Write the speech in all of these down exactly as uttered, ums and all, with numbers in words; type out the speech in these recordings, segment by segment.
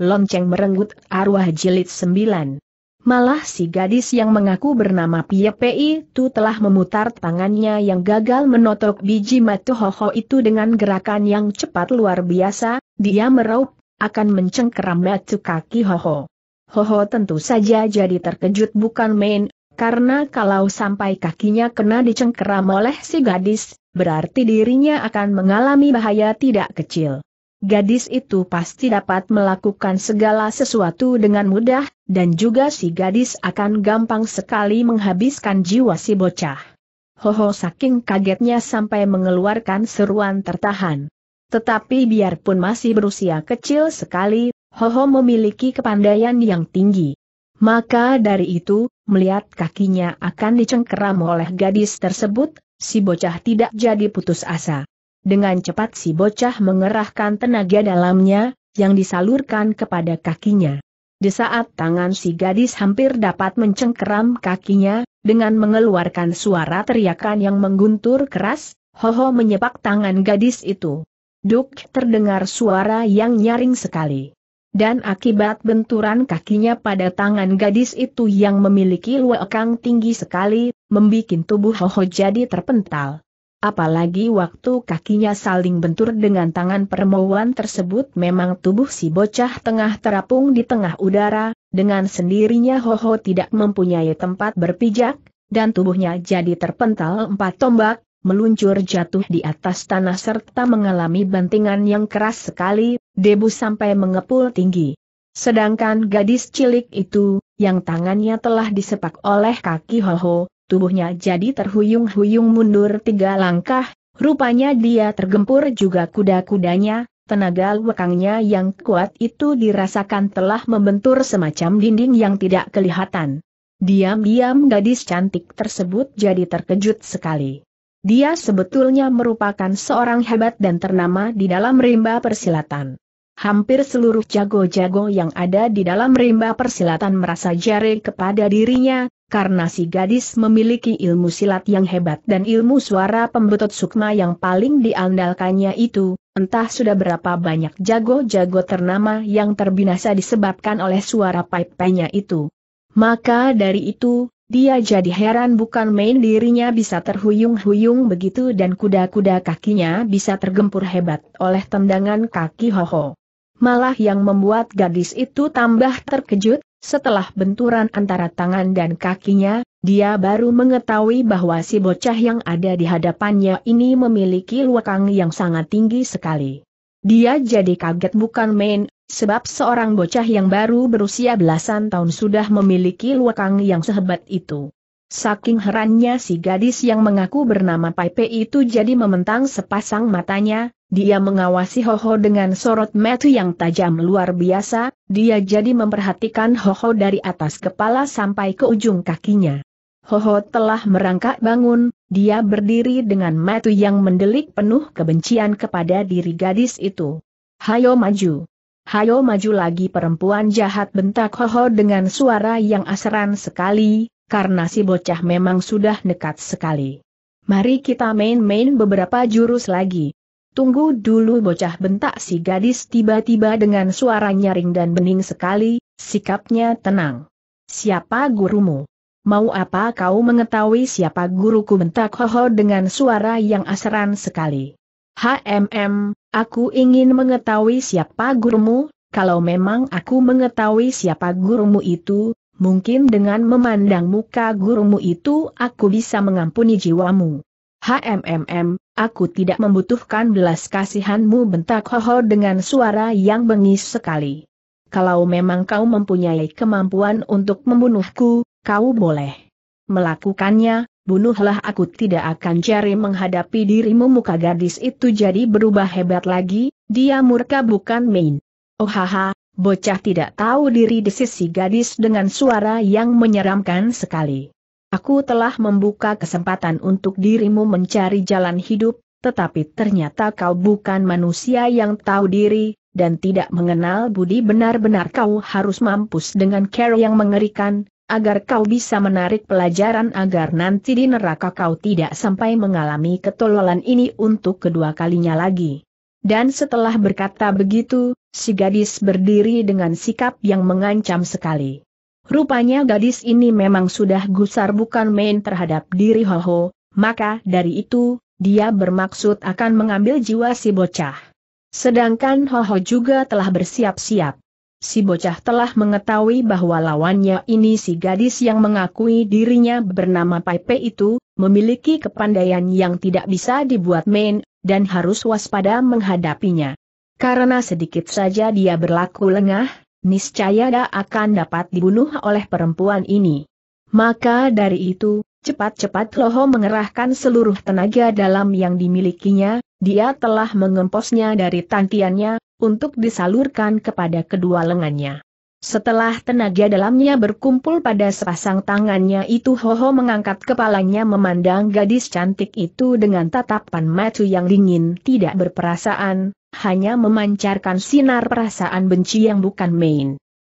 lonceng merenggut arwah jilid sembilan. Malah si gadis yang mengaku bernama P P I itu telah memutar tangannya yang gagal menotok biji matu hoho itu dengan gerakan yang cepat luar biasa. Dia meraup, akan mencengkeram matu kaki hoho. Hoho tentu saja jadi terkejut bukan main, karena kalau sampai kakinya kena dicengkeram oleh si gadis, berarti dirinya akan mengalami bahaya tidak kecil. Gadis itu pasti dapat melakukan segala sesuatu dengan mudah, dan juga si gadis akan gampang sekali menghabiskan jiwa si bocah. Hoho saking kagetnya sampai mengeluarkan seruan tertahan. Tetapi biarpun masih berusia kecil sekali, Hoho memiliki kepandaian yang tinggi. Maka dari itu, melihat kakinya akan dicengkeram oleh gadis tersebut, si bocah tidak jadi putus asa. Dengan cepat si bocah mengerahkan tenaga dalamnya, yang disalurkan kepada kakinya. Di saat tangan si gadis hampir dapat mencengkeram kakinya, dengan mengeluarkan suara teriakan yang mengguntur keras, Hoho menyepak tangan gadis itu. Duk, terdengar suara yang nyaring sekali. Dan akibat benturan kakinya pada tangan gadis itu yang memiliki luekang tinggi sekali, membikin tubuh Hoho jadi terpental. Apalagi waktu kakinya saling bentur dengan tangan perempuan tersebut, memang tubuh si bocah tengah terapung di tengah udara, dengan sendirinya Hoho tidak mempunyai tempat berpijak, dan tubuhnya jadi terpental empat tombak, meluncur jatuh di atas tanah serta mengalami bantingan yang keras sekali, debu sampai mengepul tinggi. Sedangkan gadis cilik itu, yang tangannya telah disepak oleh kaki Hoho, tubuhnya jadi terhuyung-huyung mundur tiga langkah, rupanya dia tergempur juga kuda-kudanya, tenaga lekangnya yang kuat itu dirasakan telah membentur semacam dinding yang tidak kelihatan. Diam-diam gadis cantik tersebut jadi terkejut sekali. Dia sebetulnya merupakan seorang hebat dan ternama di dalam rimba persilatan. Hampir seluruh jago-jago yang ada di dalam rimba persilatan merasa jari kepada dirinya, karena si gadis memiliki ilmu silat yang hebat dan ilmu suara pembetut sukma yang paling diandalkannya itu, entah sudah berapa banyak jago-jago ternama yang terbinasa disebabkan oleh suara pipenya itu. Maka dari itu, dia jadi heran bukan main dirinya bisa terhuyung-huyung begitu dan kuda-kuda kakinya bisa tergempur hebat oleh tendangan kaki Hoho. Malah yang membuat gadis itu tambah terkejut, setelah benturan antara tangan dan kakinya, dia baru mengetahui bahwa si bocah yang ada di hadapannya ini memiliki luekang yang sangat tinggi sekali. Dia jadi kaget bukan main, sebab seorang bocah yang baru berusia belasan tahun sudah memiliki luekang yang sehebat itu. Saking herannya si gadis yang mengaku bernama P P I itu jadi mementang sepasang matanya. Dia mengawasi Hoho dengan sorot mata yang tajam luar biasa, dia jadi memperhatikan Hoho dari atas kepala sampai ke ujung kakinya. Hoho telah merangkak bangun, dia berdiri dengan mata yang mendelik penuh kebencian kepada diri gadis itu. "Hayo maju! Hayo maju lagi perempuan jahat!" bentak Hoho dengan suara yang asaran sekali, karena si bocah memang sudah dekat sekali. "Mari kita main-main beberapa jurus lagi." "Tunggu dulu bocah!" bentak si gadis tiba-tiba dengan suara nyaring dan bening sekali, sikapnya tenang. "Siapa gurumu? Mau apa kau mengetahui siapa guruku?" bentak Hoho dengan suara yang asaran sekali. "Hmm, aku ingin mengetahui siapa gurumu, kalau memang aku mengetahui siapa gurumu itu, mungkin dengan memandang muka gurumu itu aku bisa mengampuni jiwamu." "Hmm, aku tidak membutuhkan belas kasihanmu," bentak Hoho dengan suara yang bengis sekali. "Kalau memang kau mempunyai kemampuan untuk membunuhku, kau boleh melakukannya, bunuhlah, aku tidak akan jari menghadapi dirimu." Muka gadis itu jadi berubah hebat lagi, dia murka bukan main. "Oh haha, bocah tidak tahu diri!" desis si gadis dengan suara yang menyeramkan sekali. "Aku telah membuka kesempatan untuk dirimu mencari jalan hidup, tetapi ternyata kau bukan manusia yang tahu diri, dan tidak mengenal budi. Benar-benar kau harus mampus dengan cara yang mengerikan, agar kau bisa menarik pelajaran agar nanti di neraka kau tidak sampai mengalami ketololan ini untuk kedua kalinya lagi." Dan setelah berkata begitu, si gadis berdiri dengan sikap yang mengancam sekali. Rupanya gadis ini memang sudah gusar bukan main terhadap diri Ho Ho, maka dari itu, dia bermaksud akan mengambil jiwa si bocah. Sedangkan Ho Ho juga telah bersiap-siap. Si bocah telah mengetahui bahwa lawannya ini si gadis yang mengakui dirinya bernama Pai Pei itu, memiliki kepandaian yang tidak bisa dibuat main, dan harus waspada menghadapinya. Karena sedikit saja dia berlaku lengah, niscaya dia akan dapat dibunuh oleh perempuan ini. Maka dari itu, cepat-cepat Ho Ho mengerahkan seluruh tenaga dalam yang dimilikinya, dia telah mengemposnya dari tantiannya, untuk disalurkan kepada kedua lengannya. Setelah tenaga dalamnya berkumpul pada sepasang tangannya itu, Ho Ho mengangkat kepalanya memandang gadis cantik itu dengan tatapan mata yang dingin tidak berperasaan, hanya memancarkan sinar perasaan benci yang bukan main.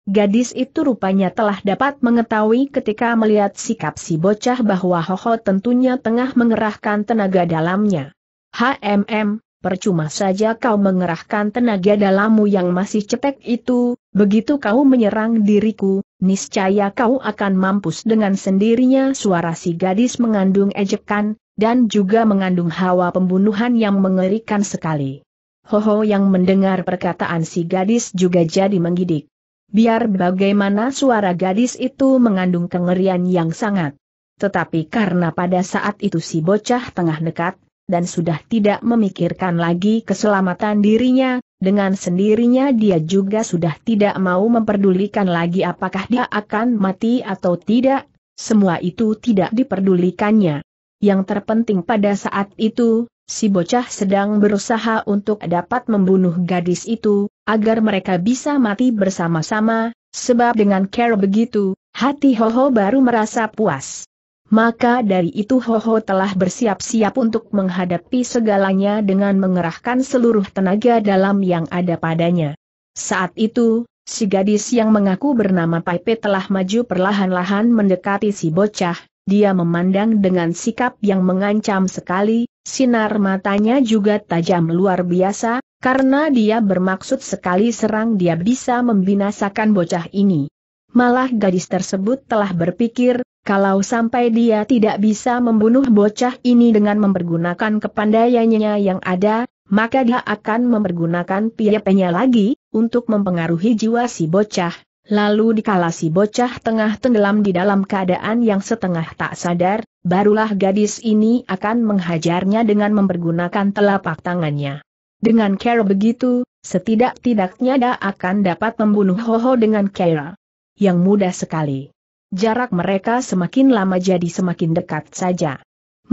Gadis itu rupanya telah dapat mengetahui ketika melihat sikap si bocah bahwa Ho Ho tentunya tengah mengerahkan tenaga dalamnya. Hmm, percuma saja kau mengerahkan tenaga dalammu yang masih cetek itu, begitu kau menyerang diriku, niscaya kau akan mampus dengan sendirinya. Suara si gadis mengandung ejekan, dan juga mengandung hawa pembunuhan yang mengerikan sekali. Ho Ho yang mendengar perkataan si gadis juga jadi menggidik. Biar bagaimana suara gadis itu mengandung kengerian yang sangat. Tetapi karena pada saat itu si bocah tengah nekat, dan sudah tidak memikirkan lagi keselamatan dirinya, dengan sendirinya dia juga sudah tidak mau memperdulikan lagi apakah dia akan mati atau tidak, semua itu tidak diperdulikannya. Yang terpenting pada saat itu, si bocah sedang berusaha untuk dapat membunuh gadis itu, agar mereka bisa mati bersama-sama, sebab dengan cara begitu, hati Ho Ho baru merasa puas. Maka dari itu Ho Ho telah bersiap-siap untuk menghadapi segalanya dengan mengerahkan seluruh tenaga dalam yang ada padanya. Saat itu, si gadis yang mengaku bernama Pai Pei telah maju perlahan-lahan mendekati si bocah. Dia memandang dengan sikap yang mengancam sekali, sinar matanya juga tajam luar biasa, karena dia bermaksud sekali serang dia bisa membinasakan bocah ini. Malah gadis tersebut telah berpikir, kalau sampai dia tidak bisa membunuh bocah ini dengan mempergunakan kepandaiannya yang ada, maka dia akan mempergunakan piapenya lagi, untuk mempengaruhi jiwa si bocah. Lalu dikala si bocah tengah tenggelam di dalam keadaan yang setengah tak sadar, barulah gadis ini akan menghajarnya dengan mempergunakan telapak tangannya. Dengan cara begitu, setidak-tidaknya dia akan dapat membunuh Ho Ho dengan cara yang mudah sekali. Jarak mereka semakin lama jadi semakin dekat saja.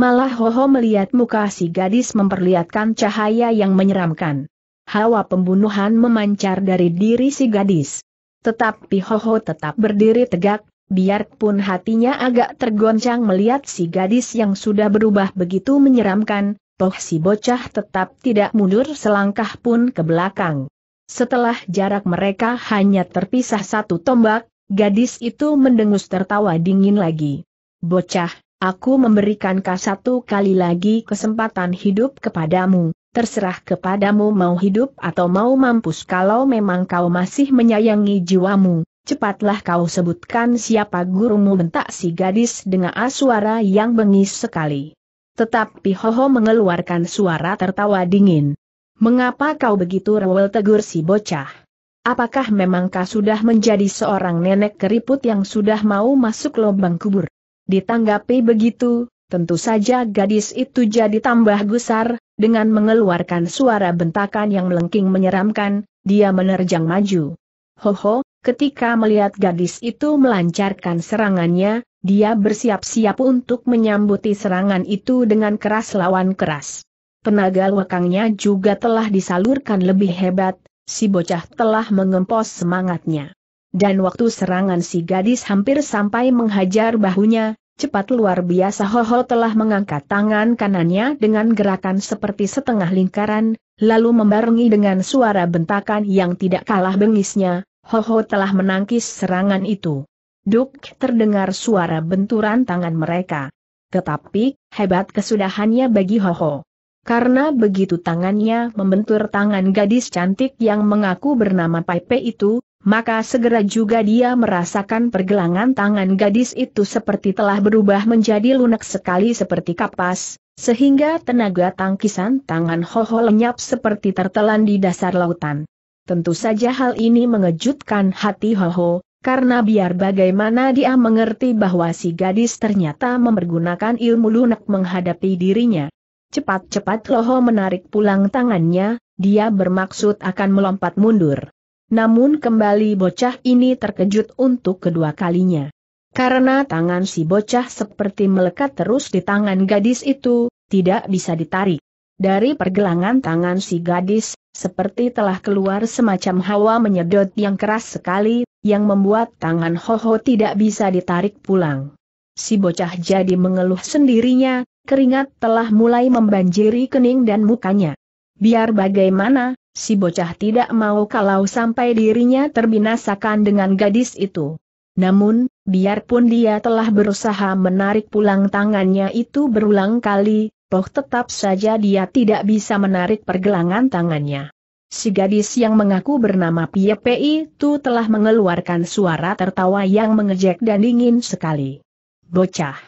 Malah Ho Ho melihat muka si gadis memperlihatkan cahaya yang menyeramkan. Hawa pembunuhan memancar dari diri si gadis. Tetapi Ho Ho tetap berdiri tegak, biarpun hatinya agak tergoncang melihat si gadis yang sudah berubah begitu menyeramkan, toh si bocah tetap tidak mundur selangkah pun ke belakang. Setelah jarak mereka hanya terpisah satu tombak, gadis itu mendengus tertawa dingin lagi. "Bocah, aku memberikan kau satu kali lagi kesempatan hidup kepadamu. Terserah kepadamu mau hidup atau mau mampus. Kalau memang kau masih menyayangi jiwamu, cepatlah kau sebutkan siapa gurumu," bentak si gadis dengan suara yang bengis sekali. Tetapi Ho Ho mengeluarkan suara tertawa dingin. "Mengapa kau begitu rewel?" tegur si bocah. "Apakah memang kau sudah menjadi seorang nenek keriput yang sudah mau masuk lubang kubur?" Ditanggapi begitu, tentu saja gadis itu jadi tambah gusar. Dengan mengeluarkan suara bentakan yang melengking menyeramkan, dia menerjang maju. Ho Ho, ketika melihat gadis itu melancarkan serangannya, dia bersiap-siap untuk menyambuti serangan itu dengan keras lawan keras. Tenaga lekangnya juga telah disalurkan lebih hebat, si bocah telah mengempos semangatnya. Dan waktu serangan si gadis hampir sampai menghajar bahunya, cepat luar biasa Ho Ho telah mengangkat tangan kanannya dengan gerakan seperti setengah lingkaran, lalu membarengi dengan suara bentakan yang tidak kalah bengisnya, Ho Ho telah menangkis serangan itu. Duk, terdengar suara benturan tangan mereka. Tetapi, hebat kesudahannya bagi Ho Ho. Karena begitu tangannya membentur tangan gadis cantik yang mengaku bernama Pai Pei itu, maka segera juga dia merasakan pergelangan tangan gadis itu seperti telah berubah menjadi lunak sekali seperti kapas, sehingga tenaga tangkisan tangan Hoho lenyap seperti tertelan di dasar lautan. Tentu saja hal ini mengejutkan hati Hoho, karena biar bagaimana dia mengerti bahwa si gadis ternyata mempergunakan ilmu lunak menghadapi dirinya. Cepat-cepat Hoho menarik pulang tangannya, dia bermaksud akan melompat mundur. Namun kembali bocah ini terkejut untuk kedua kalinya. Karena tangan si bocah seperti melekat terus di tangan gadis itu, tidak bisa ditarik. Dari pergelangan tangan si gadis, seperti telah keluar semacam hawa menyedot yang keras sekali, yang membuat tangan Hoho tidak bisa ditarik pulang. Si bocah jadi mengeluh sendirinya. Keringat telah mulai membanjiri kening dan mukanya. Biar bagaimana, si bocah tidak mau kalau sampai dirinya terbinasakan dengan gadis itu. Namun, biarpun dia telah berusaha menarik pulang tangannya itu berulang kali, toh tetap saja dia tidak bisa menarik pergelangan tangannya. Si gadis yang mengaku bernama Pai Pei itu telah mengeluarkan suara tertawa yang mengejek dan dingin sekali. "Bocah,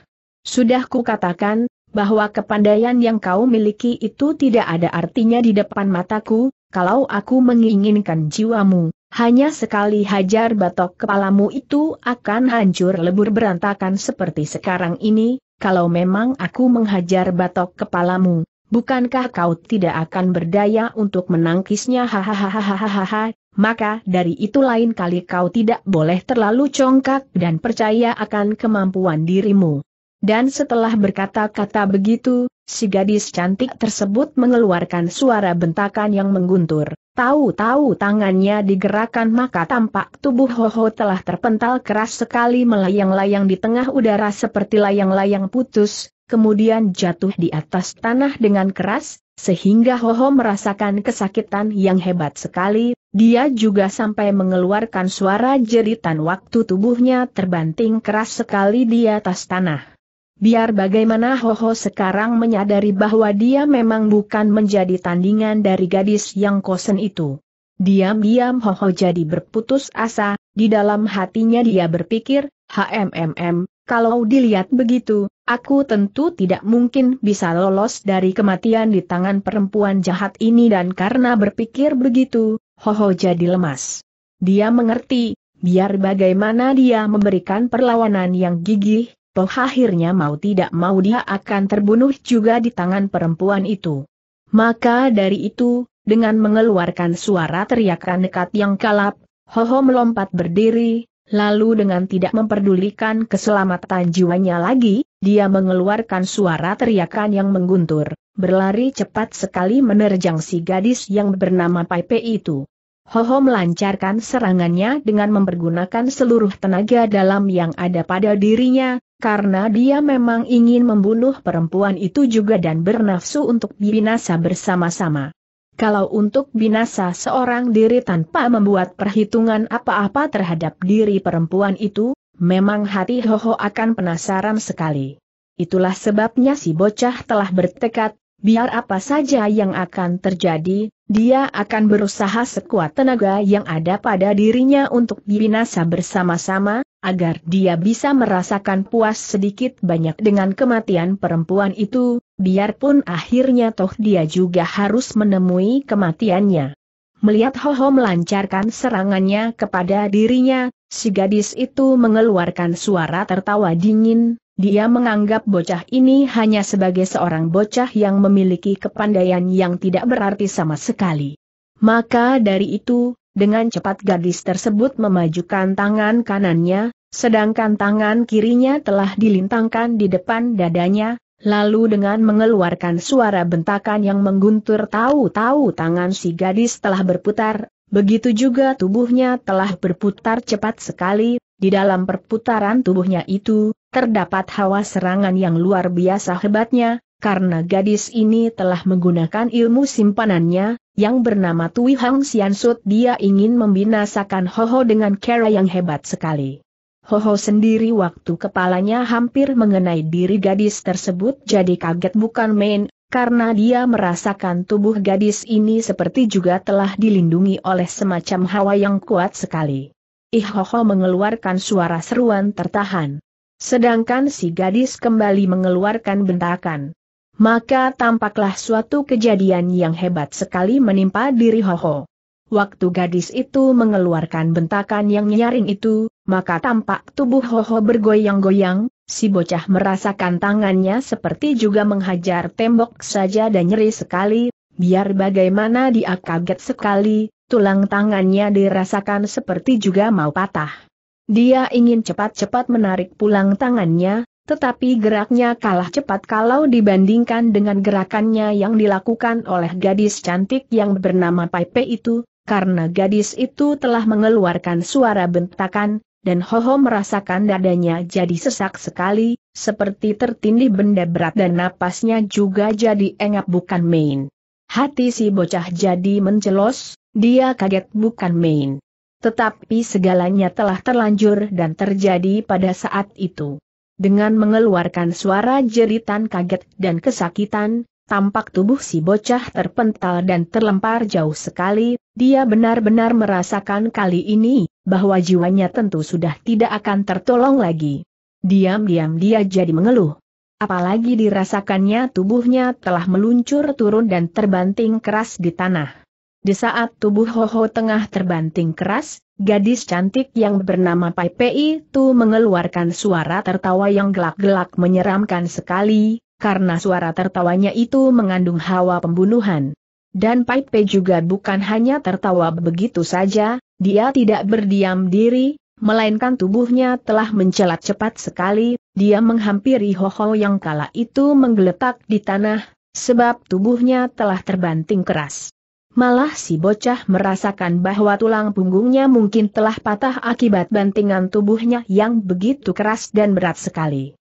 sudah kukatakan bahwa kepandaian yang kau miliki itu tidak ada artinya di depan mataku. Kalau aku menginginkan jiwamu, hanya sekali hajar batok kepalamu itu akan hancur lebur berantakan seperti sekarang ini. Kalau memang aku menghajar batok kepalamu, bukankah kau tidak akan berdaya untuk menangkisnya? Hahaha, maka dari itu lain kali kau tidak boleh terlalu congkak dan percaya akan kemampuan dirimu." Dan setelah berkata-kata begitu, si gadis cantik tersebut mengeluarkan suara bentakan yang mengguntur. Tahu-tahu tangannya digerakkan, maka tampak tubuh Hoho telah terpental keras sekali melayang-layang di tengah udara seperti layang-layang putus, kemudian jatuh di atas tanah dengan keras, sehingga Hoho merasakan kesakitan yang hebat sekali. Dia juga sampai mengeluarkan suara jeritan waktu tubuhnya terbanting keras sekali di atas tanah. Biar bagaimana Hoho sekarang menyadari bahwa dia memang bukan menjadi tandingan dari gadis yang kosen itu. Diam-diam Hoho jadi berputus asa, di dalam hatinya dia berpikir, "Hmm, kalau dilihat begitu, aku tentu tidak mungkin bisa lolos dari kematian di tangan perempuan jahat ini." Dan karena berpikir begitu, Hoho jadi lemas. Dia mengerti, biar bagaimana dia memberikan perlawanan yang gigih, toh akhirnya mau tidak mau dia akan terbunuh juga di tangan perempuan itu. Maka dari itu, dengan mengeluarkan suara teriakan nekat yang kalap, Hoho melompat berdiri, lalu dengan tidak memperdulikan keselamatan jiwanya lagi, dia mengeluarkan suara teriakan yang mengguntur, berlari cepat sekali menerjang si gadis yang bernama Pai Pei itu. Hoho melancarkan serangannya dengan mempergunakan seluruh tenaga dalam yang ada pada dirinya, karena dia memang ingin membunuh perempuan itu juga dan bernafsu untuk binasa bersama-sama. Kalau untuk binasa seorang diri tanpa membuat perhitungan apa-apa terhadap diri perempuan itu, memang hati Hoho akan penasaran sekali. Itulah sebabnya si bocah telah bertekad, biar apa saja yang akan terjadi, dia akan berusaha sekuat tenaga yang ada pada dirinya untuk binasa bersama-sama, agar dia bisa merasakan puas sedikit banyak dengan kematian perempuan itu, biarpun akhirnya toh dia juga harus menemui kematiannya. Melihat Hoho melancarkan serangannya kepada dirinya, si gadis itu mengeluarkan suara tertawa dingin. Dia menganggap bocah ini hanya sebagai seorang bocah yang memiliki kepandaian yang tidak berarti sama sekali. Maka dari itu, dengan cepat gadis tersebut memajukan tangan kanannya, sedangkan tangan kirinya telah dilintangkan di depan dadanya, lalu dengan mengeluarkan suara bentakan yang mengguntur, tahu-tahu tangan si gadis telah berputar, begitu juga tubuhnya telah berputar cepat sekali. Di dalam perputaran tubuhnya itu, terdapat hawa serangan yang luar biasa hebatnya, karena gadis ini telah menggunakan ilmu simpanannya, yang bernama Tui Hang Sian Sut. Dia ingin membinasakan Hoho dengan cara yang hebat sekali. Hoho sendiri waktu kepalanya hampir mengenai diri gadis tersebut jadi kaget bukan main, karena dia merasakan tubuh gadis ini seperti juga telah dilindungi oleh semacam hawa yang kuat sekali. Ihoho mengeluarkan suara seruan tertahan. Sedangkan si gadis kembali mengeluarkan bentakan. Maka tampaklah suatu kejadian yang hebat sekali menimpa diri Hoho. Waktu gadis itu mengeluarkan bentakan yang nyaring itu, maka tampak tubuh Hoho bergoyang-goyang, si bocah merasakan tangannya seperti juga menghajar tembok saja dan nyeri sekali, biar bagaimana dia kaget sekali, tulang tangannya dirasakan seperti juga mau patah. Dia ingin cepat-cepat menarik pulang tangannya, tetapi geraknya kalah cepat kalau dibandingkan dengan gerakannya yang dilakukan oleh gadis cantik yang bernama Pai Pei itu, karena gadis itu telah mengeluarkan suara bentakan, dan Hoho merasakan dadanya jadi sesak sekali, seperti tertindih benda berat dan napasnya juga jadi engap bukan main. Hati si bocah jadi mencelos, dia kaget bukan main. Tetapi segalanya telah terlanjur dan terjadi pada saat itu. Dengan mengeluarkan suara jeritan kaget dan kesakitan, tampak tubuh si bocah terpental dan terlempar jauh sekali, dia benar-benar merasakan kali ini, bahwa jiwanya tentu sudah tidak akan tertolong lagi. Diam-diam dia jadi mengeluh. Apalagi dirasakannya tubuhnya telah meluncur turun dan terbanting keras di tanah. Di saat tubuh Hoho tengah terbanting keras, gadis cantik yang bernama Pai Pei itu mengeluarkan suara tertawa yang gelak-gelak menyeramkan sekali, karena suara tertawanya itu mengandung hawa pembunuhan. Dan Pai Pei juga bukan hanya tertawa begitu saja, dia tidak berdiam diri, melainkan tubuhnya telah mencelat cepat sekali, dia menghampiri Hoho yang kala itu menggeletak di tanah, sebab tubuhnya telah terbanting keras. Malah si bocah merasakan bahwa tulang punggungnya mungkin telah patah akibat bantingan tubuhnya yang begitu keras dan berat sekali.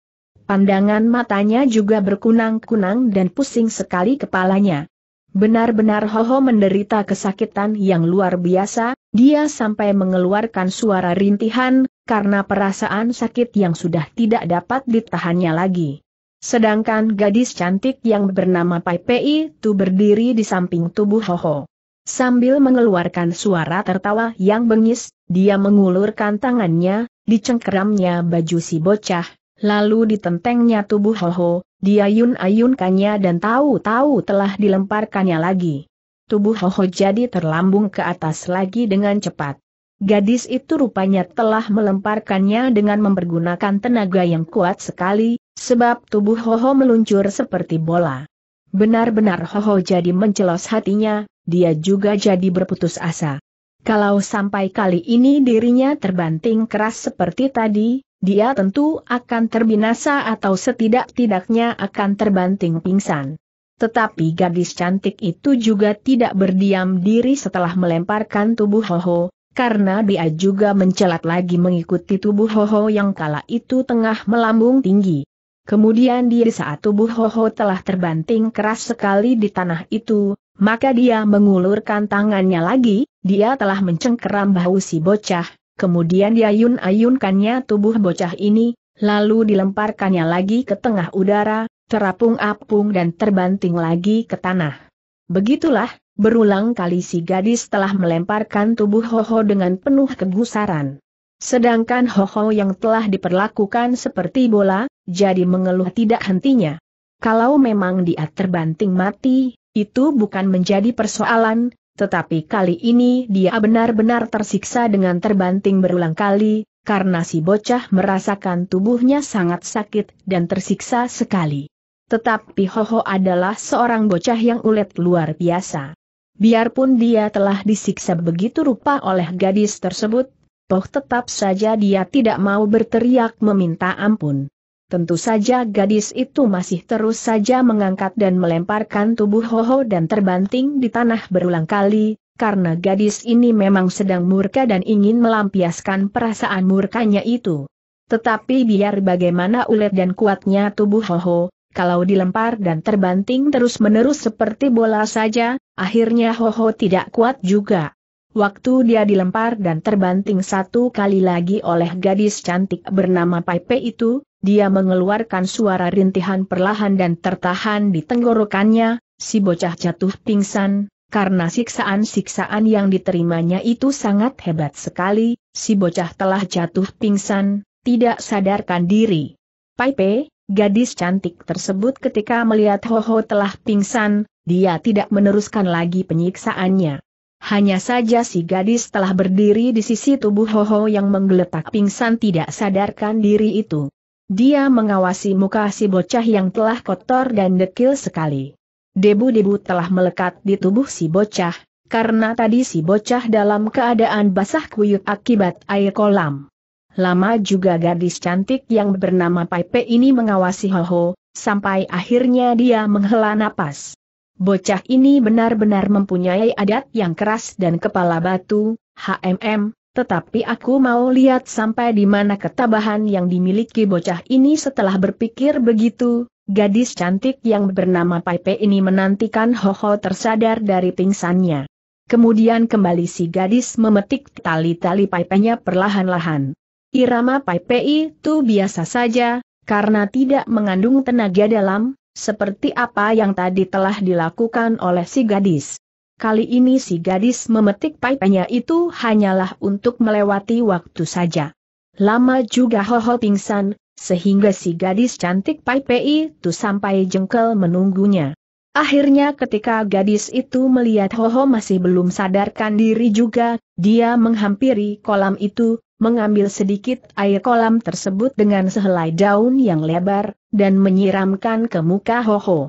Pandangan matanya juga berkunang-kunang dan pusing sekali kepalanya. Benar-benar Hoho menderita kesakitan yang luar biasa, dia sampai mengeluarkan suara rintihan, karena perasaan sakit yang sudah tidak dapat ditahannya lagi. Sedangkan gadis cantik yang bernama Pai Pei itu berdiri di samping tubuh Hoho. Sambil mengeluarkan suara tertawa yang bengis, dia mengulurkan tangannya, dicengkeramnya baju si bocah, lalu ditentengnya tubuh Hoho, diayun-ayunkannya dan tahu-tahu telah dilemparkannya lagi. Tubuh Hoho jadi terlambung ke atas lagi dengan cepat. Gadis itu rupanya telah melemparkannya dengan mempergunakan tenaga yang kuat sekali, sebab tubuh Hoho meluncur seperti bola. Benar-benar Hoho jadi mencelos hatinya, dia juga jadi berputus asa. Kalau sampai kali ini dirinya terbanting keras seperti tadi, dia tentu akan terbinasa atau setidak-tidaknya akan terbanting pingsan. Tetapi gadis cantik itu juga tidak berdiam diri setelah melemparkan tubuh Hoho, karena dia juga mencelat lagi mengikuti tubuh Hoho yang kala itu tengah melambung tinggi. Kemudian di saat tubuh Hoho telah terbanting keras sekali di tanah itu, maka dia mengulurkan tangannya lagi, dia telah mencengkeram bahu si bocah, kemudian diayun-ayunkannya tubuh bocah ini, lalu dilemparkannya lagi ke tengah udara, terapung-apung dan terbanting lagi ke tanah. Begitulah, berulang kali si gadis telah melemparkan tubuh Hoho dengan penuh kegusaran. Sedangkan Hoho yang telah diperlakukan seperti bola, jadi mengeluh tidak hentinya. Kalau memang dia terbanting mati, itu bukan menjadi persoalan, tetapi kali ini dia benar-benar tersiksa dengan terbanting berulang kali, karena si bocah merasakan tubuhnya sangat sakit dan tersiksa sekali. Tetapi Hoho adalah seorang bocah yang ulet luar biasa. Biarpun dia telah disiksa begitu rupa oleh gadis tersebut, toh tetap saja dia tidak mau berteriak meminta ampun. Tentu saja gadis itu masih terus saja mengangkat dan melemparkan tubuh Hoho dan terbanting di tanah berulang kali, karena gadis ini memang sedang murka dan ingin melampiaskan perasaan murkanya itu. Tetapi biar bagaimana ulet dan kuatnya tubuh Hoho, kalau dilempar dan terbanting terus-menerus seperti bola saja, akhirnya Hoho tidak kuat juga. Waktu dia dilempar dan terbanting satu kali lagi oleh gadis cantik bernama Pai Pei itu, Dia mengeluarkan suara rintihan perlahan dan tertahan di tenggorokannya, si bocah jatuh pingsan, karena siksaan-siksaan yang diterimanya itu sangat hebat sekali, si bocah telah jatuh pingsan, tidak sadarkan diri. Pai Pe, gadis cantik tersebut ketika melihat Ho Ho telah pingsan, dia tidak meneruskan lagi penyiksaannya. Hanya saja si gadis telah berdiri di sisi tubuh Ho Ho yang menggeletak pingsan tidak sadarkan diri itu. Dia mengawasi muka si bocah yang telah kotor dan dekil sekali. Debu-debu telah melekat di tubuh si bocah, karena tadi si bocah dalam keadaan basah kuyup akibat air kolam. Lama juga gadis cantik yang bernama Pai Pe ini mengawasi Ho Ho, sampai akhirnya dia menghela napas. Bocah ini benar-benar mempunyai adat yang keras dan kepala batu, hmm. Tetapi aku mau lihat sampai di mana ketabahan yang dimiliki bocah ini. Setelah berpikir begitu, gadis cantik yang bernama Pai Pe ini menantikan Ho Ho tersadar dari pingsannya. Kemudian kembali si gadis memetik tali-tali Pai Pe-nya perlahan-lahan. Irama Pai Pe itu biasa saja, karena tidak mengandung tenaga dalam, seperti apa yang tadi telah dilakukan oleh si gadis. Kali ini si gadis memetik pipanya itu hanyalah untuk melewati waktu saja. Lama juga Ho Ho pingsan, sehingga si gadis cantik Pipe itu sampai jengkel menunggunya. Akhirnya ketika gadis itu melihat Ho Ho masih belum sadarkan diri juga, dia menghampiri kolam itu, mengambil sedikit air kolam tersebut dengan sehelai daun yang lebar, dan menyiramkan ke muka Ho Ho.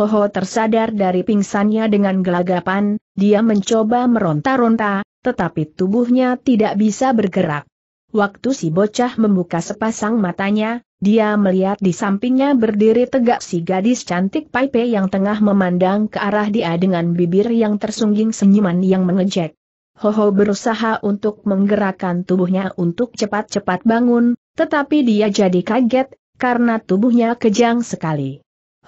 Ho Ho tersadar dari pingsannya dengan gelagapan, dia mencoba meronta-ronta, tetapi tubuhnya tidak bisa bergerak. Waktu si bocah membuka sepasang matanya, dia melihat di sampingnya berdiri tegak si gadis cantik Pai Pe yang tengah memandang ke arah dia dengan bibir yang tersungging senyuman yang mengejek. Ho Ho berusaha untuk menggerakkan tubuhnya untuk cepat-cepat bangun, tetapi dia jadi kaget, karena tubuhnya kejang sekali.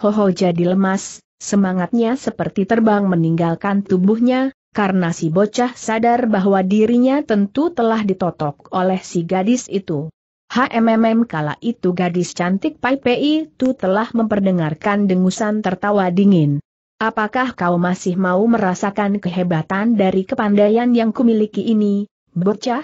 Ho Ho jadi lemas, semangatnya seperti terbang meninggalkan tubuhnya, karena si bocah sadar bahwa dirinya tentu telah ditotok oleh si gadis itu. Hmm, kala itu gadis cantik Pai Pe itu telah memperdengarkan dengusan tertawa dingin. Apakah kau masih mau merasakan kehebatan dari kepandaian yang kumiliki ini, bocah?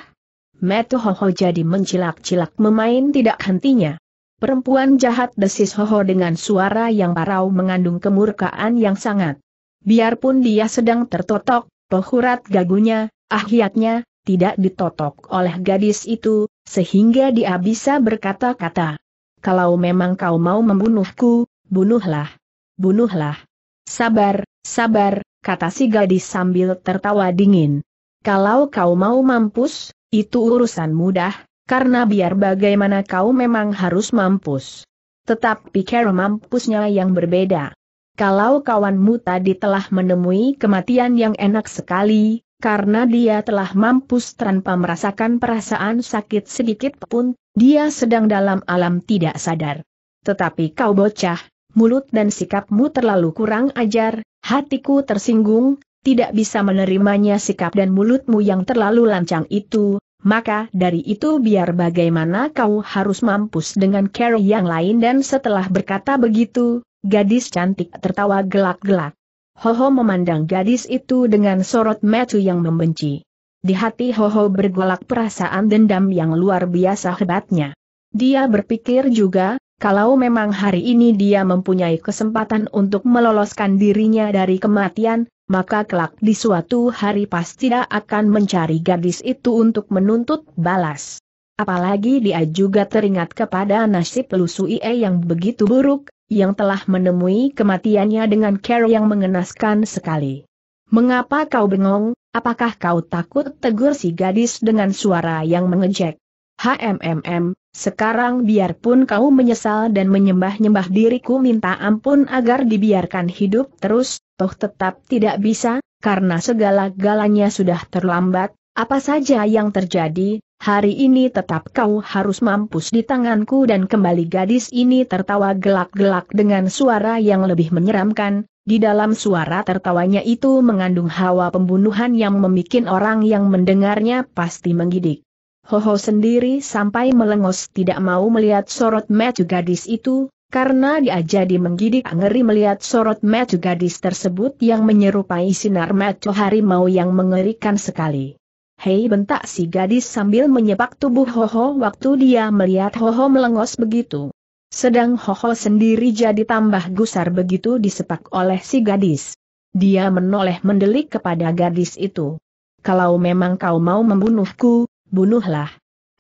Mata Ho Ho jadi mencilak-cilak memain tidak hentinya. Perempuan jahat, desis Ho Ho dengan suara yang parau mengandung kemurkaan yang sangat. Biarpun dia sedang tertotok, tohurat gagunya, ahyatnya, tidak ditotok oleh gadis itu, sehingga dia bisa berkata-kata. Kalau memang kau mau membunuhku, bunuhlah. Bunuhlah. Sabar, sabar, kata si gadis sambil tertawa dingin. Kalau kau mau mampus, itu urusan mudah. Karena biar bagaimana kau memang harus mampus. Tetapi cara mampusnya yang berbeda. Kalau kawanmu tadi telah menemui kematian yang enak sekali, karena dia telah mampus tanpa merasakan perasaan sakit sedikit pun, dia sedang dalam alam tidak sadar. Tetapi kau bocah, mulut dan sikapmu terlalu kurang ajar, hatiku tersinggung, tidak bisa menerimanya sikap dan mulutmu yang terlalu lancang itu. Maka dari itu biar bagaimana kau harus mampus dengan cara yang lain. Dan setelah berkata begitu, gadis cantik tertawa gelak-gelak. Ho Ho memandang gadis itu dengan sorot mata yang membenci. Di hati Ho Ho bergolak perasaan dendam yang luar biasa hebatnya. Dia berpikir juga, kalau memang hari ini dia mempunyai kesempatan untuk meloloskan dirinya dari kematian, maka kelak di suatu hari pasti dia akan mencari gadis itu untuk menuntut balas. Apalagi dia juga teringat kepada nasib Lu Su Ie yang begitu buruk, yang telah menemui kematiannya dengan cara yang mengenaskan sekali. Mengapa kau bengong, apakah kau takut, tegur si gadis dengan suara yang mengejek. Hmm, sekarang biarpun kau menyesal dan menyembah-nyembah diriku minta ampun agar dibiarkan hidup terus, toh tetap tidak bisa, karena segala-galanya sudah terlambat, apa saja yang terjadi, hari ini tetap kau harus mampus di tanganku. Dan kembali gadis ini tertawa gelak-gelak dengan suara yang lebih menyeramkan, di dalam suara tertawanya itu mengandung hawa pembunuhan yang membuat orang yang mendengarnya pasti menggidik. Hoho sendiri sampai melengos tidak mau melihat sorot mata gadis itu, karena dia jadi menggidik ngeri melihat sorot mata gadis tersebut yang menyerupai sinar mata harimau yang mengerikan sekali. "Hei!" bentak si gadis sambil menyepak tubuh Hoho waktu dia melihat Hoho melengos begitu. Sedang Hoho sendiri jadi tambah gusar begitu disepak oleh si gadis. Dia menoleh mendelik kepada gadis itu. "Kalau memang kau mau membunuhku, bunuhlah.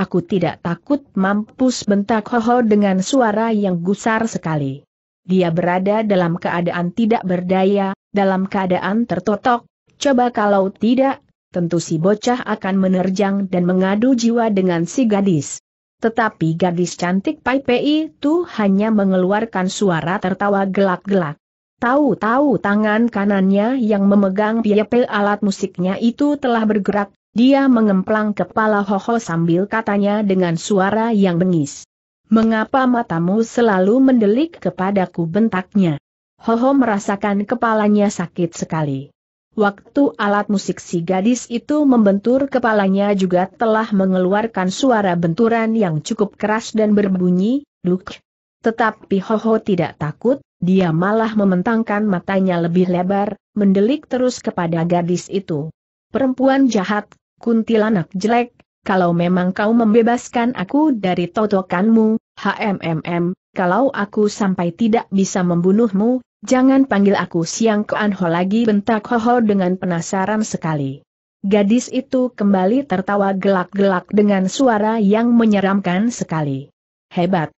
Aku tidak takut mampus," bentak Hoho dengan suara yang gusar sekali. Dia berada dalam keadaan tidak berdaya, dalam keadaan tertotok. Coba kalau tidak, tentu si bocah akan menerjang dan mengadu jiwa dengan si gadis. Tetapi gadis cantik Pai Pei itu hanya mengeluarkan suara tertawa gelak-gelak. Tahu-tahu tangan kanannya yang memegang piapel alat musiknya itu telah bergerak. Dia mengemplang kepala Hoho sambil katanya dengan suara yang bengis. "Mengapa matamu selalu mendelik kepadaku?" bentaknya. Hoho merasakan kepalanya sakit sekali. Waktu alat musik si gadis itu membentur kepalanya juga telah mengeluarkan suara benturan yang cukup keras dan berbunyi, "Duk." Tetapi Hoho tidak takut, dia malah membentangkan matanya lebih lebar, mendelik terus kepada gadis itu. "Perempuan jahat, kuntilanak jelek, kalau memang kau membebaskan aku dari totokanmu, hmm, kalau aku sampai tidak bisa membunuhmu, jangan panggil aku Siang Keanho lagi," bentak Hoho dengan penasaran sekali. Gadis itu kembali tertawa gelak-gelak dengan suara yang menyeramkan sekali. "Hebat,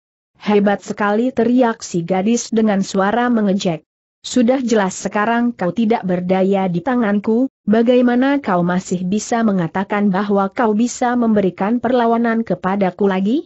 hebat sekali," teriak si gadis dengan suara mengejek. "Sudah jelas sekarang kau tidak berdaya di tanganku, bagaimana kau masih bisa mengatakan bahwa kau bisa memberikan perlawanan kepadaku lagi?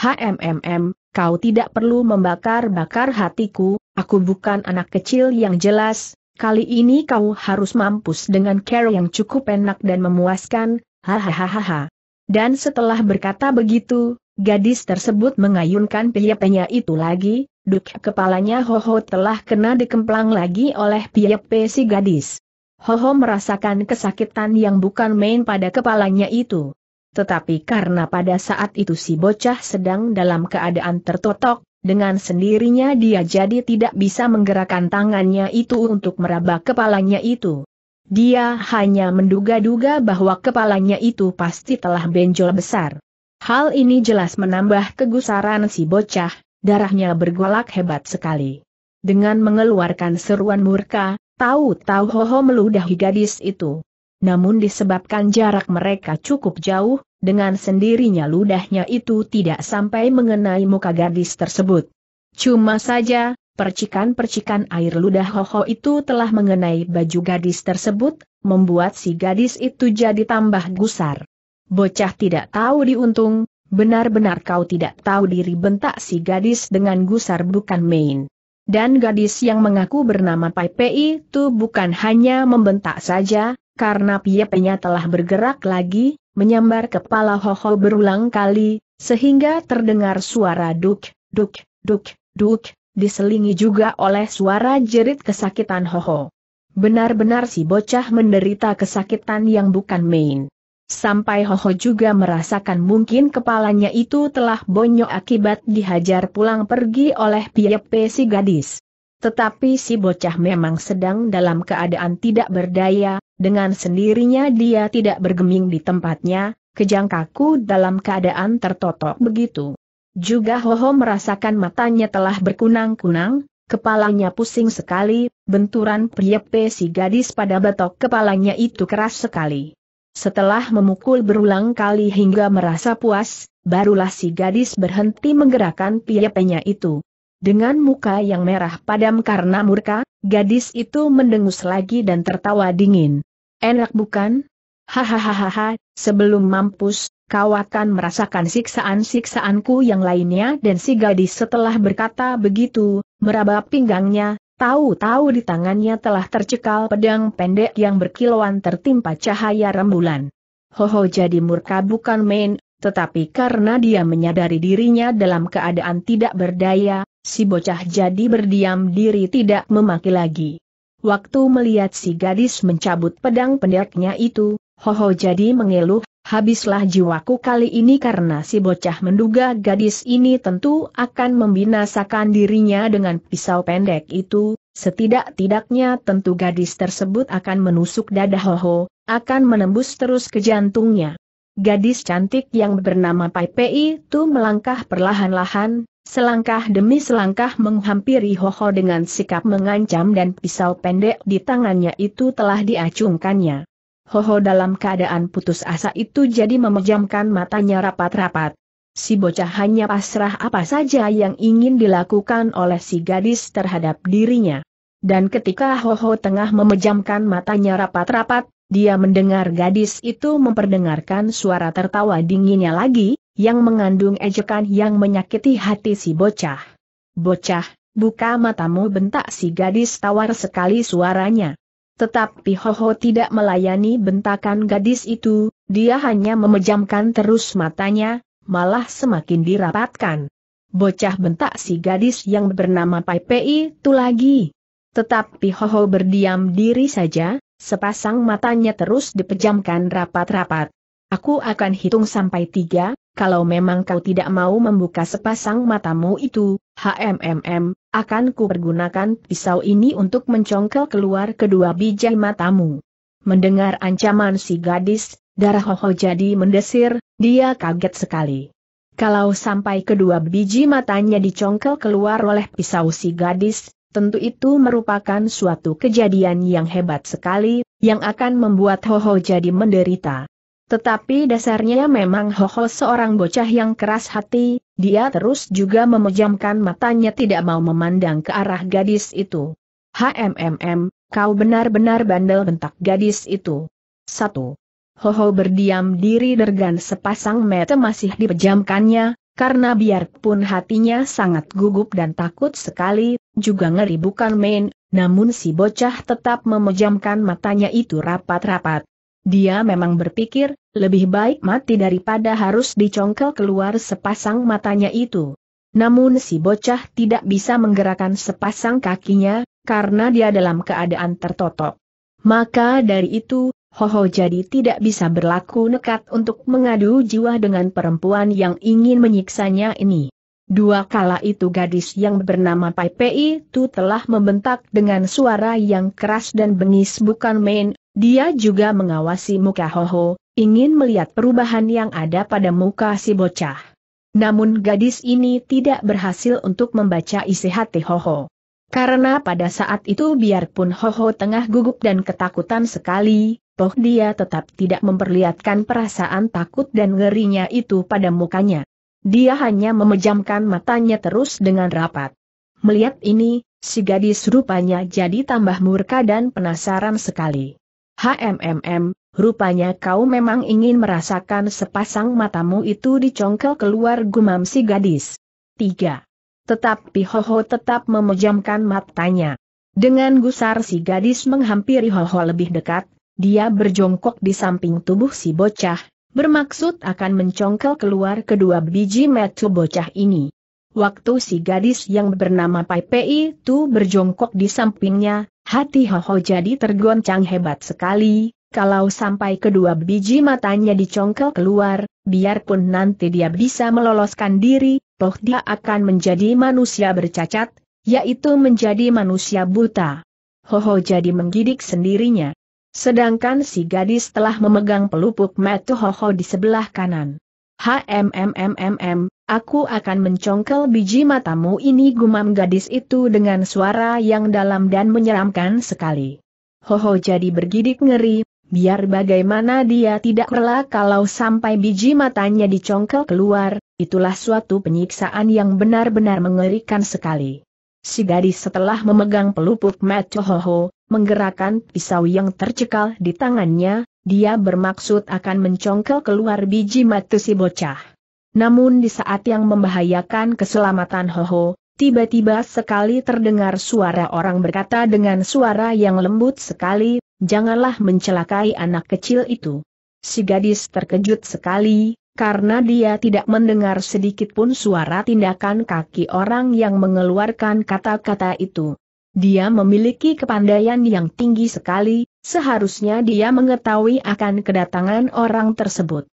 Hmm, kau tidak perlu membakar-bakar hatiku, aku bukan anak kecil yang jelas, kali ini kau harus mampus dengan cara yang cukup enak dan memuaskan, hahaha." Dan setelah berkata begitu, gadis tersebut mengayunkan piapnya itu lagi. Duk, kepalanya Hoho telah kena dikemplang lagi oleh piape si gadis. Hoho merasakan kesakitan yang bukan main pada kepalanya itu. Tetapi karena pada saat itu si bocah sedang dalam keadaan tertotok, dengan sendirinya dia jadi tidak bisa menggerakkan tangannya itu untuk meraba kepalanya itu. Dia hanya menduga-duga bahwa kepalanya itu pasti telah benjol besar. Hal ini jelas menambah kegusaran si bocah. Darahnya bergolak hebat sekali. Dengan mengeluarkan seruan murka, tahu-tahu Hoho meludahi gadis itu. Namun disebabkan jarak mereka cukup jauh, dengan sendirinya ludahnya itu tidak sampai mengenai muka gadis tersebut. Cuma saja, percikan-percikan air ludah Hoho itu telah mengenai baju gadis tersebut, membuat si gadis itu jadi tambah gusar. "Bocah tidak tahu diuntung. Benar-benar kau tidak tahu diri," bentak si gadis dengan gusar bukan main. Dan gadis yang mengaku bernama Pai Pei itu bukan hanya membentak saja, karena piapnya telah bergerak lagi, menyambar kepala Hoho berulang kali, sehingga terdengar suara duk, duk, duk, duk, diselingi juga oleh suara jerit kesakitan Hoho. Benar-benar si bocah menderita kesakitan yang bukan main. Sampai Hoho juga merasakan mungkin kepalanya itu telah bonyok akibat dihajar pulang pergi oleh piape si gadis. Tetapi si bocah memang sedang dalam keadaan tidak berdaya, dengan sendirinya dia tidak bergeming di tempatnya, kejang kaku dalam keadaan tertotok begitu. Juga Hoho merasakan matanya telah berkunang-kunang, kepalanya pusing sekali, benturan piape si gadis pada batok kepalanya itu keras sekali. Setelah memukul berulang kali hingga merasa puas, barulah si gadis berhenti menggerakkan piapnya itu. Dengan muka yang merah padam karena murka, gadis itu mendengus lagi dan tertawa dingin. "Enak bukan? Hahaha, sebelum mampus, kau akan merasakan siksaan-siksaanku yang lainnya." Dan si gadis setelah berkata begitu, meraba pinggangnya. Tahu-tahu di tangannya telah tercekal pedang pendek yang berkilauan tertimpa cahaya rembulan. Hoho jadi murka bukan main, tetapi karena dia menyadari dirinya dalam keadaan tidak berdaya, si bocah jadi berdiam diri tidak memaki lagi. Waktu melihat si gadis mencabut pedang pendeknya itu, Hoho jadi mengeluh, habislah jiwaku kali ini karena si bocah menduga gadis ini tentu akan membinasakan dirinya dengan pisau pendek itu, setidak-tidaknya tentu gadis tersebut akan menusuk dada Hoho, akan menembus terus ke jantungnya. Gadis cantik yang bernama Pai Pei itu melangkah perlahan-lahan, selangkah demi selangkah menghampiri Hoho dengan sikap mengancam dan pisau pendek di tangannya itu telah diacungkannya. Hoho dalam keadaan putus asa itu jadi memejamkan matanya rapat-rapat. Si bocah hanya pasrah apa saja yang ingin dilakukan oleh si gadis terhadap dirinya. Dan ketika Hoho tengah memejamkan matanya rapat-rapat, dia mendengar gadis itu memperdengarkan suara tertawa dinginnya lagi, yang mengandung ejekan yang menyakiti hati si bocah. "Bocah, buka matamu!" bentak si gadis tawar sekali suaranya. Tetapi Hoho tidak melayani bentakan gadis itu, dia hanya memejamkan terus matanya, malah semakin dirapatkan. "Bocah!" bentak si gadis yang bernama Pai Pei itu lagi. Tetapi Hoho berdiam diri saja, sepasang matanya terus dipejamkan rapat-rapat. "Aku akan hitung sampai tiga, kalau memang kau tidak mau membuka sepasang matamu itu, HMMM. Akan ku pergunakan pisau ini untuk mencongkel keluar kedua biji matamu." Mendengar ancaman si gadis, darah Hoho jadi mendesir, dia kaget sekali. Kalau sampai kedua biji matanya dicongkel keluar oleh pisau si gadis, tentu itu merupakan suatu kejadian yang hebat sekali, yang akan membuat Hoho jadi menderita. Tetapi dasarnya memang Hoho seorang bocah yang keras hati, dia terus juga memejamkan matanya tidak mau memandang ke arah gadis itu. "HMMM, kau benar-benar bandel!" bentak gadis itu. Satu. Hoho berdiam diri dengan sepasang mata masih dipejamkannya, karena biarpun hatinya sangat gugup dan takut sekali, juga ngeri bukan main, namun si bocah tetap memejamkan matanya itu rapat-rapat. Dia memang berpikir, lebih baik mati daripada harus dicongkel keluar sepasang matanya itu. Namun si bocah tidak bisa menggerakkan sepasang kakinya, karena dia dalam keadaan tertotok. Maka dari itu, Hoho jadi tidak bisa berlaku nekat untuk mengadu jiwa dengan perempuan yang ingin menyiksanya ini. Dua kala itu gadis yang bernama Pai Pei itu telah membentak dengan suara yang keras dan bengis bukan main. Dia juga mengawasi muka Hoho, ingin melihat perubahan yang ada pada muka si bocah. Namun gadis ini tidak berhasil untuk membaca isi hati Hoho. Karena pada saat itu biarpun Hoho tengah gugup dan ketakutan sekali, toh dia tetap tidak memperlihatkan perasaan takut dan ngerinya itu pada mukanya. Dia hanya memejamkan matanya terus dengan rapat. Melihat ini, si gadis rupanya jadi tambah murka dan penasaran sekali. "HMMM, rupanya kau memang ingin merasakan sepasang matamu itu dicongkel keluar," gumam si gadis. Tiga. Tetapi Hoho tetap memejamkan matanya. Dengan gusar si gadis menghampiri Hoho lebih dekat, dia berjongkok di samping tubuh si bocah, bermaksud akan mencongkel keluar kedua biji mata bocah ini. Waktu si gadis yang bernama Pai Pei itu berjongkok di sampingnya, hati Hoho jadi tergoncang hebat sekali. Kalau sampai kedua biji matanya dicongkel keluar, biarpun nanti dia bisa meloloskan diri, toh dia akan menjadi manusia bercacat, yaitu menjadi manusia buta. Hoho jadi menggidik sendirinya. Sedangkan si gadis telah memegang pelupuk mata Hoho di sebelah kanan. "HMMMM, aku akan mencongkel biji matamu ini," gumam gadis itu dengan suara yang dalam dan menyeramkan sekali. Hoho jadi bergidik ngeri, biar bagaimana dia tidak rela kalau sampai biji matanya dicongkel keluar, itulah suatu penyiksaan yang benar-benar mengerikan sekali. Si gadis setelah memegang pelupuk mata Hoho, menggerakkan pisau yang tercekal di tangannya, dia bermaksud akan mencongkel keluar biji mata si bocah. Namun di saat yang membahayakan keselamatan Hoho, tiba-tiba sekali terdengar suara orang berkata dengan suara yang lembut sekali, "Janganlah mencelakai anak kecil itu." Si gadis terkejut sekali, karena dia tidak mendengar sedikitpun suara tindakan kaki orang yang mengeluarkan kata-kata itu. Dia memiliki kepandaian yang tinggi sekali, seharusnya dia mengetahui akan kedatangan orang tersebut.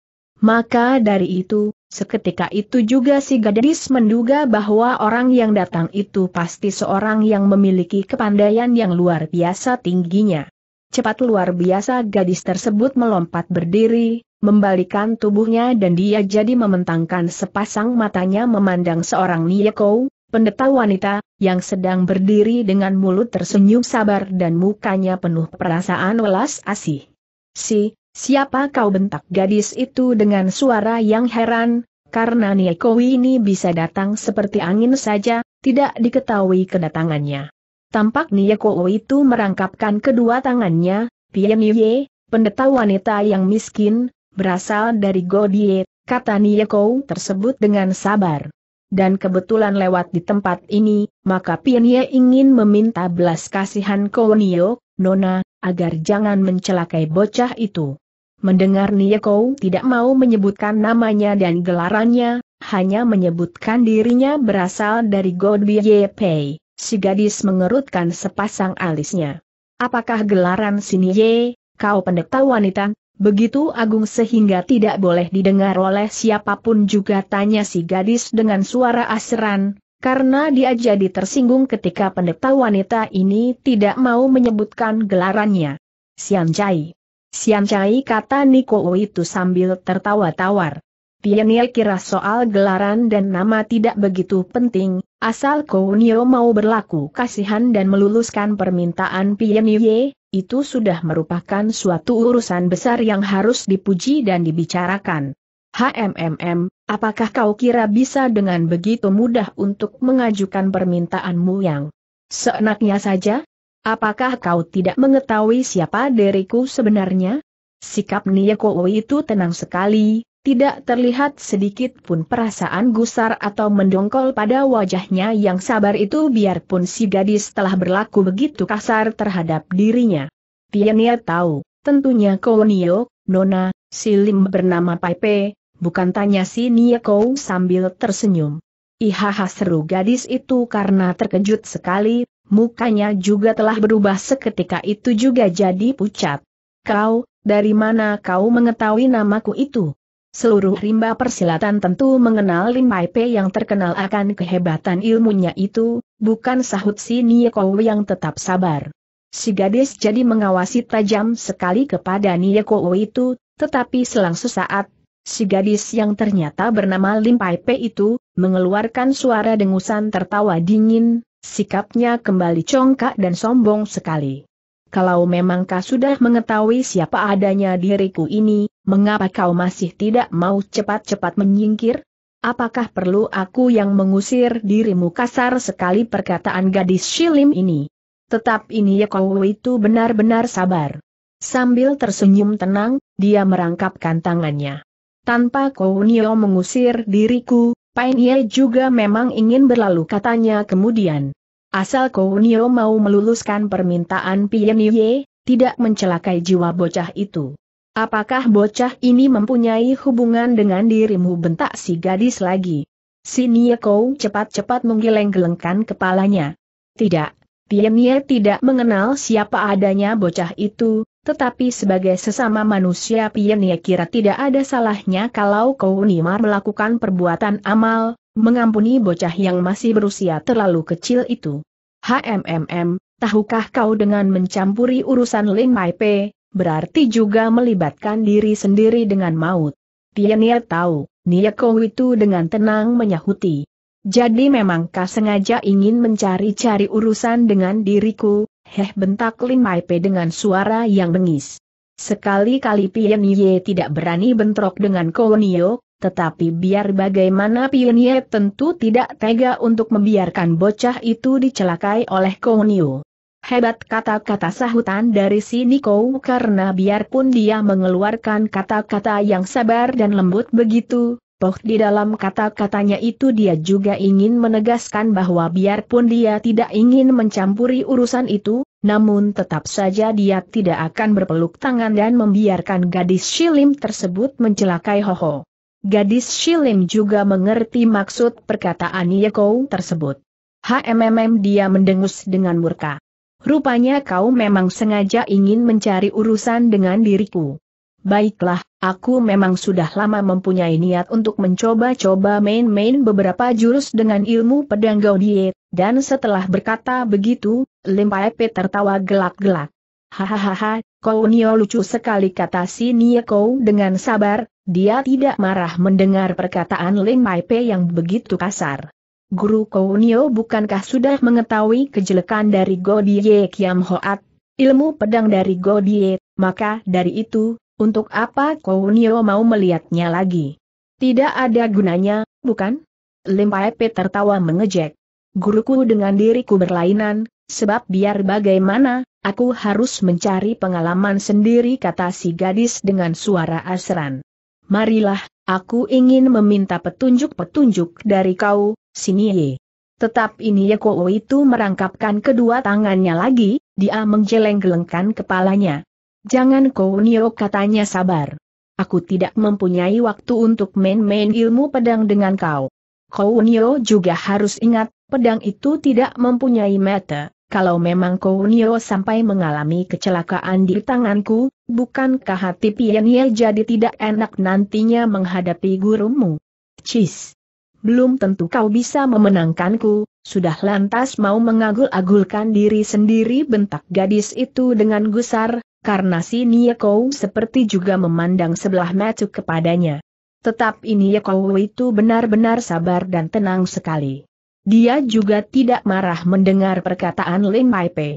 Maka dari itu, seketika itu juga si gadis menduga bahwa orang yang datang itu pasti seorang yang memiliki kepandaian yang luar biasa tingginya. Cepat luar biasa gadis tersebut melompat berdiri, membalikan tubuhnya dan dia jadi membentangkan sepasang matanya memandang seorang Niyeko, pendeta wanita, yang sedang berdiri dengan mulut tersenyum sabar dan mukanya penuh perasaan welas asih. Si... Siapa kau, bentak gadis itu dengan suara yang heran, karena Niyeko ini bisa datang seperti angin saja, tidak diketahui kedatangannya. Tampak Niyeko itu merangkapkan kedua tangannya, Pieniye, pendeta wanita yang miskin, berasal dari Godie, kata Niyeko tersebut dengan sabar. Dan kebetulan lewat di tempat ini, maka Pieniye ingin meminta belas kasihan Konio, Nona, agar jangan mencelakai bocah itu. Mendengar Niyeko tidak mau menyebutkan namanya dan gelarannya, hanya menyebutkan dirinya berasal dari Godbyepei, si gadis mengerutkan sepasang alisnya. Apakah gelaran Siniye, kau pendeta wanita, begitu agung sehingga tidak boleh didengar oleh siapapun juga, tanya si gadis dengan suara aseran, karena dia jadi tersinggung ketika pendeta wanita ini tidak mau menyebutkan gelarannya. Sianjai. Siancai, kata Niyeko itu sambil tertawa tawar. Pienia kira soal gelaran dan nama tidak begitu penting, asal Konio mau berlaku kasihan dan meluluskan permintaan Pienia, itu sudah merupakan suatu urusan besar yang harus dipuji dan dibicarakan. HMMM, apakah kau kira bisa dengan begitu mudah untuk mengajukan permintaanmu yang seenaknya saja? Apakah kau tidak mengetahui siapa diriku sebenarnya? Sikap Niyeko itu tenang sekali, tidak terlihat sedikit pun perasaan gusar atau mendongkol pada wajahnya yang sabar itu biarpun si gadis telah berlaku begitu kasar terhadap dirinya. Pienia tahu, tentunya Konio, Nona, si Lim bernama Paipe, bukan, tanya si Niyeko sambil tersenyum. Ihaha, seru gadis itu karena terkejut sekali. Mukanya juga telah berubah seketika itu juga jadi pucat. Kau, dari mana kau mengetahui namaku itu? Seluruh rimba persilatan tentu mengenal Lim Paipe yang terkenal akan kehebatan ilmunya itu, bukan, sahut si Niyeko yang tetap sabar. Si gadis jadi mengawasi tajam sekali kepada Niyeko itu, tetapi selang sesaat, si gadis yang ternyata bernama Lim Paipe itu, mengeluarkan suara dengusan tertawa dingin. Sikapnya kembali congkak dan sombong sekali. Kalau memang kau sudah mengetahui siapa adanya diriku ini, mengapa kau masih tidak mau cepat-cepat menyingkir? Apakah perlu aku yang mengusir dirimu, kasar sekali perkataan gadis Shilim ini. Tetap ini kau itu benar-benar sabar. Sambil tersenyum tenang, dia merangkapkan tangannya. Tanpa kau nio mengusir diriku, Pienie juga memang ingin berlalu, katanya kemudian. Asal Konio mau meluluskan permintaan Pienie, tidak mencelakai jiwa bocah itu. Apakah bocah ini mempunyai hubungan dengan dirimu, bentak si gadis lagi? Si Niyeko cepat-cepat menggeleng-gelengkan kepalanya. Tidak, Pienie tidak mengenal siapa adanya bocah itu, tetapi sebagai sesama manusia Pienie kira tidak ada salahnya kalau Konimar melakukan perbuatan amal, mengampuni bocah yang masih berusia terlalu kecil itu. HMMM, tahukah kau dengan mencampuri urusan Lim Paipe, berarti juga melibatkan diri sendiri dengan maut. Pienie tahu, Niyeko itu dengan tenang menyahuti. Jadi memang kau sengaja ingin mencari-cari urusan dengan diriku? Heh, bentak Lim Paipe dengan suara yang bengis. Sekali-kali Pienie tidak berani bentrok dengan Konio, tetapi biar bagaimana Pienie tentu tidak tega untuk membiarkan bocah itu dicelakai oleh Konio. Hebat kata-kata sahutan dari si Niyeko, karena biarpun dia mengeluarkan kata-kata yang sabar dan lembut begitu, toh di dalam kata-katanya itu dia juga ingin menegaskan bahwa biarpun dia tidak ingin mencampuri urusan itu, namun tetap saja dia tidak akan berpeluk tangan dan membiarkan gadis Shilim tersebut mencelakai Hoho. Gadis Shilim juga mengerti maksud perkataan Niyeko tersebut. HMMM, dia mendengus dengan murka. Rupanya kau memang sengaja ingin mencari urusan dengan diriku. Baiklah, Aku memang sudah lama mempunyai niat untuk mencoba-coba main-main beberapa jurus dengan ilmu pedang Gaudie, dan setelah berkata begitu, Lim Pai Pei tertawa gelak-gelak. Hahaha, kau Nio lucu sekali, kata si Nieko dengan sabar, dia tidak marah mendengar perkataan Lim Pai Pei yang begitu kasar. Guru Kau Nio bukankah sudah mengetahui kejelekan dari Godie Kiam Hoat, ilmu pedang dari Godie, maka dari itu, untuk apa Kau Nio mau melihatnya lagi? Tidak ada gunanya, bukan? Lim Pai Pei tertawa mengejek. Guruku dengan diriku berlainan, sebab biar bagaimana, aku harus mencari pengalaman sendiri, kata si gadis dengan suara asran. Marilah, aku ingin meminta petunjuk-petunjuk dari kau, Sinie. Tetap ini Yeko itu merangkapkan kedua tangannya lagi, dia menggeleng-gelengkan kepalanya. Jangan Kau Nio, katanya sabar. Aku tidak mempunyai waktu untuk main-main ilmu pedang dengan kau. Kau Nio juga harus ingat, pedang itu tidak mempunyai mata. Kalau memang Kau Nio sampai mengalami kecelakaan di tanganku, bukankah hati Piania jadi tidak enak nantinya menghadapi gurumu? Cis. Belum tentu kau bisa memenangkanku, sudah lantas mau mengagul-agulkan diri sendiri, bentak gadis itu dengan gusar, karena si Nieko seperti juga memandang sebelah mata kepadanya. Tetapi Nieko itu benar-benar sabar dan tenang sekali. Dia juga tidak marah mendengar perkataan Lim Pai Pei.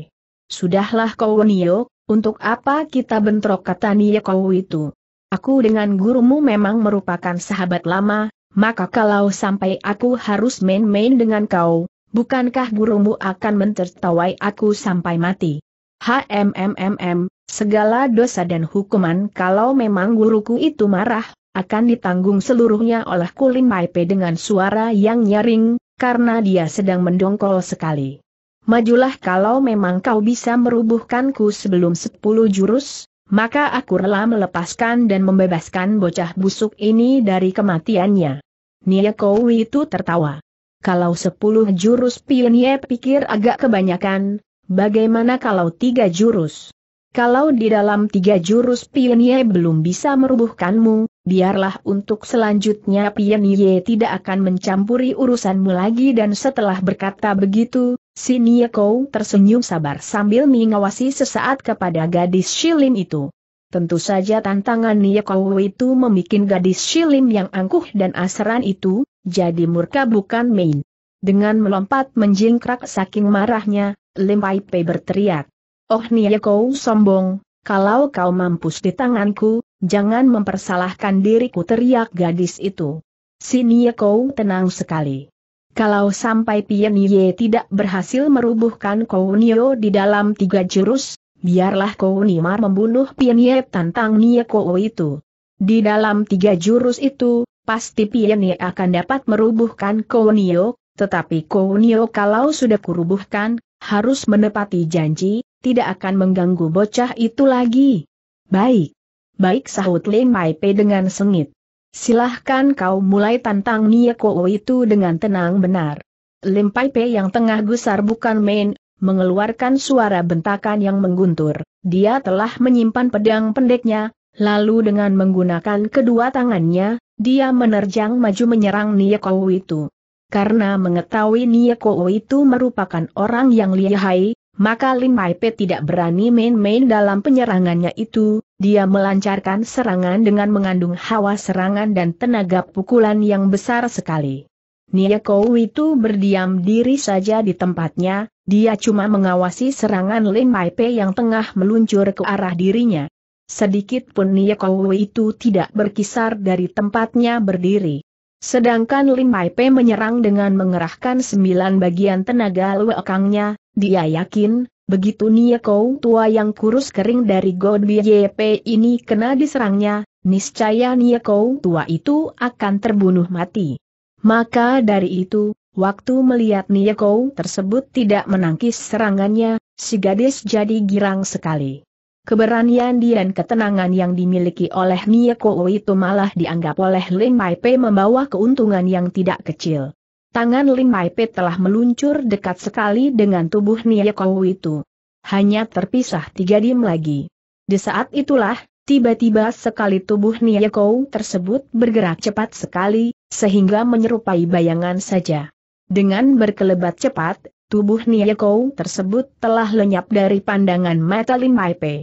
Sudahlah Kau Nio, untuk apa kita bentrok, kata Nieko itu. Aku dengan gurumu memang merupakan sahabat lama, maka kalau sampai aku harus main-main dengan kau, bukankah gurumu akan mentertawai aku sampai mati? HMMMM, segala dosa dan hukuman kalau memang guruku itu marah, akan ditanggung seluruhnya oleh Lim Pai Pei dengan suara yang nyaring, karena dia sedang mendongkol sekali. Majulah, kalau memang kau bisa merubuhkanku sebelum sepuluh jurus, maka aku rela melepaskan dan membebaskan bocah busuk ini dari kematiannya. Nieko itu tertawa. Kalau sepuluh jurus Pienie pikir agak kebanyakan, bagaimana kalau tiga jurus? Kalau di dalam tiga jurus Pienie belum bisa merubuhkanmu, biarlah untuk selanjutnya Pienie tidak akan mencampuri urusanmu lagi. Dan setelah berkata begitu, si Nieko tersenyum sabar sambil mengawasi sesaat kepada gadis Shilim itu. Tentu saja tantangan Nieko itu membuat gadis Shilim yang angkuh dan asran itu jadi murka bukan main. Dengan melompat menjingkrak saking marahnya, Lim Pai Pei berteriak. Oh Nieko sombong, kalau kau mampus di tanganku, jangan mempersalahkan diriku, teriak gadis itu. Si Nieko tenang sekali. Kalau sampai Pienie tidak berhasil merubuhkan Kau Nio di dalam tiga jurus, biarlah Kau Nio membunuh Pienie, tantang Nieko itu. Di dalam tiga jurus itu, pasti Pienie akan dapat merubuhkan Kau Nio, tetapi Kau Nio kalau sudah kurubuhkan, harus menepati janji. Tidak akan mengganggu bocah itu lagi. Baik. Baik, sahut Lim Pai Pei dengan sengit. Silahkan kau mulai, tantang Nieko itu dengan tenang benar. Lim Pai Pei yang tengah gusar bukan main, mengeluarkan suara bentakan yang mengguntur. Dia telah menyimpan pedang pendeknya, lalu dengan menggunakan kedua tangannya, dia menerjang maju menyerang Nieko itu. Karena mengetahui Nieko itu merupakan orang yang lihai, maka Lim Pai Pei tidak berani main-main dalam penyerangannya itu, dia melancarkan serangan dengan mengandung hawa serangan dan tenaga pukulan yang besar sekali. Nieko itu berdiam diri saja di tempatnya, dia cuma mengawasi serangan Lim Pai Pei yang tengah meluncur ke arah dirinya. Sedikit pun Nieko itu tidak berkisar dari tempatnya berdiri. Sedangkan Lim Pai Pei menyerang dengan mengerahkan sembilan bagian tenaga luekangnya. Dia yakin, begitu Nieko tua yang kurus kering dari God B Y P ini kena diserangnya, niscaya Nieko tua itu akan terbunuh mati. Maka dari itu, waktu melihat Nieko tersebut tidak menangkis serangannya, si gadis jadi girang sekali. Keberanian dia dan ketenangan yang dimiliki oleh Nieko itu malah dianggap oleh Lim Pai Pei membawa keuntungan yang tidak kecil. Tangan Lim Pai Pei telah meluncur dekat sekali dengan tubuh Nieko itu. Hanya terpisah tiga dim lagi. Di saat itulah, Tiba-tiba sekali tubuh Nieko tersebut bergerak cepat sekali, sehingga menyerupai bayangan saja. Dengan berkelebat cepat, tubuh Nieko tersebut telah lenyap dari pandangan mata Lim Pai Pei.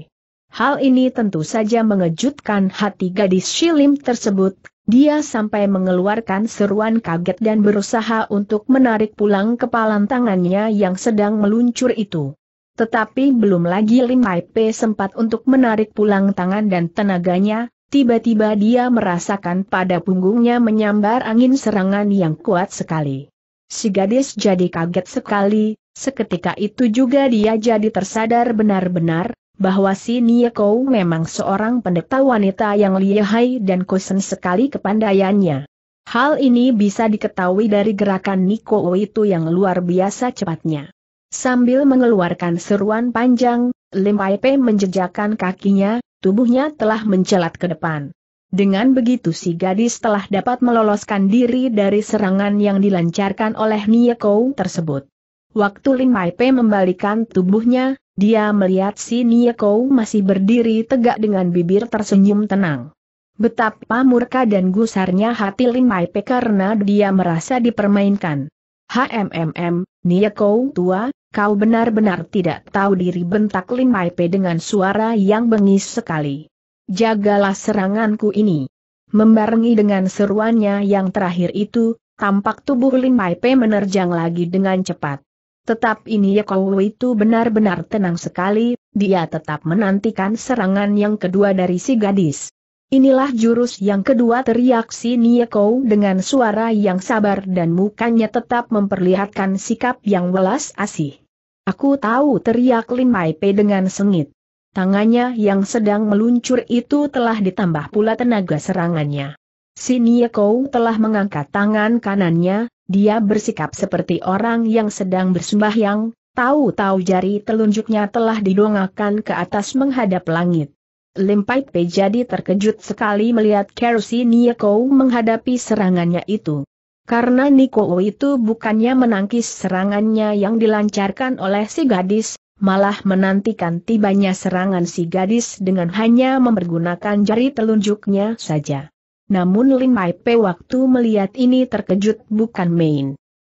Hal ini tentu saja mengejutkan hati gadis Shilim tersebut, dia sampai mengeluarkan seruan kaget dan berusaha untuk menarik pulang kepalan tangannya yang sedang meluncur itu. Tetapi belum lagi Lim Pai Pei sempat untuk menarik pulang tangan dan tenaganya, tiba-tiba dia merasakan pada punggungnya menyambar angin serangan yang kuat sekali. Si gadis jadi kaget sekali, seketika itu juga dia jadi tersadar benar-benar bahwa si Nieko memang seorang pendeta wanita yang lihai dan kosen sekali kepandaiannya. Hal ini bisa diketahui dari gerakan Nieko itu yang luar biasa cepatnya. Sambil mengeluarkan seruan panjang, Lim Pai Pei menjejakkan kakinya, tubuhnya telah mencelat ke depan. Dengan begitu si gadis telah dapat meloloskan diri dari serangan yang dilancarkan oleh Nieko tersebut. Waktu Lim Pai Pei membalikan tubuhnya, dia melihat si Nieko masih berdiri tegak dengan bibir tersenyum tenang. Betapa murka dan gusarnya hati Lim Pai Pei karena dia merasa dipermainkan. "Hmm, Nieko tua, kau benar-benar tidak tahu diri," bentak Lim Pai Pei dengan suara yang bengis sekali. "Jagalah seranganku ini." Membarengi dengan seruannya yang terakhir itu, tampak tubuh Lim Pai Pei menerjang lagi dengan cepat. Tetap ini Nieko itu benar-benar tenang sekali, dia tetap menantikan serangan yang kedua dari si gadis. "Inilah jurus yang kedua," teriak si Nieko dengan suara yang sabar dan mukanya tetap memperlihatkan sikap yang welas asih. "Aku tahu," teriak Lim Pai Pei dengan sengit. Tangannya yang sedang meluncur itu telah ditambah pula tenaga serangannya. Si Nieko telah mengangkat tangan kanannya. Dia bersikap seperti orang yang sedang bersembahyang, tahu-tahu jari telunjuknya telah didongakkan ke atas menghadap langit. Lim Pai Pei jadi terkejut sekali melihat si Nieko menghadapi serangannya itu. Karena Nieko itu bukannya menangkis serangannya yang dilancarkan oleh si gadis, malah menantikan tibanya serangan si gadis dengan hanya mempergunakan jari telunjuknya saja. Namun Lim Pai Pei waktu melihat ini terkejut bukan main.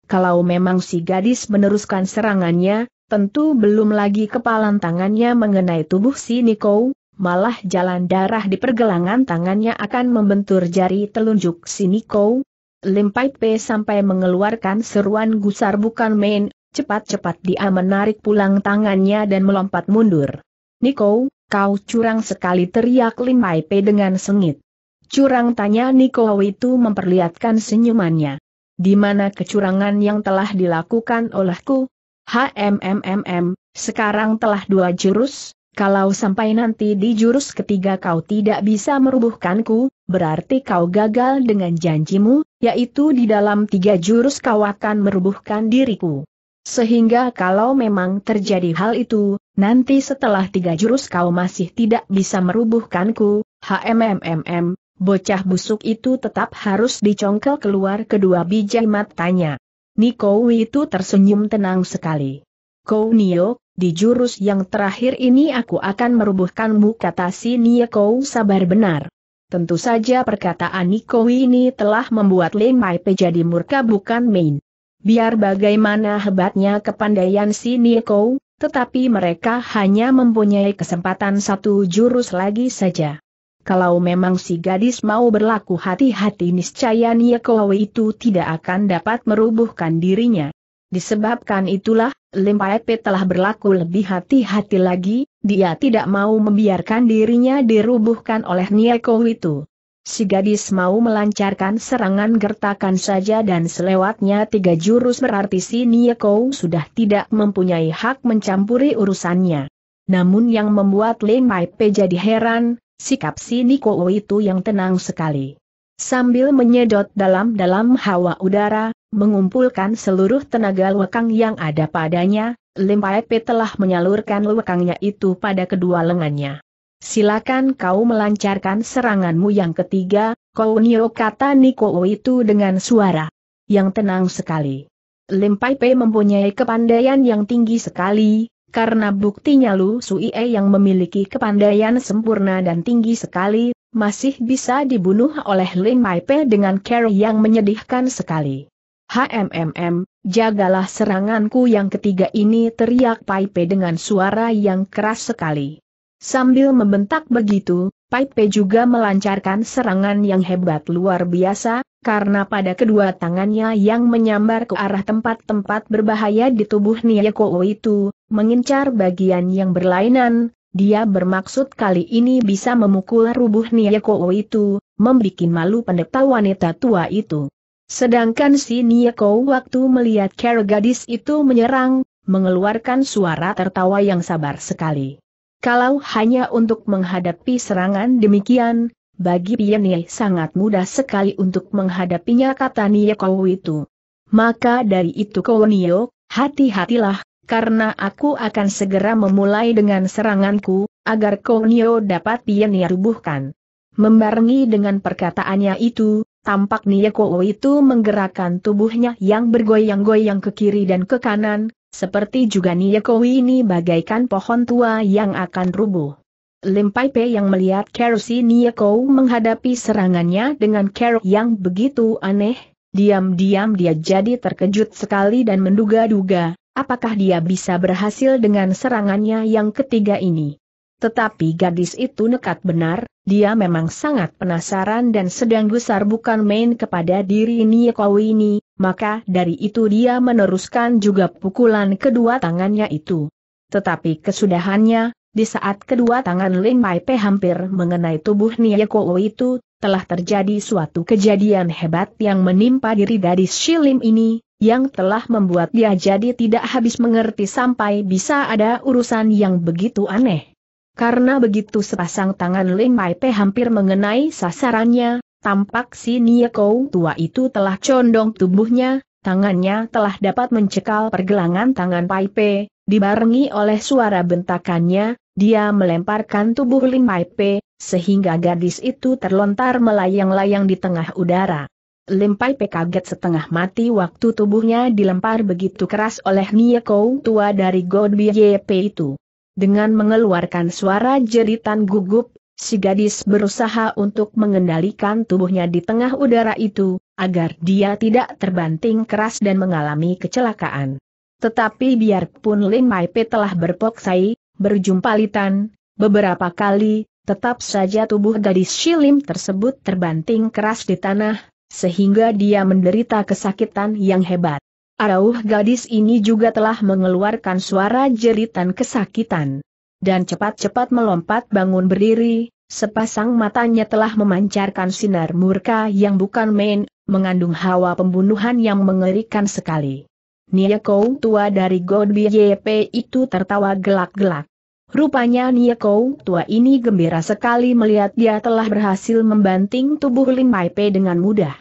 Kalau memang si gadis meneruskan serangannya, tentu belum lagi kepalan tangannya mengenai tubuh si Nieko, malah jalan darah di pergelangan tangannya akan membentur jari telunjuk si Nieko. Lim Pai Pei sampai mengeluarkan seruan gusar bukan main, cepat-cepat dia menarik pulang tangannya dan melompat mundur. "Nieko, kau curang sekali," teriak Lim Pai Pei dengan sengit. "Curang?" tanya Nieko itu memperlihatkan senyumannya. "Di mana kecurangan yang telah dilakukan olehku? Hmm, sekarang telah dua jurus, kalau sampai nanti di jurus ketiga kau tidak bisa merubuhkanku, berarti kau gagal dengan janjimu, yaitu di dalam tiga jurus kau akan merubuhkan diriku. Sehingga kalau memang terjadi hal itu, nanti setelah tiga jurus kau masih tidak bisa merubuhkanku, hmm. Bocah busuk itu tetap harus dicongkel keluar kedua biji matanya." Nieko itu tersenyum tenang sekali. "Kau Nio, di jurus yang terakhir ini aku akan merubuhkanmu," kata si Nieko sabar benar. Tentu saja perkataan Nieko ini telah membuat Lim Pai Pei jadi murka bukan main. Biar bagaimana hebatnya kepandaian si Nieko, tetapi mereka hanya mempunyai kesempatan satu jurus lagi saja. Kalau memang si gadis mau berlaku hati-hati niscaya Nieko itu tidak akan dapat merubuhkan dirinya. Disebabkan itulah, Lim Pai Pei telah berlaku lebih hati-hati lagi, dia tidak mau membiarkan dirinya dirubuhkan oleh Nieko itu. Si gadis mau melancarkan serangan gertakan saja dan selewatnya tiga jurus berarti si Nieko sudah tidak mempunyai hak mencampuri urusannya. Namun yang membuat Lim Pai Pei jadi heran, sikap si Nieko itu yang tenang sekali. Sambil menyedot dalam-dalam hawa udara, mengumpulkan seluruh tenaga lekang yang ada padanya, Lim Pai Pei telah menyalurkan lekangnya itu pada kedua lengannya. "Silakan kau melancarkan seranganmu yang ketiga, kau Nio," kata Nieko itu dengan suara yang tenang sekali. Lim Pai Pei mempunyai kepandaian yang tinggi sekali, karena buktinya Lu Suie yang memiliki kepandaian sempurna dan tinggi sekali, masih bisa dibunuh oleh Lin Maipe dengan cara yang menyedihkan sekali. HMMM, jagalah seranganku yang ketiga ini, teriak Maipe dengan suara yang keras sekali. Sambil membentak begitu, Maipe juga melancarkan serangan yang hebat luar biasa, karena pada kedua tangannya yang menyambar ke arah tempat-tempat berbahaya di tubuh Niyoko itu, mengincar bagian yang berlainan, dia bermaksud kali ini bisa memukul rubuh Niyoko itu, membuat malu pendeta wanita tua itu. Sedangkan si Niyoko waktu melihat cara gadis itu menyerang, mengeluarkan suara tertawa yang sabar sekali. Kalau hanya untuk menghadapi serangan demikian, bagi Pieni sangat mudah sekali untuk menghadapinya, kata Niyoko itu. Maka dari itu Konyo, hati-hatilah, karena aku akan segera memulai dengan seranganku, agar Konyo dapat Pieni rubuhkan. Membarengi dengan perkataannya itu, tampak Niyoko itu menggerakkan tubuhnya yang bergoyang-goyang ke kiri dan ke kanan, seperti juga Niyoko ini bagaikan pohon tua yang akan rubuh. Lim Maipe yang melihat Kerosi Niyoko menghadapi serangannya dengan cara yang begitu aneh, diam-diam dia jadi terkejut sekali dan menduga-duga, apakah dia bisa berhasil dengan serangannya yang ketiga ini. Tetapi gadis itu nekat benar, dia memang sangat penasaran dan sedang gusar bukan main kepada diri Niyoko ini, maka dari itu dia meneruskan juga pukulan kedua tangannya itu. Tetapi kesudahannya, di saat kedua tangan Lin Maipe hampir mengenai tubuh Niyoko itu, telah terjadi suatu kejadian hebat yang menimpa diri gadis Shilim ini, yang telah membuat dia jadi tidak habis mengerti sampai bisa ada urusan yang begitu aneh. Karena begitu sepasang tangan Lin Maipe hampir mengenai sasarannya, tampak si Niyoko tua itu telah condong tubuhnya, tangannya telah dapat mencekal pergelangan tangan Maipe, dibarengi oleh suara bentakannya. Dia melemparkan tubuh Lin Maipe, sehingga gadis itu terlontar melayang-layang di tengah udara. Lin Maipe kaget setengah mati waktu tubuhnya dilempar begitu keras oleh Niyoko tua dari Godbyep itu. Dengan mengeluarkan suara jeritan gugup, si gadis berusaha untuk mengendalikan tubuhnya di tengah udara itu, agar dia tidak terbanting keras dan mengalami kecelakaan. Tetapi biarpun Lin Maipe telah berpoksai, berjumpalitan beberapa kali, tetap saja tubuh gadis Shilim tersebut terbanting keras di tanah, sehingga dia menderita kesakitan yang hebat. Arauh gadis ini juga telah mengeluarkan suara jeritan kesakitan. Dan cepat-cepat melompat bangun berdiri, sepasang matanya telah memancarkan sinar murka yang bukan main, mengandung hawa pembunuhan yang mengerikan sekali. Niyoko tua dari Godbyep itu tertawa gelak-gelak. Rupanya Niyoko tua ini gembira sekali melihat dia telah berhasil membanting tubuh Lin Maipe dengan mudah.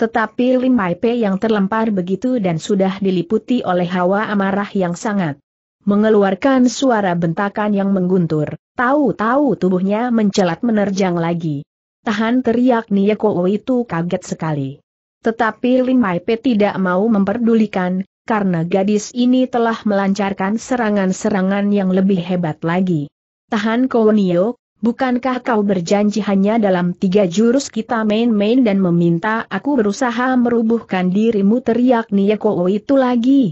Tetapi Lin Maipe yang terlempar begitu dan sudah diliputi oleh hawa amarah yang sangat, mengeluarkan suara bentakan yang mengguntur, tahu-tahu tubuhnya mencelat menerjang lagi. Tahan, teriak Niyoko itu kaget sekali. Tetapi Lin Maipe tidak mau memperdulikan, karena gadis ini telah melancarkan serangan-serangan yang lebih hebat lagi. Tahan Konyo, bukankah kau berjanji hanya dalam tiga jurus kita main-main dan meminta aku berusaha merubuhkan dirimu, teriak Niyoko itu lagi.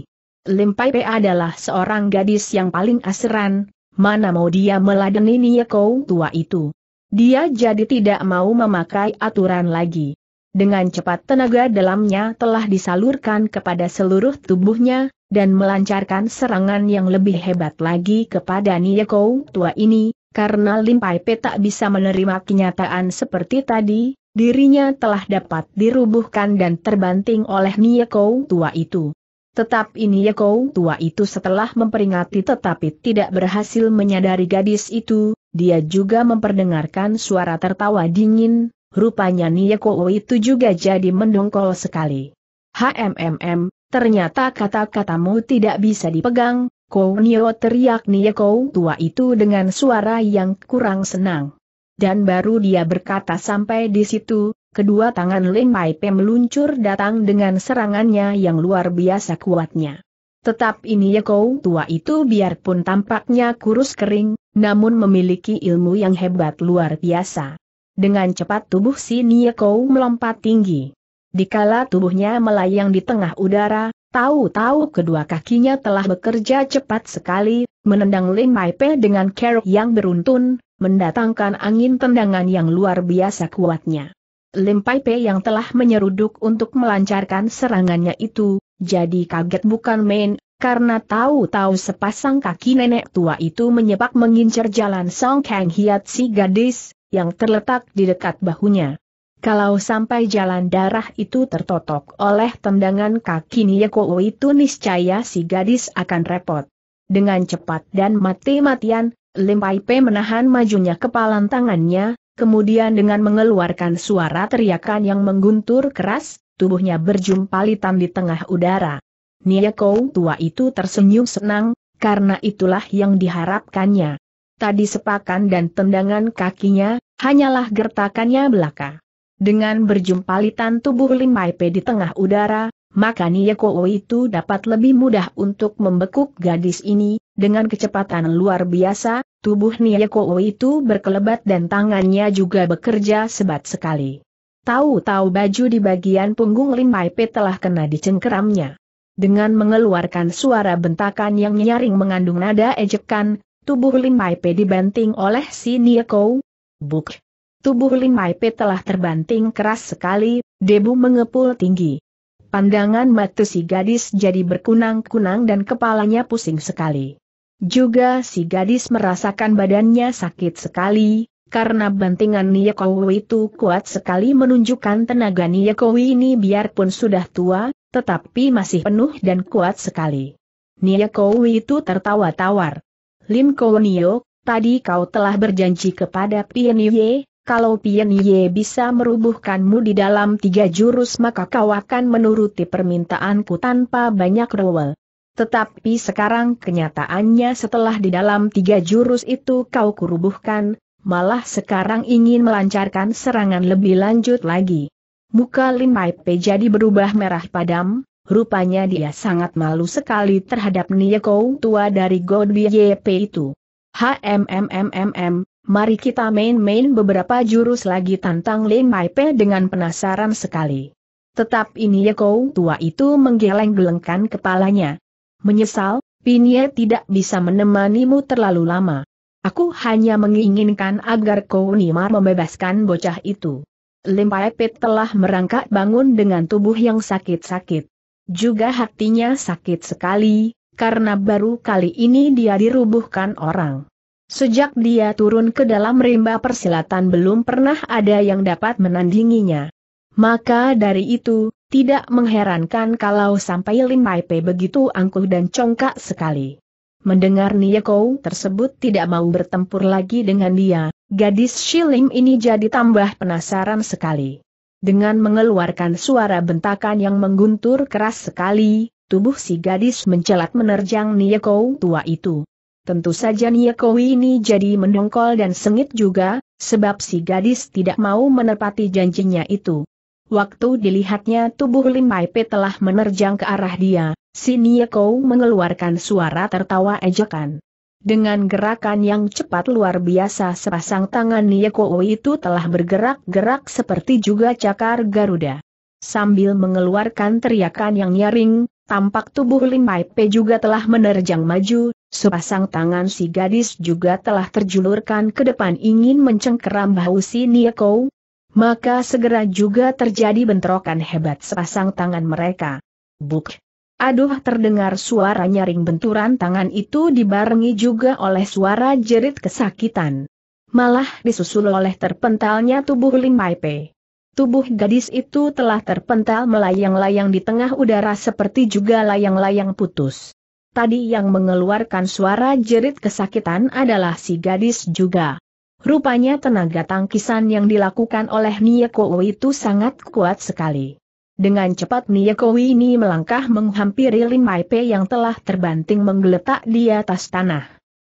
Lin Maipe adalah seorang gadis yang paling aseran, mana mau dia meladeni Niyoko tua itu. Dia jadi tidak mau memakai aturan lagi. Dengan cepat tenaga dalamnya telah disalurkan kepada seluruh tubuhnya, dan melancarkan serangan yang lebih hebat lagi kepada Niyoko tua ini, karena Lin Maipe tak bisa menerima kenyataan seperti tadi, dirinya telah dapat dirubuhkan dan terbanting oleh Niyoko tua itu. Tetapi Niyoko tua itu setelah memperingati tetapi tidak berhasil menyadari gadis itu, dia juga memperdengarkan suara tertawa dingin. Rupanya Niyoko itu juga jadi mendongkol sekali. HMMM, ternyata kata-katamu tidak bisa dipegang, Konyo, teriak Niyoko tua itu dengan suara yang kurang senang. Dan baru dia berkata sampai di situ, kedua tangan Lin Maipe meluncur datang dengan serangannya yang luar biasa kuatnya. Tetap ini Yeko tua itu biarpun tampaknya kurus kering, namun memiliki ilmu yang hebat luar biasa. Dengan cepat tubuh si Yeko melompat tinggi. Dikala tubuhnya melayang di tengah udara, tahu-tahu kedua kakinya telah bekerja cepat sekali, menendang Lin Mai Pei dengan kerok yang beruntun, mendatangkan angin tendangan yang luar biasa kuatnya. Lin Mai Pei yang telah menyeruduk untuk melancarkan serangannya itu, jadi kaget bukan main, karena tahu-tahu sepasang kaki nenek tua itu menyepak mengincar jalan Song Kang Hiat si gadis, yang terletak di dekat bahunya. Kalau sampai jalan darah itu tertotok oleh tendangan kaki Niyeko itu niscaya si gadis akan repot. Dengan cepat dan mati-matian, Lim Pai Pei menahan majunya kepalan tangannya, kemudian dengan mengeluarkan suara teriakan yang mengguntur keras, tubuhnya berjumpalitan di tengah udara. Niyeko tua itu tersenyum senang, karena itulah yang diharapkannya. Tadi sepakan dan tendangan kakinya, hanyalah gertakannya belaka. Dengan berjumpalitan tubuh Lin Mai Pei di tengah udara, maka Niyeko itu dapat lebih mudah untuk membekuk gadis ini. Dengan kecepatan luar biasa, tubuh Niyeko itu berkelebat dan tangannya juga bekerja sebat sekali. Tahu-tahu baju di bagian punggung Lin Mai Pei telah kena dicengkeramnya. Dengan mengeluarkan suara bentakan yang nyaring mengandung nada ejekan, tubuh Lin Mai Pei dibanting oleh si Niyeko. Buk! Tubuh Lin Mai Pei telah terbanting keras sekali, debu mengepul tinggi. Pandangan mata si gadis jadi berkunang-kunang dan kepalanya pusing sekali. Juga si gadis merasakan badannya sakit sekali, karena bantingan Niyeko itu kuat sekali menunjukkan tenaga Niyeko ini biarpun sudah tua, tetapi masih penuh dan kuat sekali. Niyeko itu tertawa tawar. Lim Ko Nio, tadi kau telah berjanji kepada Pienye. Kalau Pienye bisa merubuhkanmu di dalam tiga jurus maka kau akan menuruti permintaanku tanpa banyak rewel. Tetapi sekarang kenyataannya setelah di dalam tiga jurus itu kau kurubuhkan, malah sekarang ingin melancarkan serangan lebih lanjut lagi. Muka Lin Mai Pei jadi berubah merah padam, rupanya dia sangat malu sekali terhadap Niyeko tua dari God B Y P itu. HMMMMM. Mari kita main-main beberapa jurus lagi, tantang Lin Mai Pei dengan penasaran sekali. Tetap ini Yeko tua itu menggeleng-gelengkan kepalanya. Menyesal, Pienye tidak bisa menemanimu terlalu lama. Aku hanya menginginkan agar Ko Nima membebaskan bocah itu. Lin Mai Pei telah merangkak bangun dengan tubuh yang sakit-sakit. Juga hatinya sakit sekali, karena baru kali ini dia dirubuhkan orang. Sejak dia turun ke dalam rimba persilatan belum pernah ada yang dapat menandinginya. Maka dari itu, tidak mengherankan kalau sampai Lin Mai Pei begitu angkuh dan congkak sekali. Mendengar Niyeko tersebut tidak mau bertempur lagi dengan dia, gadis Shilim ini jadi tambah penasaran sekali. Dengan mengeluarkan suara bentakan yang mengguntur keras sekali, tubuh si gadis mencelat menerjang Niyeko tua itu. Tentu saja Niyeko ini jadi mendongkol dan sengit juga, sebab si gadis tidak mau menepati janjinya itu. Waktu dilihatnya tubuh Lin Mai Pei telah menerjang ke arah dia, si Niyeko mengeluarkan suara tertawa ejekan. Dengan gerakan yang cepat luar biasa sepasang tangan Niyeko itu telah bergerak-gerak seperti juga cakar Garuda. Sambil mengeluarkan teriakan yang nyaring, tampak tubuh Lin Mai Pei juga telah menerjang maju. Sepasang tangan si gadis juga telah terjulurkan ke depan ingin mencengkeram bahu si Niyeko. Maka segera juga terjadi bentrokan hebat sepasang tangan mereka. Buk! Aduh, terdengar suara nyaring benturan tangan itu dibarengi juga oleh suara jerit kesakitan. Malah disusul oleh terpentalnya tubuh Lin Mai Pei. Tubuh gadis itu telah terpental melayang-layang di tengah udara seperti juga layang-layang putus. Tadi yang mengeluarkan suara jerit kesakitan adalah si gadis juga. Rupanya tenaga tangkisan yang dilakukan oleh Niyeko itu sangat kuat sekali. Dengan cepat Niyeko ini melangkah menghampiri Lin Mai Pei yang telah terbanting menggeletak di atas tanah.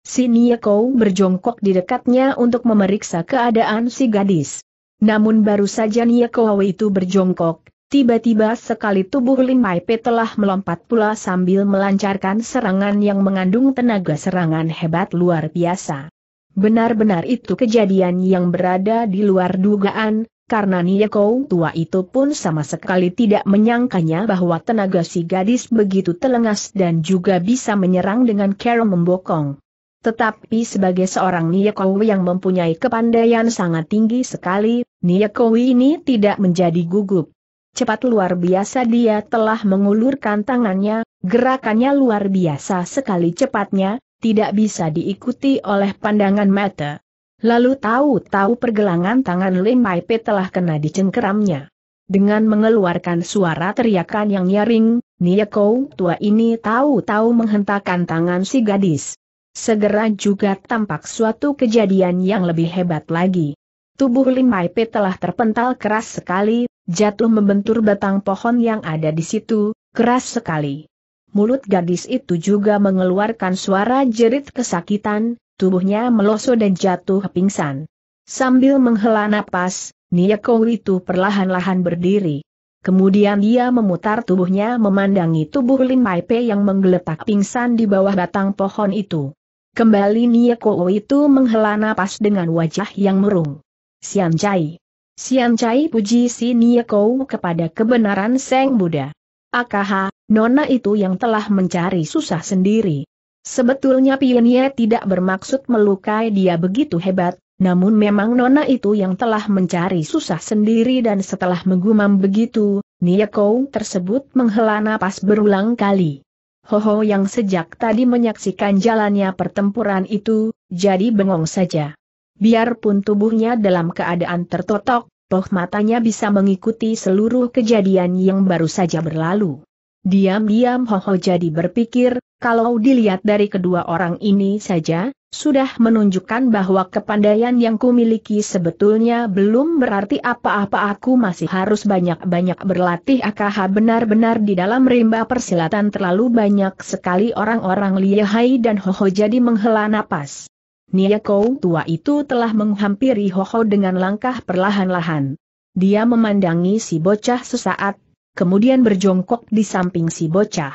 Si Niyeko berjongkok di dekatnya untuk memeriksa keadaan si gadis. Namun baru saja Niyeko itu berjongkok, Tiba-tiba sekali tubuh Limai Pe telah melompat pula sambil melancarkan serangan yang mengandung tenaga serangan hebat luar biasa. Benar-benar itu kejadian yang berada di luar dugaan, karena Nieko tua itu pun sama sekali tidak menyangkanya bahwa tenaga si gadis begitu telengas dan juga bisa menyerang dengan cara membokong. Tetapi sebagai seorang Niekowi yang mempunyai kepandaian sangat tinggi sekali, Niekowi ini tidak menjadi gugup. Cepat luar biasa dia telah mengulurkan tangannya, gerakannya luar biasa sekali cepatnya, tidak bisa diikuti oleh pandangan mata. Lalu tahu-tahu pergelangan tangan Lim Pai Pe telah kena di cengkeramnya. Dengan mengeluarkan suara teriakan yang nyaring, Niekowi tua ini tahu-tahu menghentakkan tangan si gadis. Segera juga tampak suatu kejadian yang lebih hebat lagi. Tubuh Lim Pai Pe telah terpental keras sekali, jatuh membentur batang pohon yang ada di situ, keras sekali. Mulut gadis itu juga mengeluarkan suara jerit kesakitan, tubuhnya meloso dan jatuh pingsan. Sambil menghela napas, Nieko itu perlahan-lahan berdiri. Kemudian dia memutar tubuhnya memandangi tubuh Lim Pai Pe yang menggeletak pingsan di bawah batang pohon itu. Kembali Nieko itu menghela napas dengan wajah yang murung. Sian Chai. Sian Chai puji si Nieko kepada kebenaran Seng Buddha. Akaha, nona itu yang telah mencari susah sendiri. Sebetulnya Pienye tidak bermaksud melukai dia begitu hebat, namun memang nona itu yang telah mencari susah sendiri dan setelah menggumam begitu, Nieko tersebut menghela napas berulang kali. Hoho yang sejak tadi menyaksikan jalannya pertempuran itu, jadi bengong saja. Biarpun tubuhnya dalam keadaan tertotok, toh matanya bisa mengikuti seluruh kejadian yang baru saja berlalu. Diam-diam Hoho jadi berpikir, kalau dilihat dari kedua orang ini saja, sudah menunjukkan bahwa kepandaian yang kumiliki sebetulnya belum berarti apa-apa. Aku masih harus banyak-banyak berlatih. Akaha, benar-benar di dalam rimba persilatan terlalu banyak sekali orang-orang lihai dan Hoho jadi menghela napas. Nieko tua itu telah menghampiri Hoho dengan langkah perlahan-lahan. Dia memandangi si bocah sesaat, kemudian berjongkok di samping si bocah.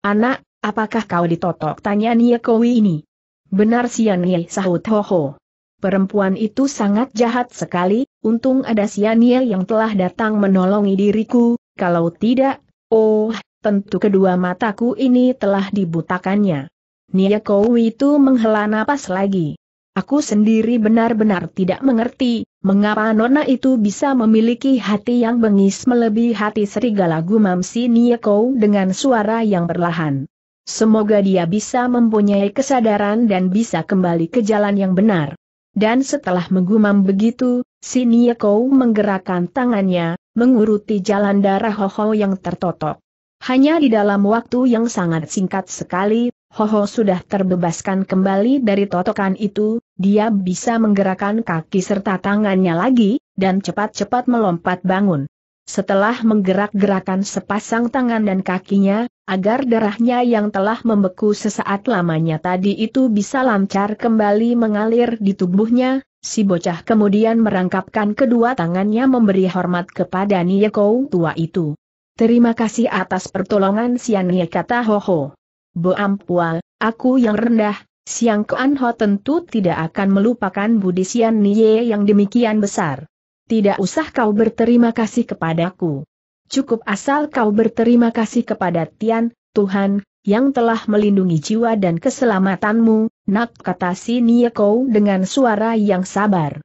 Anak, apakah kau ditotok? Tanya Nieko ini. Benar Sianie, sahut Hoho. Perempuan itu sangat jahat sekali, untung ada Sianie yang telah datang menolongi diriku, kalau tidak, oh, tentu kedua mataku ini telah dibutakannya. Nieko itu menghela napas lagi. Aku sendiri benar-benar tidak mengerti, mengapa nona itu bisa memiliki hati yang bengis melebihi hati serigala, gumam si Nieko dengan suara yang perlahan. Semoga dia bisa mempunyai kesadaran dan bisa kembali ke jalan yang benar. Dan setelah menggumam begitu, si Nieko menggerakkan tangannya, menguruti jalan darah Hoho yang tertotok. Hanya di dalam waktu yang sangat singkat sekali, Hoho sudah terbebaskan kembali dari totokan itu, dia bisa menggerakkan kaki serta tangannya lagi, dan cepat-cepat melompat bangun. Setelah menggerak-gerakan sepasang tangan dan kakinya, agar darahnya yang telah membeku sesaat lamanya tadi itu bisa lancar kembali mengalir di tubuhnya, si bocah kemudian merangkapkan kedua tangannya memberi hormat kepada Nieko tua itu. Terima kasih atas pertolongan Sianie, kata Hoho. Bo ampual, aku yang rendah, Siang Kuan Ho tentu tidak akan melupakan budi Sianie yang demikian besar. Tidak usah kau berterima kasih kepadaku. Cukup asal kau berterima kasih kepada Tian, Tuhan, yang telah melindungi jiwa dan keselamatanmu, nak, kata si Nieko dengan suara yang sabar.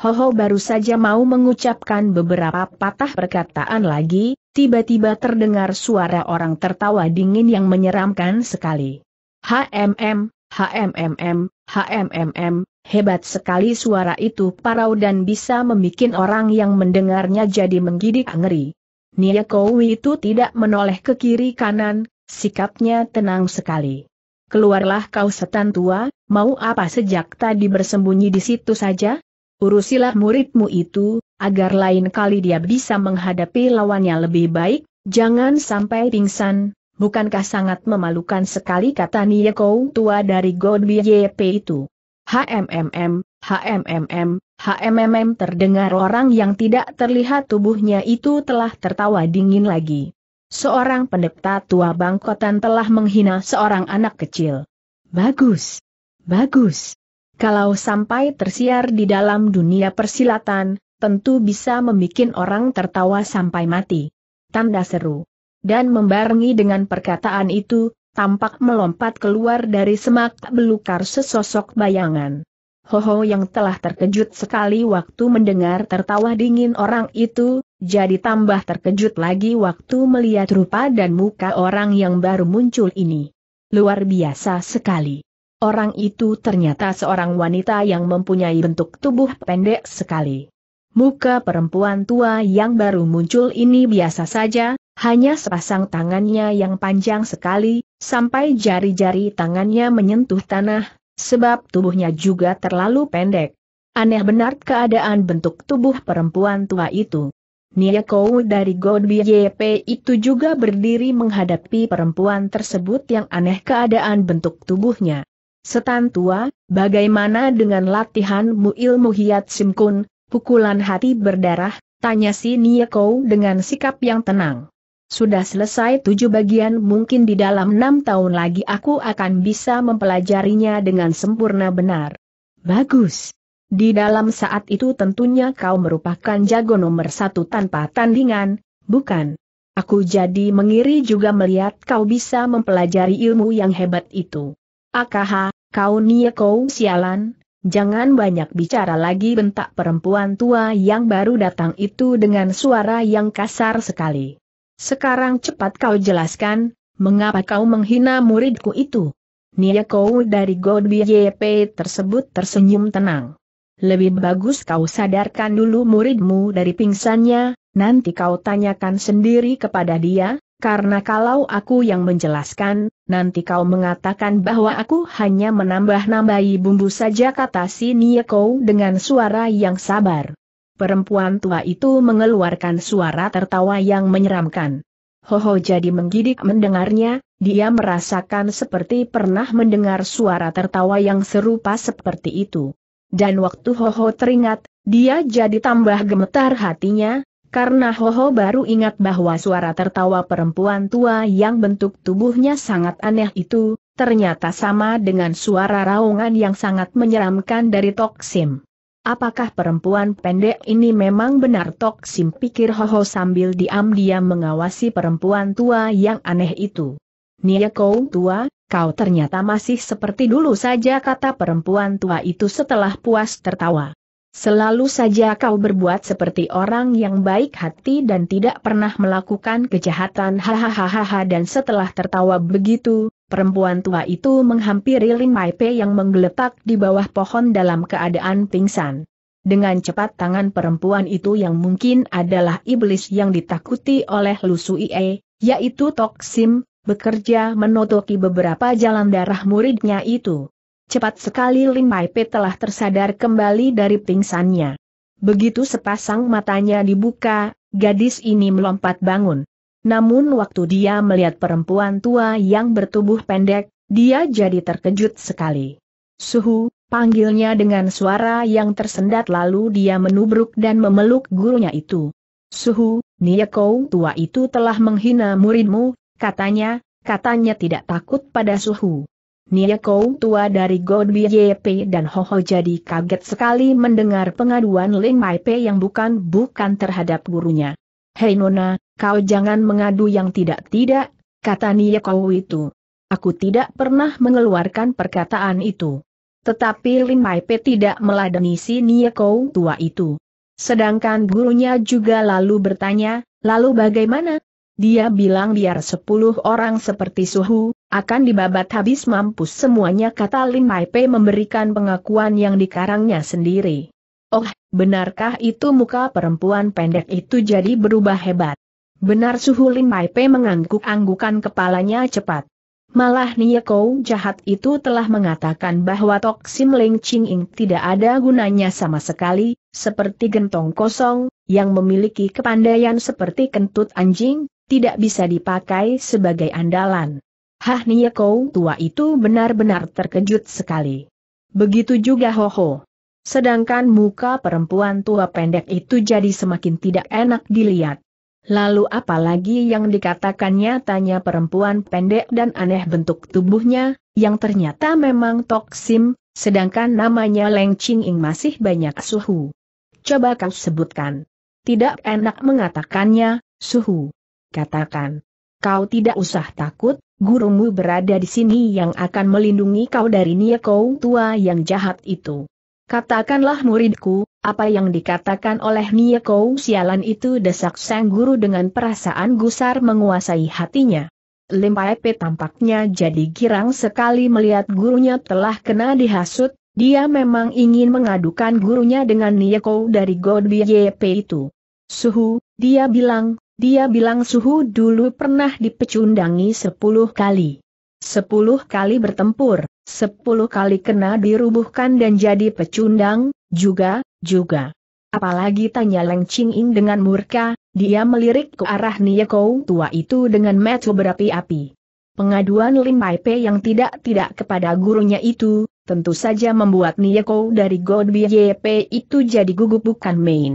Hoho baru saja mau mengucapkan beberapa patah perkataan lagi, tiba-tiba terdengar suara orang tertawa dingin yang menyeramkan sekali. HMM, HMM, HMM. Hebat sekali suara itu parau dan bisa membuat orang yang mendengarnya jadi menggidik ngeri. Nieko itu tidak menoleh ke kiri kanan, sikapnya tenang sekali. Keluarlah kau setan tua, mau apa sejak tadi bersembunyi di situ saja? Urusilah muridmu itu, agar lain kali dia bisa menghadapi lawannya lebih baik, jangan sampai pingsan. Bukankah sangat memalukan sekali, kata Nieko tua dari God B Y P itu. HMM, HMMM, HMMM terdengar orang yang tidak terlihat tubuhnya itu telah tertawa dingin lagi. Seorang pendeta tua bangkotan telah menghina seorang anak kecil. Bagus, bagus. Kalau sampai tersiar di dalam dunia persilatan, tentu bisa membuat orang tertawa sampai mati. Tanda seru. Dan membarengi dengan perkataan itu, tampak melompat keluar dari semak belukar sesosok bayangan. Hoho yang telah terkejut sekali waktu mendengar tertawa dingin orang itu, jadi tambah terkejut lagi waktu melihat rupa dan muka orang yang baru muncul ini. Luar biasa sekali. Orang itu ternyata seorang wanita yang mempunyai bentuk tubuh pendek sekali. Muka perempuan tua yang baru muncul ini biasa saja, hanya sepasang tangannya yang panjang sekali, sampai jari-jari tangannya menyentuh tanah. Sebab tubuhnya juga terlalu pendek. Aneh benar keadaan bentuk tubuh perempuan tua itu. Nieko dari Godby Y P itu juga berdiri menghadapi perempuan tersebut yang aneh keadaan bentuk tubuhnya. Setan tua, bagaimana dengan latihanmu ilmu hiat simkun, pukulan hati berdarah, tanya si Nieko dengan sikap yang tenang. Sudah selesai tujuh bagian, mungkin di dalam enam tahun lagi aku akan bisa mempelajarinya dengan sempurna benar. Bagus. Di dalam saat itu tentunya kau merupakan jago nomor satu tanpa tandingan, bukan? Aku jadi mengiri juga melihat kau bisa mempelajari ilmu yang hebat itu. Akaha, kau Nieko sialan, jangan banyak bicara lagi, bentak perempuan tua yang baru datang itu dengan suara yang kasar sekali. Sekarang cepat kau jelaskan, mengapa kau menghina muridku itu? Nieko dari Godby Y P tersebut tersenyum tenang. Lebih bagus kau sadarkan dulu muridmu dari pingsannya, nanti kau tanyakan sendiri kepada dia, karena kalau aku yang menjelaskan, nanti kau mengatakan bahwa aku hanya menambah-nambahi bumbu saja, kata si Nieko dengan suara yang sabar. Perempuan tua itu mengeluarkan suara tertawa yang menyeramkan. Hoho jadi menggidik mendengarnya, dia merasakan seperti pernah mendengar suara tertawa yang serupa seperti itu. Dan waktu Hoho teringat, dia jadi tambah gemetar hatinya, karena Hoho baru ingat bahwa suara tertawa perempuan tua yang bentuk tubuhnya sangat aneh itu, ternyata sama dengan suara raungan yang sangat menyeramkan dari Tok Sim. Apakah perempuan pendek ini memang benar Tok Sim, pikir Hoho sambil diam-diam mengawasi perempuan tua yang aneh itu. Nieko tua, kau ternyata masih seperti dulu saja, kata perempuan tua itu setelah puas tertawa. Selalu saja kau berbuat seperti orang yang baik hati dan tidak pernah melakukan kejahatan, hahaha. Dan setelah tertawa begitu, perempuan tua itu menghampiri Lim Mai Pei yang menggeletak di bawah pohon dalam keadaan pingsan. Dengan cepat tangan perempuan itu yang mungkin adalah iblis yang ditakuti oleh Lu Suie, yaitu Tok Sim, bekerja menotoki beberapa jalan darah muridnya itu. Cepat sekali Lim Mai Pei telah tersadar kembali dari pingsannya. Begitu sepasang matanya dibuka, gadis ini melompat bangun. Namun waktu dia melihat perempuan tua yang bertubuh pendek, dia jadi terkejut sekali. Suhu, panggilnya dengan suara yang tersendat, lalu dia menubruk dan memeluk gurunya itu. Suhu, Nieko tua itu telah menghina muridmu, katanya, katanya tidak takut pada Suhu. Nieko tua dari Godby Y P dan Hoho jadi kaget sekali mendengar pengaduan Lim Mai Pei yang bukan-bukan terhadap gurunya. Hei Nona, kau jangan mengadu yang tidak-tidak, kata Nieko itu. Aku tidak pernah mengeluarkan perkataan itu. Tetapi Lim Mai Pei tidak meladeni si Nieko tua itu. Sedangkan gurunya juga lalu bertanya, lalu bagaimana? Dia bilang biar sepuluh orang seperti Suhu, akan dibabat habis mampus semuanya, kata Lim Mai Pei memberikan pengakuan yang dikarangnya sendiri. Oh, benarkah itu? Muka perempuan pendek itu jadi berubah hebat. Benar, Suhu. Lim Mai Pei mengangguk-anggukan kepalanya cepat. Malah Nieko jahat itu telah mengatakan bahwa Tok Sim Ling Ching Ing tidak ada gunanya sama sekali, seperti gentong kosong, yang memiliki kepandaian seperti kentut anjing, tidak bisa dipakai sebagai andalan. Hah, Nieko tua itu benar-benar terkejut sekali. Begitu juga Hoho. sedangkan muka perempuan tua pendek itu jadi semakin tidak enak dilihat. Lalu apalagi yang dikatakannya, tanya perempuan pendek, dan aneh bentuk tubuhnya, yang ternyata memang Tok Sim, sedangkan namanya Leng Ching Ing masih banyak suhu. Coba kau sebutkan. Tidak enak mengatakannya, suhu. Katakan. Kau tidak usah takut, gurumu berada di sini yang akan melindungi kau dari Nieko tua yang jahat itu. Katakanlah muridku, apa yang dikatakan oleh Nieko sialan itu, desak sang guru dengan perasaan gusar menguasai hatinya. Lim Paepe tampaknya jadi girang sekali melihat gurunya telah kena dihasut, dia memang ingin mengadukan gurunya dengan Nieko dari God B Y P itu. Suhu, dia bilang, dia bilang suhu dulu pernah dipecundangi sepuluh kali. Sepuluh kali bertempur, sepuluh kali kena dirubuhkan dan jadi pecundang, juga, juga. Apalagi, tanya Leng Ching Ing dengan murka, dia melirik ke arah Nieko tua itu dengan mata berapi-api. Pengaduan Lim Paepe yang tidak-tidak kepada gurunya itu, tentu saja membuat Nieko dari God B Y P itu jadi gugup bukan main.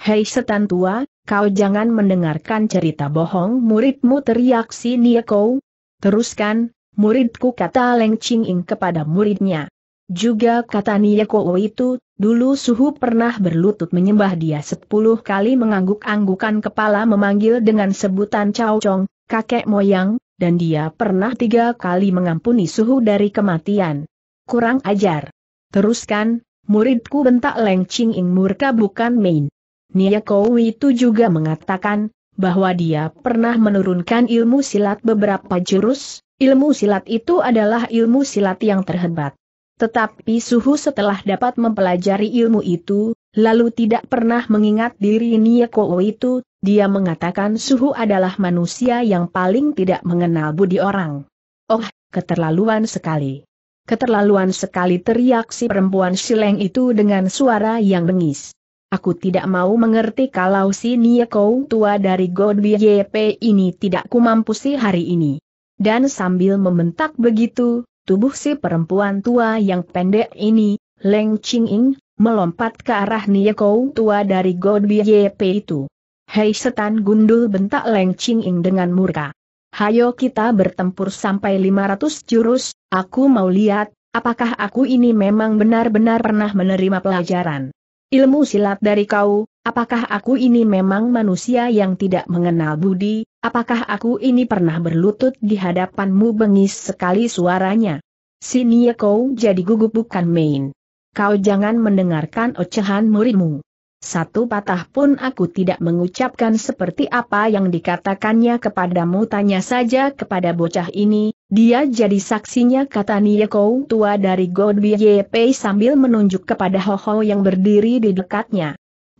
Hei setan tua, kau jangan mendengarkan cerita bohong muridmu, teriak si Nieko. Teruskan, muridku, kata Leng Ching Ing kepada muridnya. Juga kata Nieko itu, dulu suhu pernah berlutut menyembah dia sepuluh kali, mengangguk-anggukan kepala memanggil dengan sebutan Cao Chong, kakek moyang, dan dia pernah tiga kali mengampuni suhu dari kematian. Kurang ajar. Teruskan, muridku, bentak Leng Ching Ing murka bukan main. Nieko itu juga mengatakan bahwa dia pernah menurunkan ilmu silat beberapa jurus. Ilmu silat itu adalah ilmu silat yang terhebat. Tetapi suhu setelah dapat mempelajari ilmu itu, lalu tidak pernah mengingat diri Nieko itu, dia mengatakan suhu adalah manusia yang paling tidak mengenal budi orang. Oh, keterlaluan sekali. Keterlaluan sekali, teriak si perempuan sileng itu dengan suara yang bengis. Aku tidak mau mengerti kalau si Nieko tua dari God B Y P ini tidak kumampusi hari ini. Dan sambil membentak begitu, tubuh si perempuan tua yang pendek ini, Leng Ching Ing, melompat ke arah Nieko tua dari God B Y P itu. Hei setan gundul, bentak Leng Ching Ing dengan murka. Hayo kita bertempur sampai lima ratus jurus, aku mau lihat, apakah aku ini memang benar-benar pernah menerima pelajaran ilmu silat dari kau, apakah aku ini memang manusia yang tidak mengenal budi, apakah aku ini pernah berlutut di hadapanmu? Bengis sekali suaranya. Si Nieko jadi gugup bukan main. Kau jangan mendengarkan ocehan muridmu. Satu patah pun aku tidak mengucapkan seperti apa yang dikatakannya kepadamu. Tanya saja kepada bocah ini, dia jadi saksinya, kata Nieko tua dari God B Y P sambil menunjuk kepada Hoho yang berdiri di dekatnya.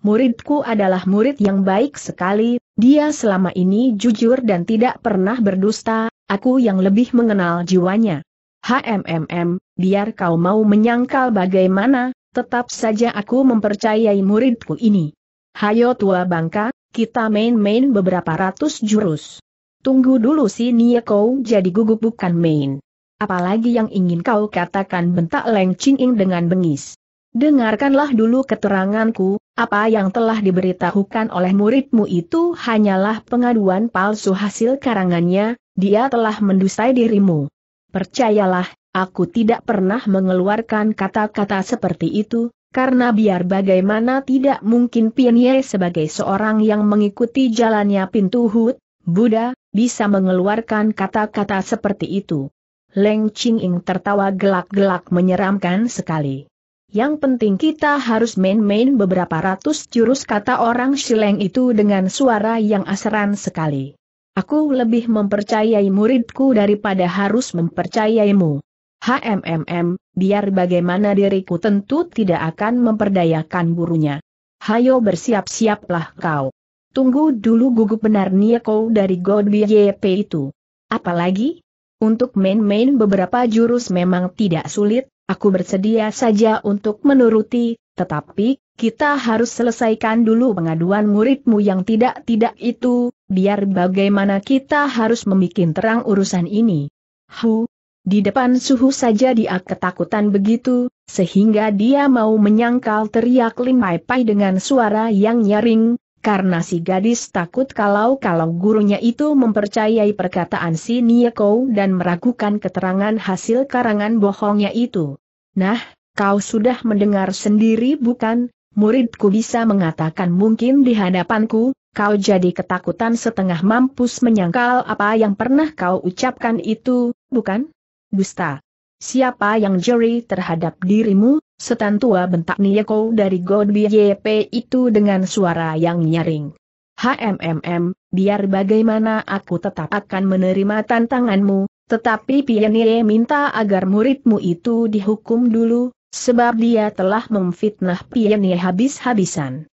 Muridku adalah murid yang baik sekali, dia selama ini jujur dan tidak pernah berdusta, aku yang lebih mengenal jiwanya. HMMM, biar kau mau menyangkal bagaimana, tetap saja aku mempercayai muridku ini. Hayo tua bangka, kita main-main beberapa ratus jurus. Tunggu dulu, si Nieko jadi gugup bukan main. Apalagi yang ingin kau katakan, bentak Leng Ching Ing dengan bengis. Dengarkanlah dulu keteranganku, apa yang telah diberitahukan oleh muridmu itu hanyalah pengaduan palsu hasil karangannya, dia telah mendustai dirimu. Percayalah, aku tidak pernah mengeluarkan kata-kata seperti itu, karena biar bagaimana tidak mungkin Pienye sebagai seorang yang mengikuti jalannya pintu Hut, Buddha, bisa mengeluarkan kata-kata seperti itu. Leng Ching Ing tertawa gelak-gelak menyeramkan sekali. Yang penting kita harus main-main beberapa ratus jurus, kata orang sileng itu dengan suara yang asaran sekali. Aku lebih mempercayai muridku daripada harus mempercayaimu. HMMM, biar bagaimana diriku tentu tidak akan memperdayakan gurunya. Hayo bersiap-siaplah kau. Tunggu dulu, gugup benar Nieko dari God B Y P itu. Apalagi? Untuk main-main beberapa jurus memang tidak sulit. Aku bersedia saja untuk menuruti, tetapi kita harus selesaikan dulu pengaduan muridmu yang tidak-tidak itu, biar bagaimana kita harus membikin terang urusan ini. Hu, Di depan suhu saja dia ketakutan begitu, sehingga dia mau menyangkal, teriak Limai Pai dengan suara yang nyaring, karena si gadis takut kalau-kalau gurunya itu mempercayai perkataan si Nieko dan meragukan keterangan hasil karangan bohongnya itu. Nah, kau sudah mendengar sendiri bukan? Muridku bisa mengatakan mungkin di hadapanku, kau jadi ketakutan setengah mampus menyangkal apa yang pernah kau ucapkan itu, bukan? Dusta. Siapa yang jeri terhadap dirimu, setan tua, bentak Nieko dari Godby Y P itu dengan suara yang nyaring. HMMM, biar bagaimana aku tetap akan menerima tantanganmu, tetapi Pianie minta agar muridmu itu dihukum dulu. Sebab dia telah memfitnah Pianie habis-habisan.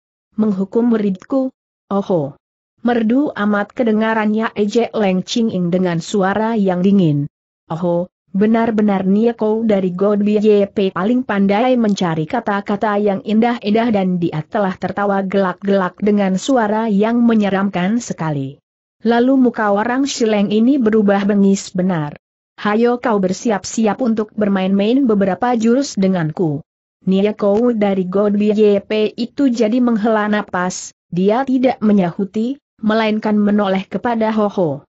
Menghukum muridku? Oho. Merdu amat kedengarannya ejek Leng Ching Ing dengan suara yang dingin. Oho, benar-benar Nieko dari Godby Y P paling pandai mencari kata-kata yang indah-indah dan dia telah tertawa gelak-gelak dengan suara yang menyeramkan sekali. Lalu muka orang Shileng ini berubah bengis benar. Hayo kau bersiap-siap untuk bermain-main beberapa jurus denganku. Nieko dari Godby Y P itu jadi menghela napas, dia tidak menyahuti, melainkan menoleh kepada Hoho.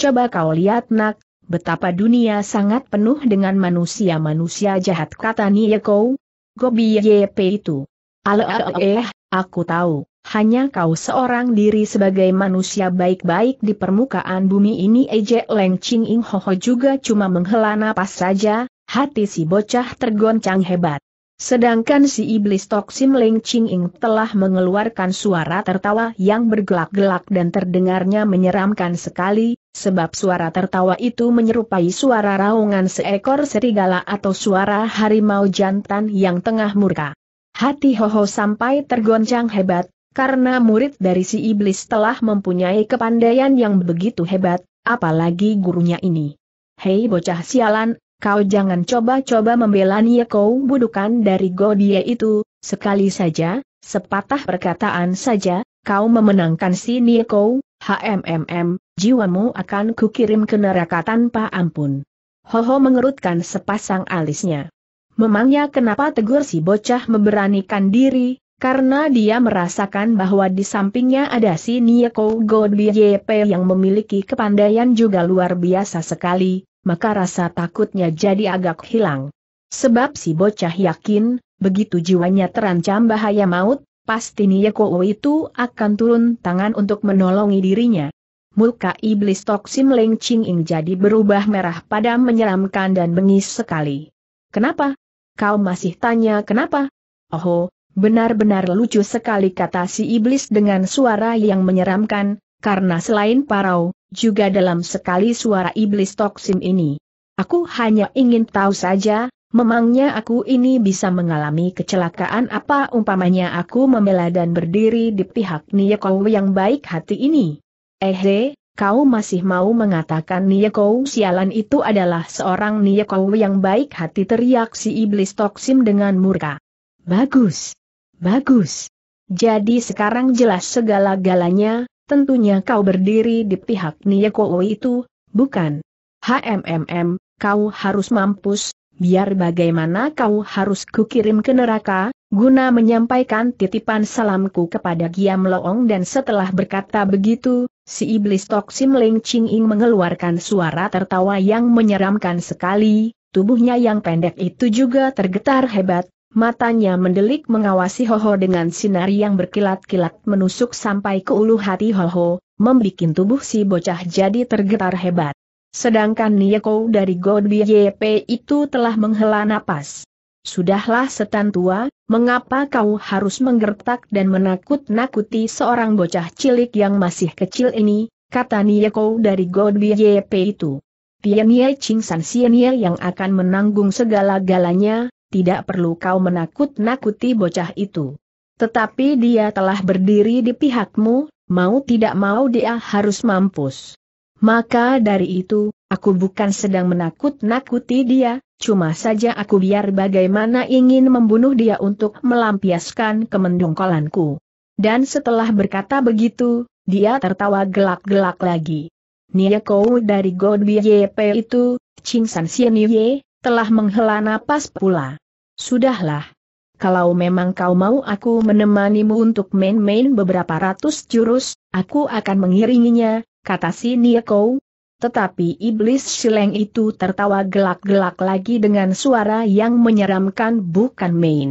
Coba kau lihat nak, betapa dunia sangat penuh dengan manusia-manusia jahat, kata Nieko. Godby Y P itu. Alaeh, aku tahu, hanya kau seorang diri sebagai manusia baik-baik di permukaan bumi ini, ejek Leng Ching Ing. Hoho juga cuma menghela napas saja, hati si bocah tergoncang hebat. Sedangkan si iblis Toksim Leng Ching Ing telah mengeluarkan suara tertawa yang bergelak-gelak dan terdengarnya menyeramkan sekali, sebab suara tertawa itu menyerupai suara raungan seekor serigala atau suara harimau jantan yang tengah murka. Hati Hoho sampai tergoncang hebat. Karena murid dari si iblis telah mempunyai kepandaian yang begitu hebat, apalagi gurunya ini. Hei bocah sialan, kau jangan coba-coba membela Nieko budukan dari Godie itu, sekali saja, sepatah perkataan saja, kau memenangkan si Nieko, HMMM, jiwamu akan kukirim ke neraka tanpa ampun. Hoho mengerutkan sepasang alisnya. Memangnya kenapa, tegur si bocah memberanikan diri? Karena dia merasakan bahwa di sampingnya ada si Nieko Godby Y P yang memiliki kepandaian juga luar biasa sekali, maka rasa takutnya jadi agak hilang. Sebab si bocah yakin, begitu jiwanya terancam bahaya maut, pasti Nieko itu akan turun tangan untuk menolongi dirinya. Muka iblis Toksim Leng Ching Ing jadi berubah merah pada menyeramkan dan bengis sekali. Kenapa? Kau masih tanya kenapa? Oho. Benar-benar lucu sekali, kata si iblis dengan suara yang menyeramkan, karena selain parau, juga dalam sekali suara iblis Toksim ini. Aku hanya ingin tahu saja, memangnya aku ini bisa mengalami kecelakaan apa umpamanya aku membela dan berdiri di pihak Nieko yang baik hati ini? Ehe, kau masih mau mengatakan Nieko sialan itu adalah seorang Nieko yang baik hati, teriak si iblis Toksim dengan murka. Bagus. Bagus. Jadi sekarang jelas segala-galanya, tentunya kau berdiri di pihak Nieko itu, bukan? HMMM, kau harus mampus, biar bagaimana kau harus kukirim ke neraka, guna menyampaikan titipan salamku kepada Giam Loong. Dan setelah berkata begitu, si iblis Toksim Leng Ching Ing mengeluarkan suara tertawa yang menyeramkan sekali, tubuhnya yang pendek itu juga tergetar hebat. Matanya mendelik mengawasi Hoho dengan sinar yang berkilat-kilat menusuk sampai ke ulu hati Hoho, membikin tubuh si bocah jadi tergetar hebat. Sedangkan Nieko dari Godby Y P itu telah menghela napas. Sudahlah setan tua, mengapa kau harus menggertak dan menakut-nakuti seorang bocah cilik yang masih kecil ini, kata Nieko dari Godby Y P itu. Pianie Ching San Sienie yang akan menanggung segala-galanya. Tidak perlu kau menakut-nakuti bocah itu. Tetapi dia telah berdiri di pihakmu, mau tidak mau dia harus mampus. Maka dari itu, aku bukan sedang menakut-nakuti dia, cuma saja aku biar bagaimana ingin membunuh dia untuk melampiaskan kemendongkolanku. Dan setelah berkata begitu, dia tertawa gelak-gelak lagi. Nieko dari Godby Y P itu, Ching San Sien Yue telah menghela napas pula. Sudahlah. Kalau memang kau mau aku menemanimu untuk main-main beberapa ratus jurus, aku akan mengiringinya, kata si Nieko. Tetapi iblis sileng itu tertawa gelak-gelak lagi dengan suara yang menyeramkan bukan main.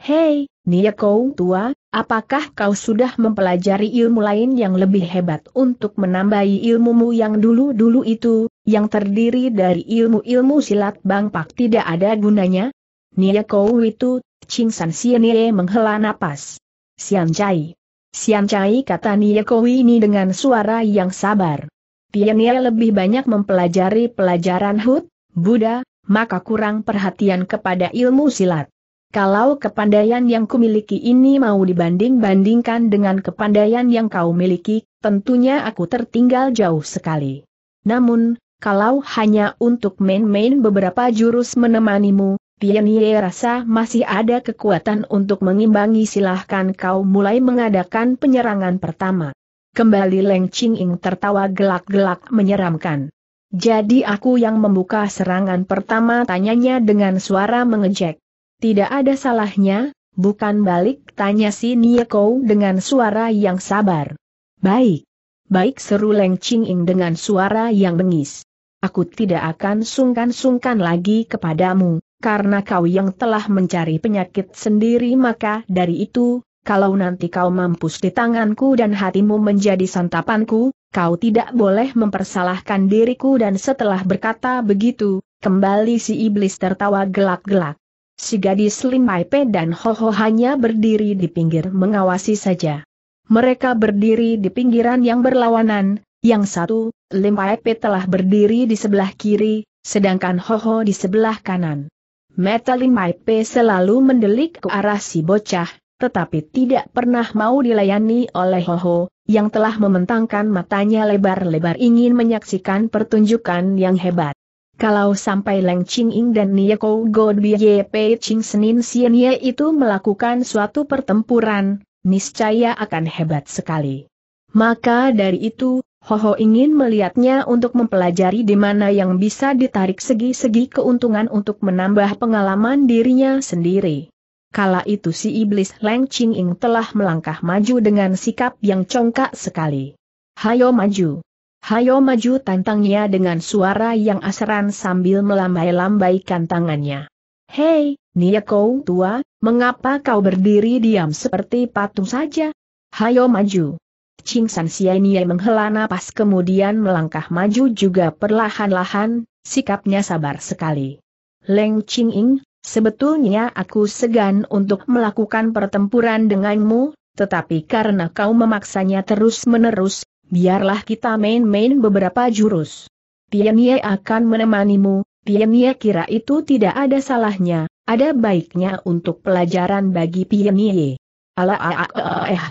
Hei, Nieko tua, apakah kau sudah mempelajari ilmu lain yang lebih hebat untuk menambahi ilmumu yang dulu-dulu itu, yang terdiri dari ilmu-ilmu silat bangpak tidak ada gunanya? Nieko itu, Ching San Sienie menghela napas. Sian Chai. Sian Chai, kata Nieko ini dengan suara yang sabar. Piania lebih banyak mempelajari pelajaran Hut, Buddha, maka kurang perhatian kepada ilmu silat. Kalau kepandaian yang kumiliki ini mau dibanding-bandingkan dengan kepandaian yang kau miliki, tentunya aku tertinggal jauh sekali. Namun, kalau hanya untuk main-main beberapa jurus menemanimu, Piania rasa masih ada kekuatan untuk mengimbangi. Silahkan kau mulai mengadakan penyerangan pertama. Kembali Leng Ching Ing tertawa gelak-gelak menyeramkan. Jadi aku yang membuka serangan pertama, tanyanya dengan suara mengejek. Tidak ada salahnya, bukan balik, tanya si Nieko dengan suara yang sabar. Baik. Baik, seru Leng Ching Ing dengan suara yang bengis. Aku tidak akan sungkan-sungkan lagi kepadamu, karena kau yang telah mencari penyakit sendiri. Maka dari itu, kalau nanti kau mampus di tanganku dan hatimu menjadi santapanku, kau tidak boleh mempersalahkan diriku. Dan setelah berkata begitu, kembali si iblis tertawa gelak-gelak. Si gadis Lim Pai Pe dan Ho Ho hanya berdiri di pinggir mengawasi saja. Mereka berdiri di pinggiran yang berlawanan. Yang satu, Lim Pai Pe telah berdiri di sebelah kiri, sedangkan Ho Ho di sebelah kanan. Mata Lim Pai Pe selalu mendelik ke arah si bocah, tetapi tidak pernah mau dilayani oleh Ho Ho, yang telah membentangkan matanya lebar-lebar ingin menyaksikan pertunjukan yang hebat. Kalau sampai Leng Ching Ing dan Nieko Godbye Pe Ching Senin Sienye itu melakukan suatu pertempuran, niscaya akan hebat sekali. Maka dari itu, Ho Ho ingin melihatnya untuk mempelajari di mana yang bisa ditarik segi-segi keuntungan untuk menambah pengalaman dirinya sendiri. Kala itu si iblis Leng Ching Ing telah melangkah maju dengan sikap yang congkak sekali. Hayo maju. Hayo maju, tantangnya dengan suara yang asran sambil melambai-lambaikan tangannya. Hei, Nieko tua, mengapa kau berdiri diam seperti patung saja? Hayo maju. Ching San Sienie menghela napas kemudian melangkah maju juga perlahan-lahan, sikapnya sabar sekali. Leng Ching Ing, sebetulnya aku segan untuk melakukan pertempuran denganmu, tetapi karena kau memaksanya terus-menerus, biarlah kita main-main beberapa jurus. Pianie akan menemanimu, Pianie kira itu tidak ada salahnya, ada baiknya untuk pelajaran bagi Pianie. Ala ah ah eh.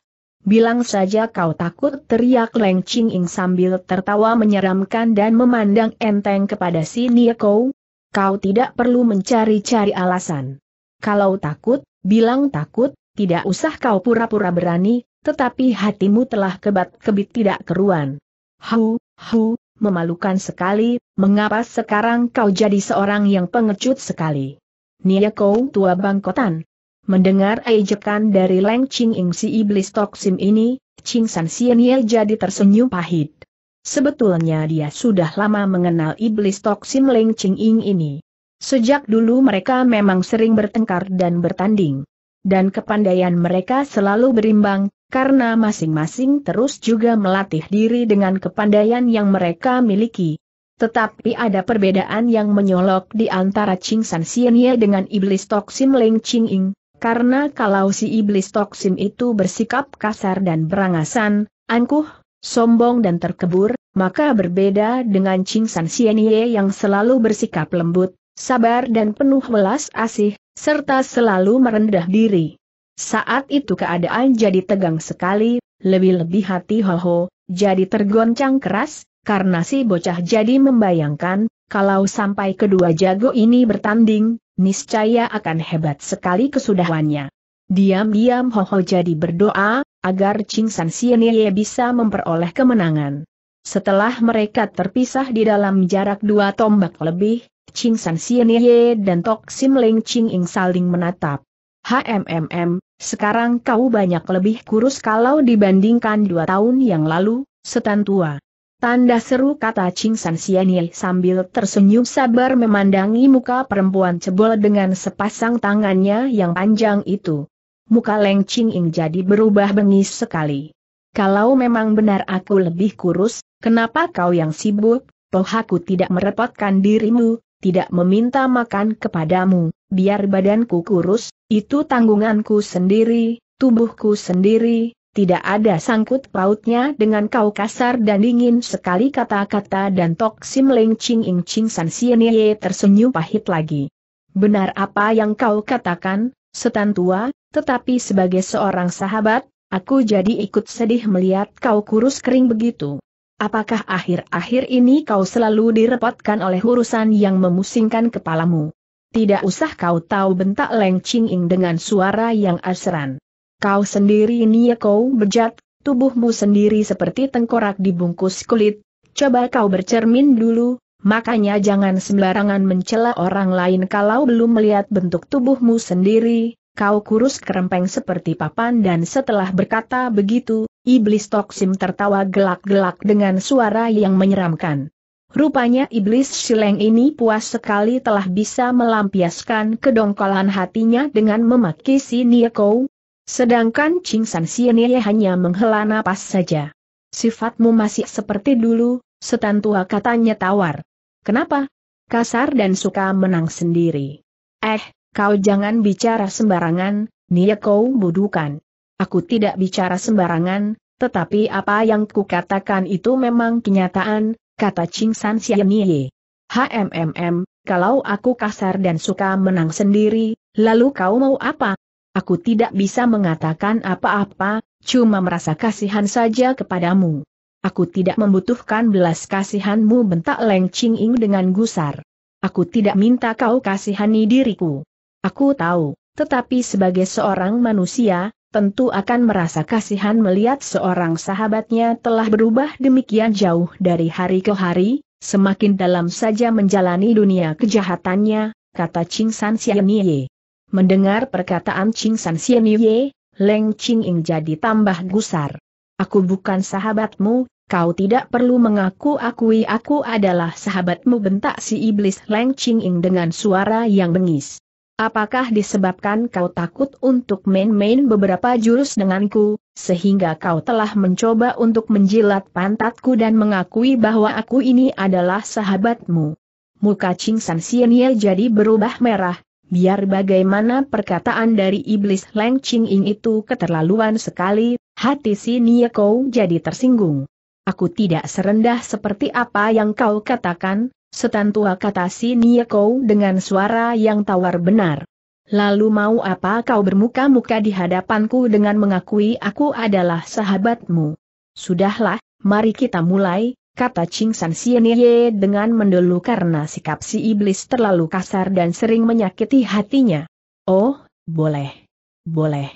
Bilang saja kau takut, teriak Leng Ching Ing sambil tertawa menyeramkan dan memandang enteng kepada si Nieko. Kau tidak perlu mencari-cari alasan. Kalau takut, bilang takut, tidak usah kau pura-pura berani, tetapi hatimu telah kebat-kebit tidak keruan. Hu, hu, memalukan sekali, mengapa sekarang kau jadi seorang yang pengecut sekali? Nieko tua bangkotan. Mendengar ejekan dari Leng Ching Ing si iblis toksim ini, Ching San Sienie jadi tersenyum pahit. Sebetulnya dia sudah lama mengenal iblis toksim Leng Ching Ing ini. Sejak dulu mereka memang sering bertengkar dan bertanding. Dan kepandaian mereka selalu berimbang, karena masing-masing terus juga melatih diri dengan kepandaian yang mereka miliki. Tetapi ada perbedaan yang menyolok di antara Ching San Sienie dengan iblis toksim Leng Ching Ing, karena kalau si iblis toksim itu bersikap kasar dan berangasan, angkuh, sombong dan terkebur, maka berbeda dengan Ching San Sienie yang selalu bersikap lembut, sabar dan penuh welas asih, serta selalu merendah diri. Saat itu keadaan jadi tegang sekali, lebih-lebih hati Ho Ho jadi tergoncang keras, karena si bocah jadi membayangkan, kalau sampai kedua jago ini bertanding, niscaya akan hebat sekali kesudahannya. Diam-diam Ho Ho jadi berdoa, agar Ching San Sienie bisa memperoleh kemenangan. Setelah mereka terpisah di dalam jarak dua tombak lebih, Ching San Sien Ye dan Tok Sim Leng Ching Ing saling menatap. HMMM, sekarang kau banyak lebih kurus kalau dibandingkan dua tahun yang lalu, setan tua. Tanda seru, kata Ching San Sien Ye sambil tersenyum sabar memandangi muka perempuan cebol dengan sepasang tangannya yang panjang itu. Muka Leng Ching Ing jadi berubah bengis sekali. Kalau memang benar aku lebih kurus, kenapa kau yang sibuk? Toh aku tidak merepotkan dirimu, tidak meminta makan kepadamu. Biar badanku kurus, itu tanggunganku sendiri, tubuhku sendiri, tidak ada sangkut pautnya dengan kau. Kasar dan dingin sekali kata-kata dan Tok Sim Leng Ching Ing Ching San Sien Ye tersenyum pahit lagi. Benar apa yang kau katakan, setan tua, tetapi sebagai seorang sahabat, aku jadi ikut sedih melihat kau kurus kering begitu. Apakah akhir-akhir ini kau selalu direpotkan oleh urusan yang memusingkan kepalamu? Tidak usah kau tahu, bentak Leng Ching Ing dengan suara yang asran. Kau sendiri ini kau bejat, tubuhmu sendiri seperti tengkorak dibungkus kulit. Coba kau bercermin dulu, makanya jangan sembarangan mencela orang lain kalau belum melihat bentuk tubuhmu sendiri. Kau kurus kerempeng seperti papan. Dan setelah berkata begitu, iblis Tok Sim tertawa gelak-gelak dengan suara yang menyeramkan. Rupanya iblis Sileng ini puas sekali telah bisa melampiaskan kedongkolan hatinya dengan memaki si Niekou. Sedangkan Ching San Sien Ye hanya menghela napas saja. Sifatmu masih seperti dulu, setan tua, katanya tawar. Kenapa? Kasar dan suka menang sendiri. Eh, kau jangan bicara sembarangan, Niekou budukan. Aku tidak bicara sembarangan, tetapi apa yang kukatakan itu memang kenyataan, kata Ching San Sien Ye. HMMM, kalau aku kasar dan suka menang sendiri, lalu kau mau apa? Aku tidak bisa mengatakan apa-apa, cuma merasa kasihan saja kepadamu. Aku tidak membutuhkan belas kasihanmu, bentak Leng Ching Ing dengan gusar. Aku tidak minta kau kasihani diriku. Aku tahu, tetapi sebagai seorang manusia, tentu akan merasa kasihan melihat seorang sahabatnya telah berubah demikian jauh dari hari ke hari, semakin dalam saja menjalani dunia kejahatannya, kata Ching San Sien Ye. Mendengar perkataan Ching San Sien Ye, Leng Ching Ing jadi tambah gusar. Aku bukan sahabatmu, kau tidak perlu mengaku akui aku adalah sahabatmu, bentak si iblis Leng Ching Ing dengan suara yang bengis. Apakah disebabkan kau takut untuk main-main beberapa jurus denganku, sehingga kau telah mencoba untuk menjilat pantatku dan mengakui bahwa aku ini adalah sahabatmu? Muka Ching San Sien Ye jadi berubah merah. Biar bagaimana, perkataan dari iblis Leng Ching Ing itu keterlaluan sekali, hati si Niekou jadi tersinggung. Aku tidak serendah seperti apa yang kau katakan, setan tua, kata si Niekou dengan suara yang tawar benar. Lalu mau apa kau bermuka-muka di hadapanku dengan mengakui aku adalah sahabatmu? Sudahlah, mari kita mulai, kata Ching San Sien Ye dengan mendelu karena sikap si iblis terlalu kasar dan sering menyakiti hatinya. Oh, boleh. Boleh.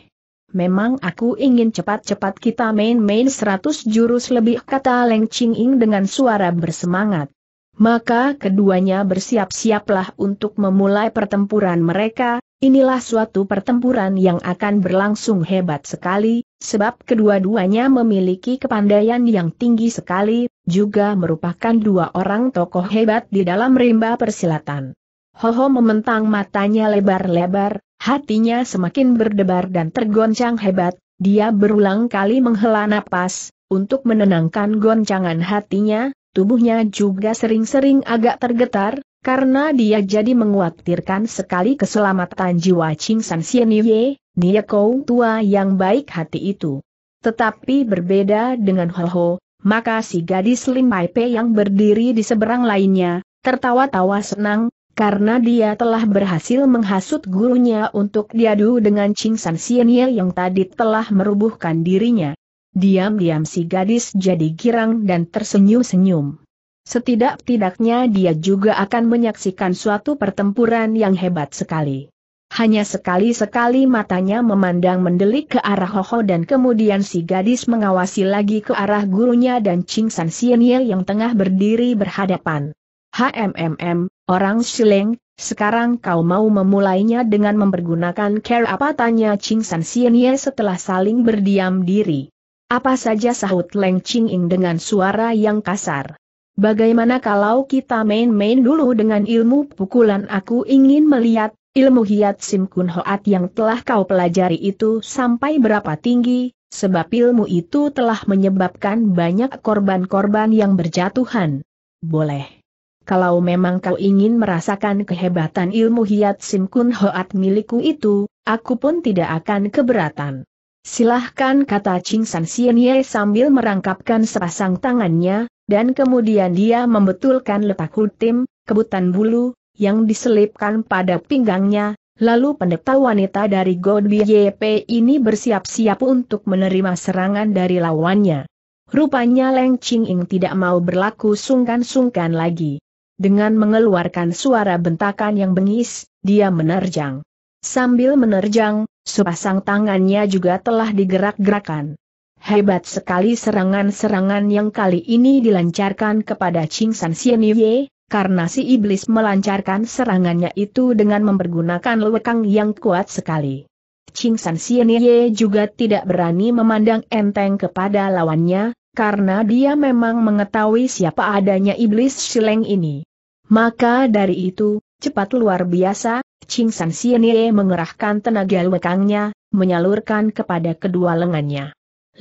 Memang aku ingin cepat-cepat kita main-main seratus jurus lebih, kata Leng Ching Ing dengan suara bersemangat. Maka keduanya bersiap-siaplah untuk memulai pertempuran mereka. Inilah suatu pertempuran yang akan berlangsung hebat sekali, sebab kedua-duanya memiliki kepandaian yang tinggi sekali, juga merupakan dua orang tokoh hebat di dalam rimba persilatan. Hoho mementang matanya lebar-lebar, hatinya semakin berdebar dan tergoncang hebat. Dia berulang kali menghela napas untuk menenangkan goncangan hatinya. Tubuhnya juga sering-sering agak tergetar, karena dia jadi mengkhawatirkan sekali keselamatan jiwa Ching San Sien Ye, Niekou tua yang baik hati itu. Tetapi berbeda dengan Hoho, maka si gadis Lim Pai Pei yang berdiri di seberang lainnya, tertawa-tawa senang, karena dia telah berhasil menghasut gurunya untuk diadu dengan Ching San Sien Ye yang tadi telah merubuhkan dirinya. Diam-diam si gadis jadi girang dan tersenyum-senyum. Setidak-tidaknya dia juga akan menyaksikan suatu pertempuran yang hebat sekali. Hanya sekali-sekali matanya memandang mendelik ke arah Hoho dan kemudian si gadis mengawasi lagi ke arah gurunya dan Ching San Sienye yang tengah berdiri berhadapan. HMMM, orang Sileng, sekarang kau mau memulainya dengan mempergunakan care apa? Tanya Ching San Sienye setelah saling berdiam diri. Apa saja, sahut Leng Ching Ing dengan suara yang kasar. Bagaimana kalau kita main-main dulu dengan ilmu pukulan? Aku ingin melihat ilmu Hiat Sim Kun Hoat yang telah kau pelajari itu sampai berapa tinggi, sebab ilmu itu telah menyebabkan banyak korban-korban yang berjatuhan. Boleh. Kalau memang kau ingin merasakan kehebatan ilmu Hiat Sim Kun Hoat milikku itu, aku pun tidak akan keberatan. Silahkan, kata Ching San Sienye sambil merangkapkan sepasang tangannya, dan kemudian dia membetulkan letak hutim, kebutan bulu, yang diselipkan pada pinggangnya, lalu pendeta wanita dari God B Y P ini bersiap-siap untuk menerima serangan dari lawannya. Rupanya Leng Ching Ing tidak mau berlaku sungkan-sungkan lagi. Dengan mengeluarkan suara bentakan yang bengis, dia menerjang. Sambil menerjang, sepasang tangannya juga telah digerak-gerakan. Hebat sekali serangan-serangan yang kali ini dilancarkan kepada Ching San Sienye, karena si iblis melancarkan serangannya itu dengan mempergunakan lekang yang kuat sekali. Ching San Sienye juga tidak berani memandang enteng kepada lawannya, karena dia memang mengetahui siapa adanya iblis Sileng ini. Maka dari itu, cepat luar biasa, Ching San Sienye mengerahkan tenaga lekangnya, menyalurkan kepada kedua lengannya.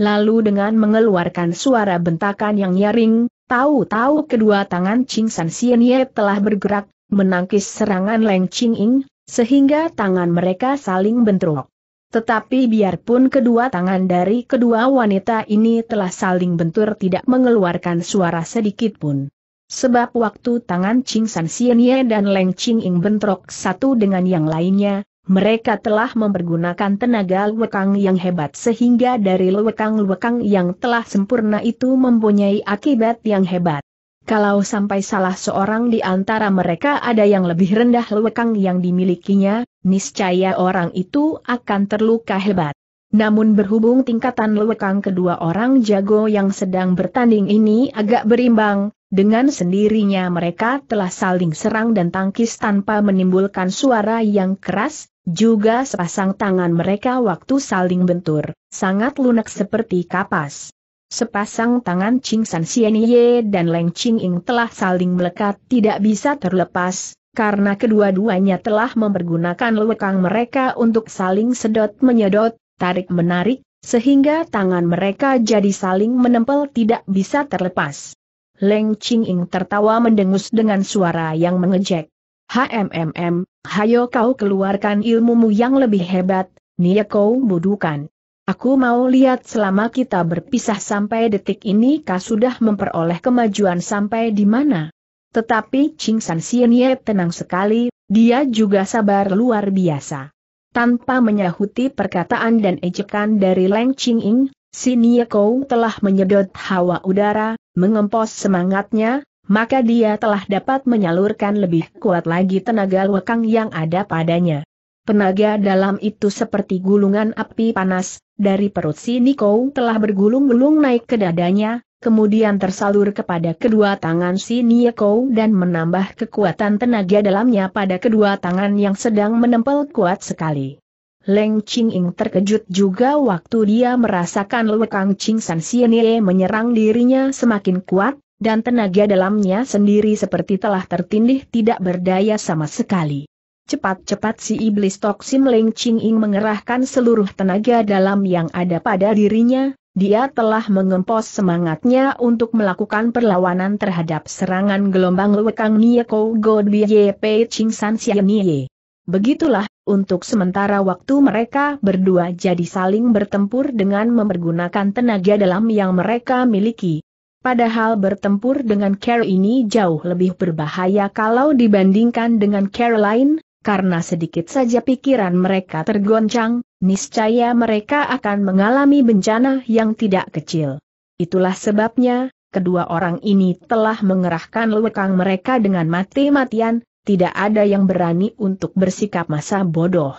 Lalu dengan mengeluarkan suara bentakan yang nyaring, tahu-tahu kedua tangan Ching San Sienye telah bergerak, menangkis serangan Leng Ching Ing, sehingga tangan mereka saling bentrok. Tetapi biarpun kedua tangan dari kedua wanita ini telah saling bentur tidak mengeluarkan suara sedikitpun. Sebab waktu tangan Ching San Sienye dan Leng Ching Ing bentrok satu dengan yang lainnya, mereka telah mempergunakan tenaga lekang yang hebat sehingga dari lekang-lekang yang telah sempurna itu mempunyai akibat yang hebat. Kalau sampai salah seorang di antara mereka ada yang lebih rendah lekang yang dimilikinya, niscaya orang itu akan terluka hebat. Namun berhubung tingkatan lekang kedua orang jago yang sedang bertanding ini agak berimbang, dengan sendirinya mereka telah saling serang dan tangkis tanpa menimbulkan suara yang keras. Juga sepasang tangan mereka waktu saling bentur, sangat lunak seperti kapas. Sepasang tangan Ching San Sienye dan Leng Ching Ing telah saling melekat tidak bisa terlepas, karena kedua-duanya telah mempergunakan lekang mereka untuk saling sedot-menyedot, tarik-menarik, sehingga tangan mereka jadi saling menempel tidak bisa terlepas. Leng Ching Ing tertawa mendengus dengan suara yang mengejek. HMMM, hayo kau keluarkan ilmumu yang lebih hebat, nia kau bodohkan. Aku mau lihat selama kita berpisah sampai detik ini kau sudah memperoleh kemajuan sampai di mana. Tetapi Ching San Sienye tenang sekali, dia juga sabar luar biasa. Tanpa menyahuti perkataan dan ejekan dari Leng Ching Ing, si nia kau telah menyedot hawa udara, mengempos semangatnya. Maka dia telah dapat menyalurkan lebih kuat lagi tenaga lekang yang ada padanya. Tenaga dalam itu seperti gulungan api panas, dari perut si Niko telah bergulung-gulung naik ke dadanya, kemudian tersalur kepada kedua tangan si Niko dan menambah kekuatan tenaga dalamnya pada kedua tangan yang sedang menempel kuat sekali. Leng Ching Ing terkejut juga waktu dia merasakan lekang Ching San Sienye menyerang dirinya semakin kuat, dan tenaga dalamnya sendiri seperti telah tertindih tidak berdaya sama sekali. Cepat-cepat si iblis toksim Leng Ching Ing mengerahkan seluruh tenaga dalam yang ada pada dirinya, dia telah mengempos semangatnya untuk melakukan perlawanan terhadap serangan gelombang lekang Nieko God B Y P Ching San Sienye. Begitulah, untuk sementara waktu mereka berdua jadi saling bertempur dengan mempergunakan tenaga dalam yang mereka miliki. Padahal bertempur dengan care ini jauh lebih berbahaya kalau dibandingkan dengan care lain, karena sedikit saja pikiran mereka tergoncang, niscaya mereka akan mengalami bencana yang tidak kecil. Itulah sebabnya, kedua orang ini telah mengerahkan lekang mereka dengan mati-matian, tidak ada yang berani untuk bersikap masa bodoh.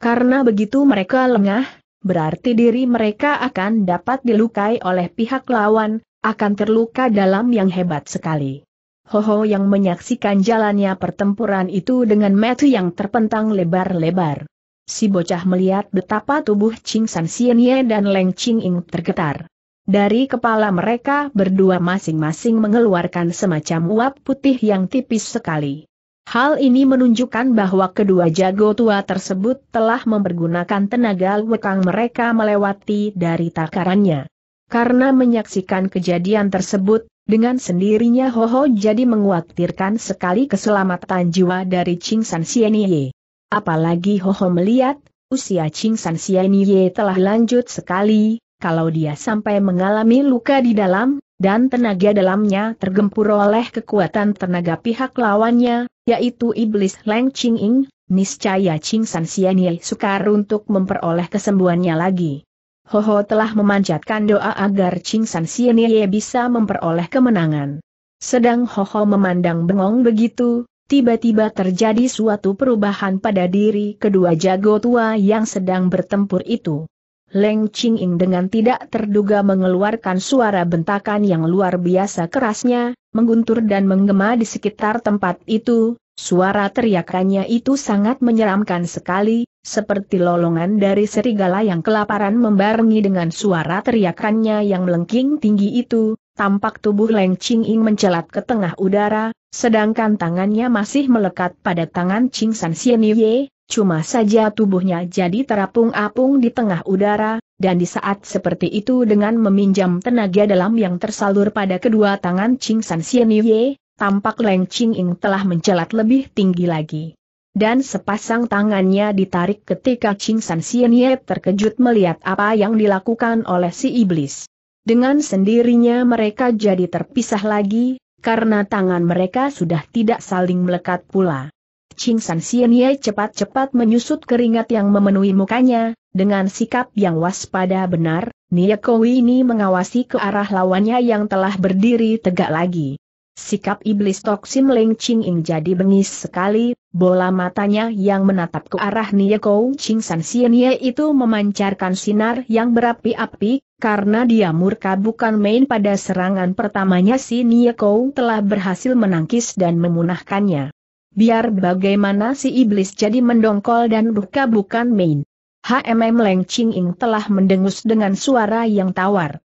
Karena begitu mereka lengah, berarti diri mereka akan dapat dilukai oleh pihak lawan, akan terluka dalam yang hebat sekali. Hoho yang menyaksikan jalannya pertempuran itu dengan mata yang terpentang lebar-lebar. Si bocah melihat betapa tubuh Ching San Sienye dan Leng Ching Ing tergetar. Dari kepala mereka berdua masing-masing mengeluarkan semacam uap putih yang tipis sekali. Hal ini menunjukkan bahwa kedua jago tua tersebut telah mempergunakan tenaga lekang mereka melewati dari takarannya. Karena menyaksikan kejadian tersebut, dengan sendirinya Hoho jadi mengkhawatirkan sekali keselamatan jiwa dari Ching San Sienye. Apalagi Hoho melihat, usia Ching San Sienye telah lanjut sekali, kalau dia sampai mengalami luka di dalam, dan tenaga dalamnya tergempur oleh kekuatan tenaga pihak lawannya, yaitu iblis Leng Ching Ing, niscaya Ching San Sienye sukar untuk memperoleh kesembuhannya lagi. Hoho telah memanjatkan doa agar Ching San Sienye bisa memperoleh kemenangan. Sedang Hoho memandang bengong begitu, tiba-tiba terjadi suatu perubahan pada diri kedua jago tua yang sedang bertempur itu. Leng Ching Ing dengan tidak terduga mengeluarkan suara bentakan yang luar biasa kerasnya, mengguntur dan menggema di sekitar tempat itu. Suara teriakannya itu sangat menyeramkan sekali, seperti lolongan dari serigala yang kelaparan membarengi dengan suara teriakannya yang melengking tinggi itu. Tampak tubuh Leng Ching Ing mencelat ke tengah udara, sedangkan tangannya masih melekat pada tangan Ching San Sienye. Cuma saja tubuhnya jadi terapung-apung di tengah udara, dan di saat seperti itu dengan meminjam tenaga dalam yang tersalur pada kedua tangan Ching San Sienye, tampak Leng Ching Ing telah mencelat lebih tinggi lagi. Dan sepasang tangannya ditarik ketika Ching San Sienye terkejut melihat apa yang dilakukan oleh si iblis. Dengan sendirinya mereka jadi terpisah lagi, karena tangan mereka sudah tidak saling melekat pula. Ching San Sienye cepat-cepat menyusut keringat yang memenuhi mukanya, dengan sikap yang waspada benar, Niakowi ini mengawasi ke arah lawannya yang telah berdiri tegak lagi. Sikap iblis toksim Leng Ching Ing jadi bengis sekali, bola matanya yang menatap ke arah Niakowi Ching San Sienye itu memancarkan sinar yang berapi-api, karena dia murka bukan main pada serangan pertamanya si Niakowi telah berhasil menangkis dan memunahkannya. Biar bagaimana si iblis jadi mendongkol dan buka bukan main. Hmm Leng Ching Ing telah mendengus dengan suara yang tawar.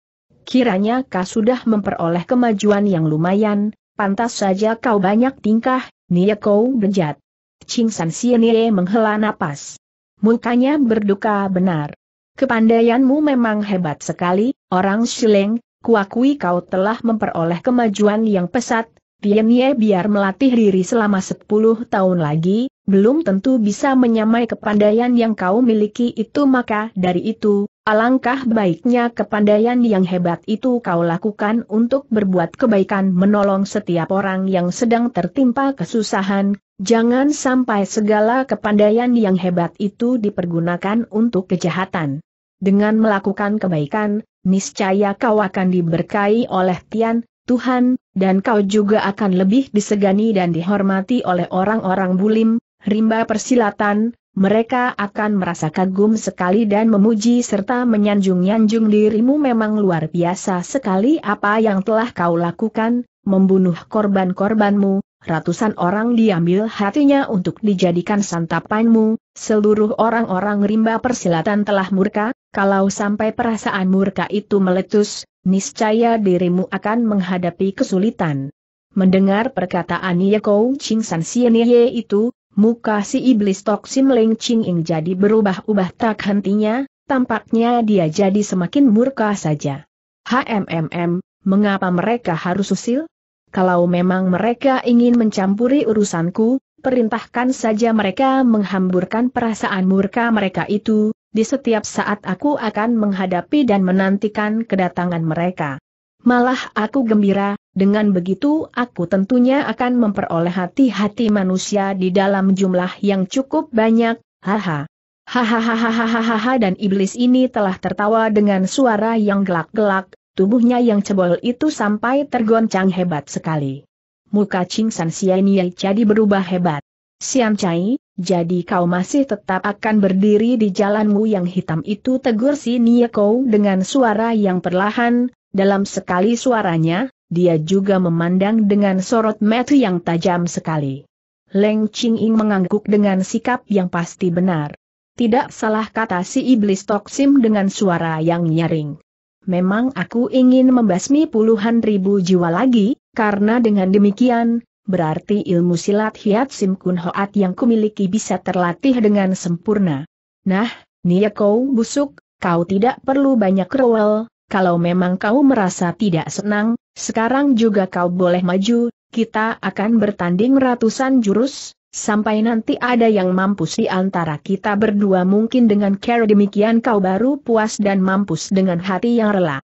Kiranya kau sudah memperoleh kemajuan yang lumayan, pantas saja kau banyak tingkah, Niakowi bejat. Ching San Sienye menghela napas. Mukanya berduka benar. Kepandaianmu memang hebat sekali, orang Shileng, kuakui kau telah memperoleh kemajuan yang pesat. Tienye biar melatih diri selama sepuluh tahun lagi, belum tentu bisa menyamai kepandaian yang kau miliki itu, maka dari itu, alangkah baiknya kepandaian yang hebat itu kau lakukan untuk berbuat kebaikan menolong setiap orang yang sedang tertimpa kesusahan, jangan sampai segala kepandaian yang hebat itu dipergunakan untuk kejahatan. Dengan melakukan kebaikan, niscaya kau akan diberkahi oleh Tian, Tuhan, dan kau juga akan lebih disegani dan dihormati oleh orang-orang bulim, rimba persilatan, mereka akan merasa kagum sekali dan memuji serta menyanjung-nyanjung dirimu. Memang luar biasa sekali apa yang telah kau lakukan, membunuh korban-korbanmu, ratusan orang diambil hatinya untuk dijadikan santapanmu, seluruh orang-orang rimba persilatan telah murka, kalau sampai perasaan murka itu meletus, niscaya dirimu akan menghadapi kesulitan. Mendengar perkataan Niakowi Ching San Sienye itu, muka si iblis toksim Leng Ching Ing jadi berubah-ubah tak hentinya, tampaknya dia jadi semakin murka saja. Hmm, mengapa mereka harus usil? Kalau memang mereka ingin mencampuri urusanku, perintahkan saja mereka menghamburkan perasaan murka mereka itu. Di setiap saat aku akan menghadapi dan menantikan kedatangan mereka. Malah aku gembira, dengan begitu aku tentunya akan memperoleh hati-hati manusia di dalam jumlah yang cukup banyak, haha. Hahaha, dan iblis ini telah tertawa dengan suara yang gelak-gelak, tubuhnya yang cebol itu sampai tergoncang hebat sekali. muka Ching San Sianiai jadi berubah hebat. Siam Chai, jadi kau masih tetap akan berdiri di jalanmu yang hitam itu, tegur si Nieko dengan suara yang perlahan. Dalam sekali suaranya, dia juga memandang dengan sorot mata yang tajam sekali. Leng Ching Ing mengangguk dengan sikap yang pasti benar. Tidak salah, kata si iblis Toksim dengan suara yang nyaring. Memang aku ingin membasmi puluhan ribu jiwa lagi, karena dengan demikian, berarti ilmu silat Hiat Sim Kun Hoat yang kumiliki bisa terlatih dengan sempurna. Nah, Nieko busuk, kau tidak perlu banyak rewel, kalau memang kau merasa tidak senang, sekarang juga kau boleh maju, kita akan bertanding ratusan jurus, sampai nanti ada yang mampus di antara kita berdua. Mungkin dengan cara demikian kau baru puas dan mampus dengan hati yang rela.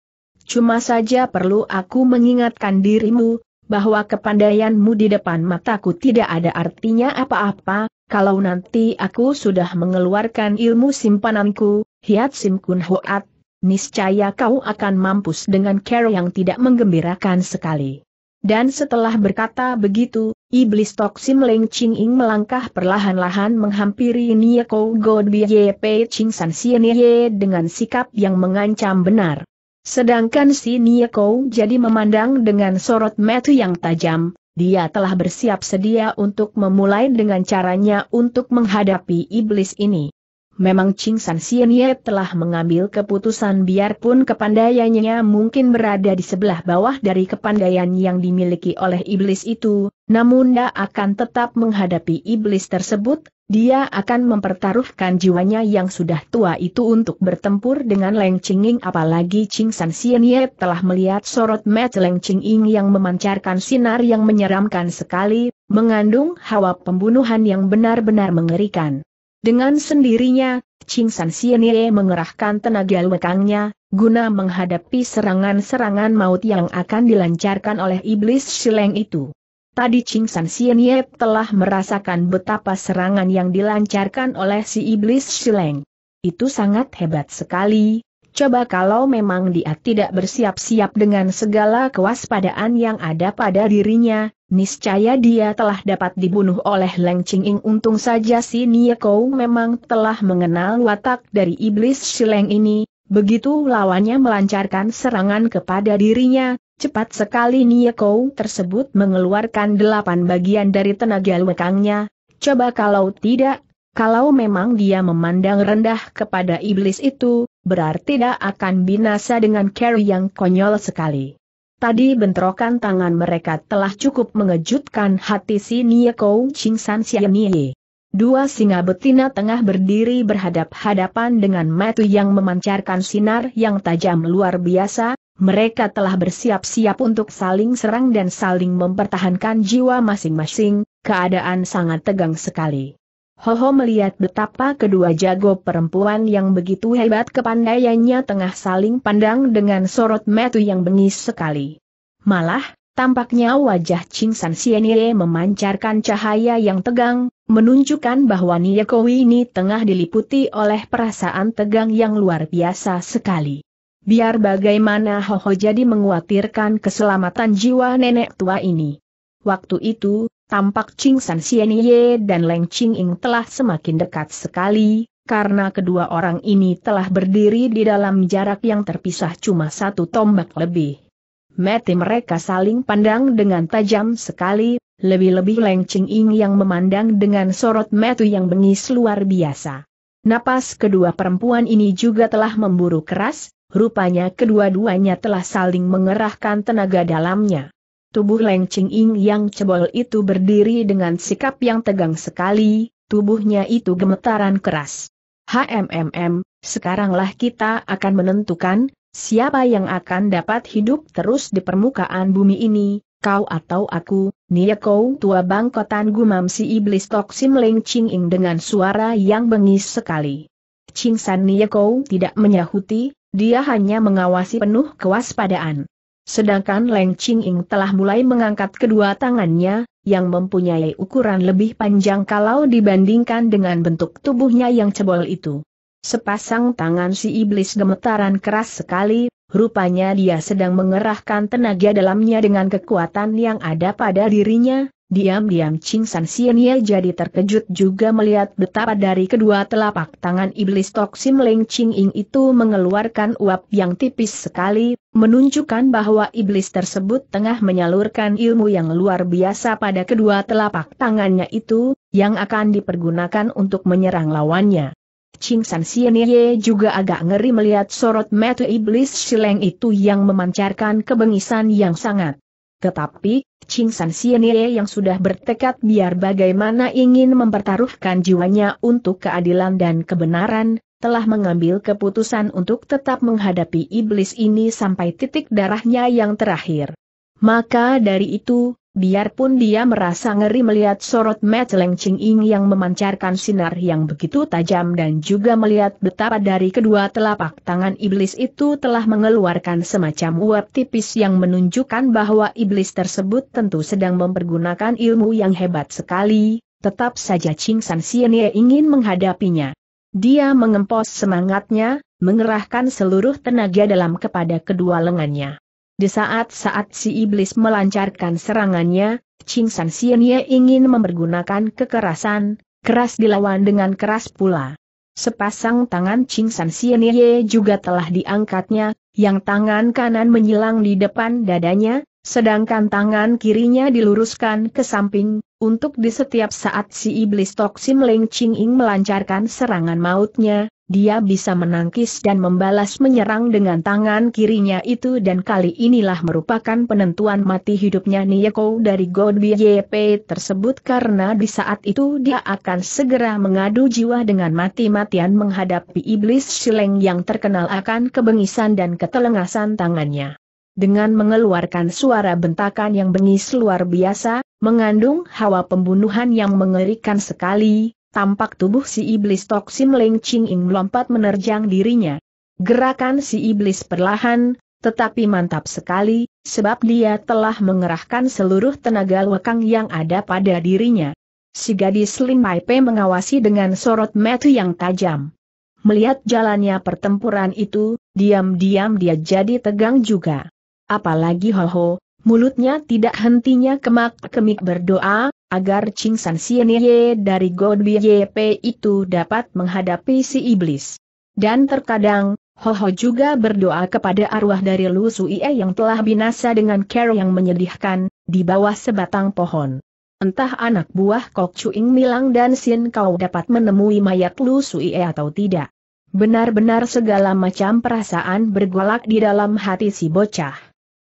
Cuma saja perlu aku mengingatkan dirimu, bahwa kepandaianmu di depan mataku tidak ada artinya apa-apa, kalau nanti aku sudah mengeluarkan ilmu simpananku, Hiat Sim Kun Hoat, niscaya kau akan mampus dengan cara yang tidak menggembirakan sekali. Dan setelah berkata begitu, iblis Toksim Leng Ching Ing melangkah perlahan-lahan menghampiri Nieko Godbyep Ching San Sienye dengan sikap yang mengancam benar. Sedangkan si Nieko jadi memandang dengan sorot mata yang tajam, dia telah bersiap sedia untuk memulai dengan caranya untuk menghadapi iblis ini. Memang Ching San Sienye telah mengambil keputusan, biarpun kepandaiannya mungkin berada di sebelah bawah dari kepandaian yang dimiliki oleh iblis itu, namun dia akan tetap menghadapi iblis tersebut, dia akan mempertaruhkan jiwanya yang sudah tua itu untuk bertempur dengan Leng Ching Ing. Apalagi Ching San Sienye telah melihat sorot mata Leng Ching Ing yang memancarkan sinar yang menyeramkan sekali, mengandung hawa pembunuhan yang benar-benar mengerikan. Dengan sendirinya, Ching San Sienye mengerahkan tenaga lekangnya, guna menghadapi serangan-serangan maut yang akan dilancarkan oleh iblis Shileng itu. Tadi Ching San Sienye telah merasakan betapa serangan yang dilancarkan oleh si iblis Shileng itu sangat hebat sekali. Coba kalau memang dia tidak bersiap-siap dengan segala kewaspadaan yang ada pada dirinya, niscaya dia telah dapat dibunuh oleh Leng Ching Ing. Untung saja si Nieko memang telah mengenal watak dari iblis Shileng ini. Begitu lawannya melancarkan serangan kepada dirinya, cepat sekali Nieko tersebut mengeluarkan delapan bagian dari tenaga lekangnya. Coba kalau tidak, kalau memang dia memandang rendah kepada iblis itu, berarti dia akan binasa dengan cara yang konyol sekali. Tadi bentrokan tangan mereka telah cukup mengejutkan hati si Nieko Ching San Sienye. Dua singa betina tengah berdiri berhadap-hadapan dengan mata yang memancarkan sinar yang tajam luar biasa. Mereka telah bersiap-siap untuk saling serang dan saling mempertahankan jiwa masing-masing. Keadaan sangat tegang sekali. Hoho melihat betapa kedua jago perempuan yang begitu hebat kepandaiannya tengah saling pandang dengan sorot mata yang bengis sekali. Malah, tampaknya wajah Ching San Sienye memancarkan cahaya yang tegang, menunjukkan bahwa Nieko ini tengah diliputi oleh perasaan tegang yang luar biasa sekali. Biar bagaimana Hoho jadi mengkhawatirkan keselamatan jiwa nenek tua ini. Waktu itu, tampak Ching San Sienye dan Leng Ching Ing telah semakin dekat sekali, karena kedua orang ini telah berdiri di dalam jarak yang terpisah cuma satu tombak lebih. Mata mereka saling pandang dengan tajam sekali, lebih-lebih Leng Ching Ing yang memandang dengan sorot mata yang bengis luar biasa. Napas kedua perempuan ini juga telah memburu keras, rupanya kedua-duanya telah saling mengerahkan tenaga dalamnya. Tubuh Leng Ching Ing yang cebol itu berdiri dengan sikap yang tegang sekali, tubuhnya itu gemetaran keras. HMM, sekaranglah kita akan menentukan siapa yang akan dapat hidup terus di permukaan bumi ini, kau atau aku, Nieko tua bangkotan, gumam si iblis Toksim Leng Ching Ing dengan suara yang bengis sekali. Ching San Nieko tidak menyahuti, dia hanya mengawasi penuh kewaspadaan. Sedangkan Leng Ching Ing telah mulai mengangkat kedua tangannya, yang mempunyai ukuran lebih panjang kalau dibandingkan dengan bentuk tubuhnya yang cebol itu. Sepasang tangan si iblis gemetaran keras sekali, rupanya dia sedang mengerahkan tenaga dalamnya dengan kekuatan yang ada pada dirinya. Diam-diam Ching San Sienia jadi terkejut juga melihat betapa dari kedua telapak tangan iblis Tok Sim Leng Ching Ing itu mengeluarkan uap yang tipis sekali, menunjukkan bahwa iblis tersebut tengah menyalurkan ilmu yang luar biasa pada kedua telapak tangannya itu, yang akan dipergunakan untuk menyerang lawannya. Ching San Sienia juga agak ngeri melihat sorot mata iblis Sileng itu yang memancarkan kebengisan yang sangat. Tetapi, Ching San Sienie yang sudah bertekad biar bagaimana ingin mempertaruhkan jiwanya untuk keadilan dan kebenaran, telah mengambil keputusan untuk tetap menghadapi iblis ini sampai titik darahnya yang terakhir. Maka dari itu, biarpun dia merasa ngeri melihat sorot mata Leng Ching Ing yang memancarkan sinar yang begitu tajam dan juga melihat betapa dari kedua telapak tangan iblis itu telah mengeluarkan semacam uap tipis yang menunjukkan bahwa iblis tersebut tentu sedang mempergunakan ilmu yang hebat sekali, tetap saja Ching San Sienie ingin menghadapinya. Dia mengempos semangatnya, mengerahkan seluruh tenaga dalam kepada kedua lengannya. Di saat-saat si iblis melancarkan serangannya, Ching San Sienie ingin mempergunakan kekerasan, keras dilawan dengan keras pula. Sepasang tangan Ching San Sienie juga telah diangkatnya, yang tangan kanan menyilang di depan dadanya, sedangkan tangan kirinya diluruskan ke samping, untuk di setiap saat si iblis Tok Sim Leng Ching Ing melancarkan serangan mautnya. Dia bisa menangkis dan membalas menyerang dengan tangan kirinya itu, dan kali inilah merupakan penentuan mati hidupnya Niyeko dari God B Y P tersebut, karena di saat itu dia akan segera mengadu jiwa dengan mati-matian menghadapi iblis Sileng yang terkenal akan kebengisan dan ketelengasan tangannya. Dengan mengeluarkan suara bentakan yang bengis luar biasa, mengandung hawa pembunuhan yang mengerikan sekali, tampak tubuh si iblis Tok Sim Leng Ching Ing melompat menerjang dirinya. Gerakan si iblis perlahan, tetapi mantap sekali, sebab dia telah mengerahkan seluruh tenaga lekang yang ada pada dirinya. Si gadis Lin Mai Pei mengawasi dengan sorot mata yang tajam. Melihat jalannya pertempuran itu, diam-diam dia jadi tegang juga. Apalagi Hoho, mulutnya tidak hentinya kemak-kemik berdoa, agar Ching San Sienie dari God B Y P itu dapat menghadapi si iblis. Dan terkadang, Hoho juga berdoa kepada arwah dari Lu Suie yang telah binasa dengan cara yang menyedihkan, di bawah sebatang pohon. Entah anak buah Kok Chuing Milang dan Sin Kau dapat menemui mayat Lu Suie atau tidak. Benar-benar segala macam perasaan bergolak di dalam hati si bocah.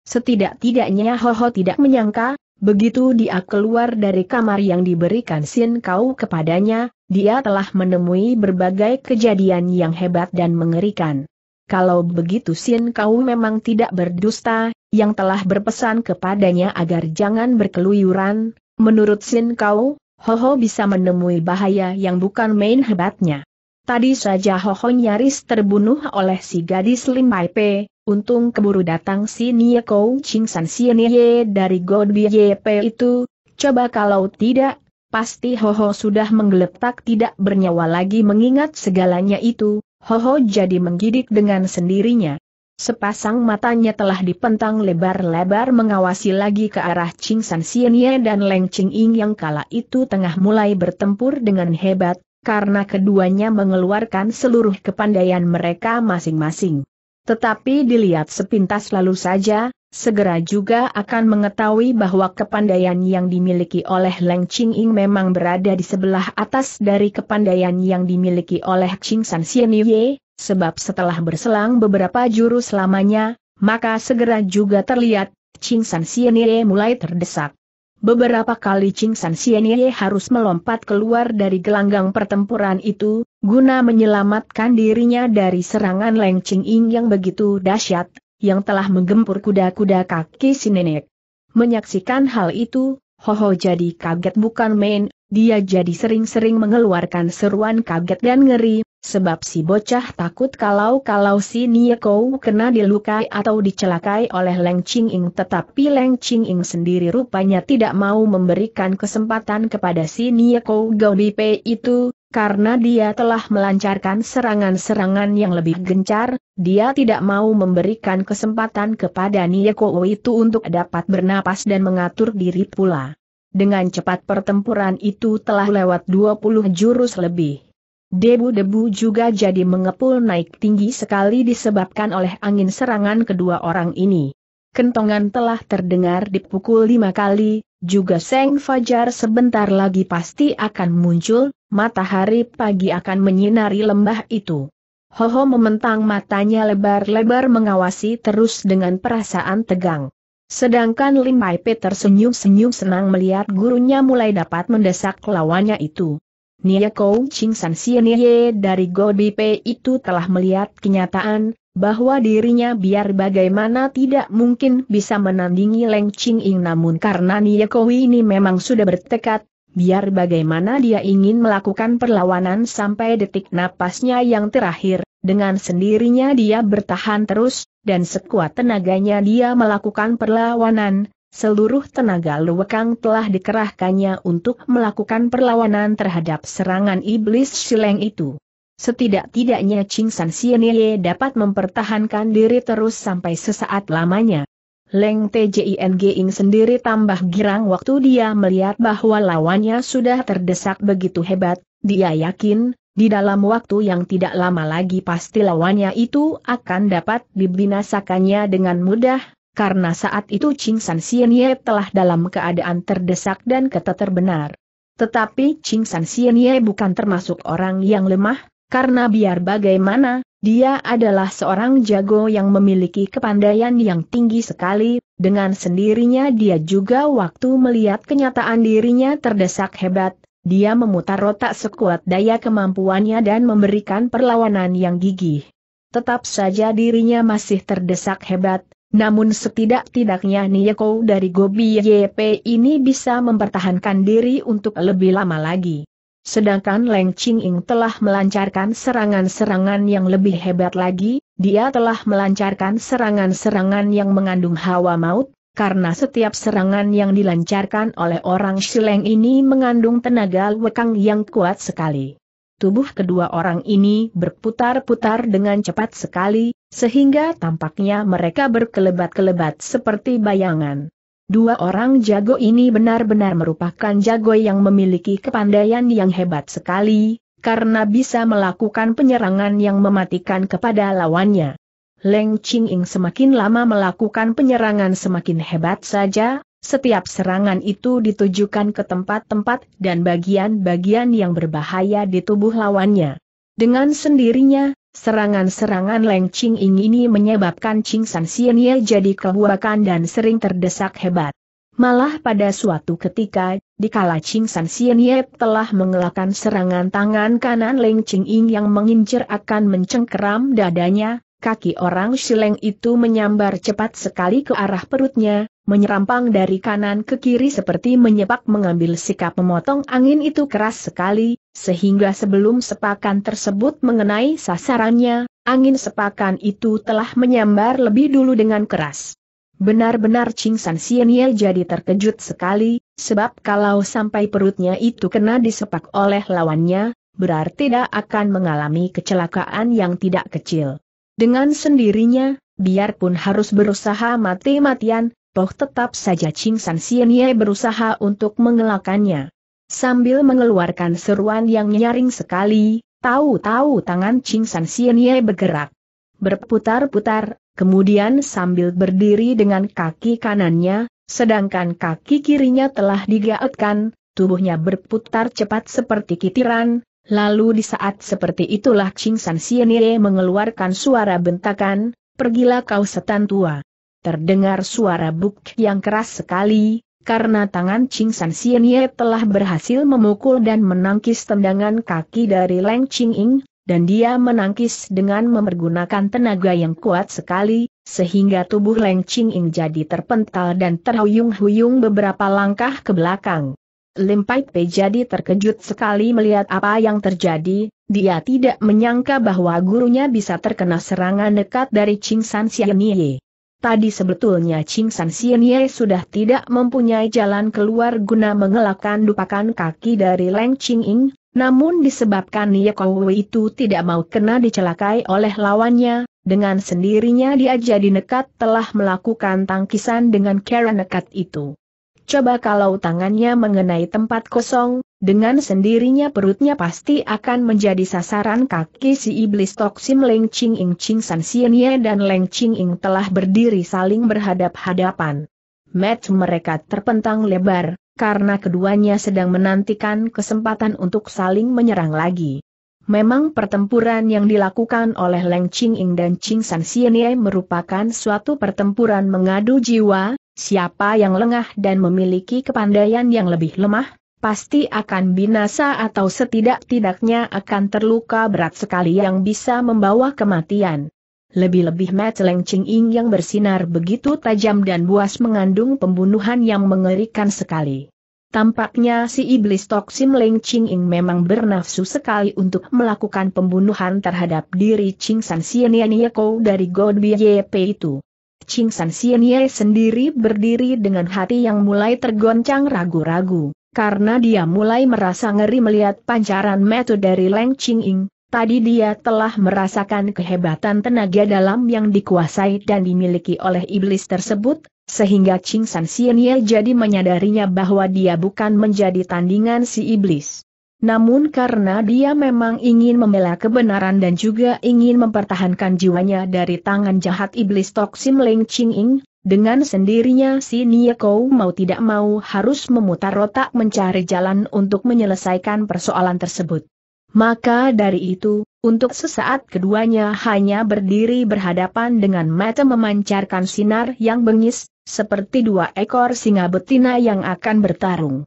Setidak-tidaknya Hoho tidak menyangka, begitu dia keluar dari kamar yang diberikan Sin Kau kepadanya, dia telah menemui berbagai kejadian yang hebat dan mengerikan. Kalau begitu Sin Kau memang tidak berdusta, yang telah berpesan kepadanya agar jangan berkeluyuran, menurut Sin Kau, Hoho bisa menemui bahaya yang bukan main hebatnya. Tadi saja Hoho nyaris terbunuh oleh si gadis Lin Mai Pei. Untung keburu datang si Niyeko Ching San Sienie dari God B Y P itu, coba kalau tidak, pasti Hoho sudah menggeletak tidak bernyawa lagi. Mengingat segalanya itu, Hoho jadi menggidik dengan sendirinya. Sepasang matanya telah dipentang lebar-lebar mengawasi lagi ke arah Ching San Sienie dan Leng Ching Ing yang kala itu tengah mulai bertempur dengan hebat, karena keduanya mengeluarkan seluruh kepandaian mereka masing-masing. Tetapi dilihat sepintas lalu saja, segera juga akan mengetahui bahwa kepandaian yang dimiliki oleh Leng Ching Ing memang berada di sebelah atas dari kepandaian yang dimiliki oleh Ching San Sienie, sebab setelah berselang beberapa jurus lamanya, maka segera juga terlihat, Ching San Sienie mulai terdesak. Beberapa kali Ching San Sienie harus melompat keluar dari gelanggang pertempuran itu, guna menyelamatkan dirinya dari serangan Leng Ching Ing yang begitu dahsyat, yang telah menggempur kuda-kuda kaki si nenek. Menyaksikan hal itu, Hoho jadi kaget bukan main, dia jadi sering-sering mengeluarkan seruan kaget dan ngeri, sebab si bocah takut kalau-kalau si Niyeko kena dilukai atau dicelakai oleh Leng Ching Ing. Tetapi Leng Ching Ing sendiri rupanya tidak mau memberikan kesempatan kepada si Niyeko Gaudipe itu, Karena dia telah melancarkan serangan-serangan yang lebih gencar, dia tidak mau memberikan kesempatan kepada Nieko itu untuk dapat bernapas dan mengatur diri pula. Dengan cepat pertempuran itu telah lewat dua puluh jurus lebih. Debu-debu juga jadi mengepul naik tinggi sekali disebabkan oleh angin serangan kedua orang ini. Kentongan telah terdengar dipukul lima kali, juga Seng Fajar sebentar lagi pasti akan muncul. Matahari pagi akan menyinari lembah itu. Hoho mementang matanya lebar-lebar mengawasi terus dengan perasaan tegang. Sedangkan Lim Pai Pei tersenyum-senyum senang melihat gurunya mulai dapat mendesak lawannya itu. Nieko Ching San Sienye dari Godi Pei itu telah melihat kenyataan, bahwa dirinya biar bagaimana tidak mungkin bisa menandingi Leng Ching Ing, namun karena Nieko ini memang sudah bertekad, biar bagaimana dia ingin melakukan perlawanan sampai detik napasnya yang terakhir, dengan sendirinya dia bertahan terus, dan sekuat tenaganya dia melakukan perlawanan, seluruh tenaga luwekang telah dikerahkannya untuk melakukan perlawanan terhadap serangan iblis sileng itu. Setidak-tidaknya Ching San Sienye dapat mempertahankan diri terus sampai sesaat lamanya. Leng Tjing Ing sendiri tambah girang waktu dia melihat bahwa lawannya sudah terdesak begitu hebat. Dia yakin, di dalam waktu yang tidak lama lagi pasti lawannya itu akan dapat dibinasakannya dengan mudah, karena saat itu Ching San Sienye telah dalam keadaan terdesak dan keteterbenar. Tetapi Ching San Sienye bukan termasuk orang yang lemah, karena biar bagaimana, dia adalah seorang jago yang memiliki kepandaian yang tinggi sekali, dengan sendirinya dia juga waktu melihat kenyataan dirinya terdesak hebat, dia memutar otak sekuat daya kemampuannya dan memberikan perlawanan yang gigih. Tetap saja dirinya masih terdesak hebat, namun setidak-tidaknya Nieko dari Gobi Y P ini bisa mempertahankan diri untuk lebih lama lagi. Sedangkan Leng Ching Ing telah melancarkan serangan-serangan yang lebih hebat lagi, dia telah melancarkan serangan-serangan yang mengandung hawa maut, karena setiap serangan yang dilancarkan oleh orang Shileng ini mengandung tenaga lekang yang kuat sekali. Tubuh kedua orang ini berputar-putar dengan cepat sekali, sehingga tampaknya mereka berkelebat-kelebat seperti bayangan. Dua orang jago ini benar-benar merupakan jago yang memiliki kepandaian yang hebat sekali, karena bisa melakukan penyerangan yang mematikan kepada lawannya. Leng Ching Ing semakin lama melakukan penyerangan semakin hebat saja, setiap serangan itu ditujukan ke tempat-tempat dan bagian-bagian yang berbahaya di tubuh lawannya. Dengan sendirinya, serangan-serangan Leng Ching Ing ini menyebabkan Ching San Sienye jadi kehuakan dan sering terdesak hebat. Malah pada suatu ketika, dikala Ching San Sienye telah mengelakkan serangan tangan kanan Leng Ching Ing yang mengincar akan mencengkeram dadanya, kaki orang Shileng itu menyambar cepat sekali ke arah perutnya, menyerampang dari kanan ke kiri seperti menyepak. Mengambil sikap memotong angin itu keras sekali, sehingga sebelum sepakan tersebut mengenai sasarannya, angin sepakan itu telah menyambar lebih dulu dengan keras. Benar-benar Ching San Sienye jadi terkejut sekali, sebab kalau sampai perutnya itu kena disepak oleh lawannya, berarti dia akan mengalami kecelakaan yang tidak kecil. Dengan sendirinya, biarpun harus berusaha mati-matian, toh tetap saja Ching San Sienye berusaha untuk mengelakkannya. Sambil mengeluarkan seruan yang nyaring sekali, tahu-tahu tangan Ching San Sienye bergerak, berputar-putar, kemudian sambil berdiri dengan kaki kanannya, sedangkan kaki kirinya telah digaetkan, tubuhnya berputar cepat seperti kitiran. Lalu di saat seperti itulah Ching San Sienye mengeluarkan suara bentakan, "Pergilah kau setan tua!" Terdengar suara buk yang keras sekali, karena tangan Ching San Sienye telah berhasil memukul dan menangkis tendangan kaki dari Leng Ching Ing, dan dia menangkis dengan mempergunakan tenaga yang kuat sekali, sehingga tubuh Leng Ching Ing jadi terpental dan terhuyung-huyung beberapa langkah ke belakang. Lim Pai Pei jadi terkejut sekali melihat apa yang terjadi, dia tidak menyangka bahwa gurunya bisa terkena serangan dekat dari Ching San Sienye. Tadi sebetulnya Ching San Sienye sudah tidak mempunyai jalan keluar guna mengelakkan dupakan kaki dari Leng Ching Ing, Namun disebabkan Yekowo itu tidak mau kena dicelakai oleh lawannya, dengan sendirinya dia jadi nekat telah melakukan tangkisan dengan cara nekat itu. Coba kalau tangannya mengenai tempat kosong, dengan sendirinya perutnya pasti akan menjadi sasaran kaki si iblis Toksim. Leng Ching Ing Ching San Sienye dan Leng Ching Ing telah berdiri saling berhadap-hadapan. Mata mereka terpentang lebar, karena keduanya sedang menantikan kesempatan untuk saling menyerang lagi. Memang pertempuran yang dilakukan oleh Leng Ching Ing dan Ching San Sienye merupakan suatu pertempuran mengadu jiwa, siapa yang lengah dan memiliki kepandaian yang lebih lemah, pasti akan binasa atau setidak-tidaknya akan terluka berat sekali yang bisa membawa kematian. Lebih-lebih mata Leng Ching Ing yang bersinar begitu tajam dan buas mengandung pembunuhan yang mengerikan sekali. Tampaknya si iblis Toksim Leng Ching Ing memang bernafsu sekali untuk melakukan pembunuhan terhadap diri Ching San Sienye Nieko dari God B Y P itu. Ching San Sienye sendiri berdiri dengan hati yang mulai tergoncang ragu-ragu. Karena dia mulai merasa ngeri melihat pancaran mata dari Leng Ching Ing, tadi dia telah merasakan kehebatan tenaga dalam yang dikuasai dan dimiliki oleh iblis tersebut, sehingga Ching San Sienye jadi menyadarinya bahwa dia bukan menjadi tandingan si iblis. Namun karena dia memang ingin membela kebenaran dan juga ingin mempertahankan jiwanya dari tangan jahat iblis Toksim Leng Ching Ing, dengan sendirinya si Nieko mau tidak mau harus memutar otak mencari jalan untuk menyelesaikan persoalan tersebut. Maka dari itu, untuk sesaat keduanya hanya berdiri berhadapan dengan mata memancarkan sinar yang bengis, seperti dua ekor singa betina yang akan bertarung.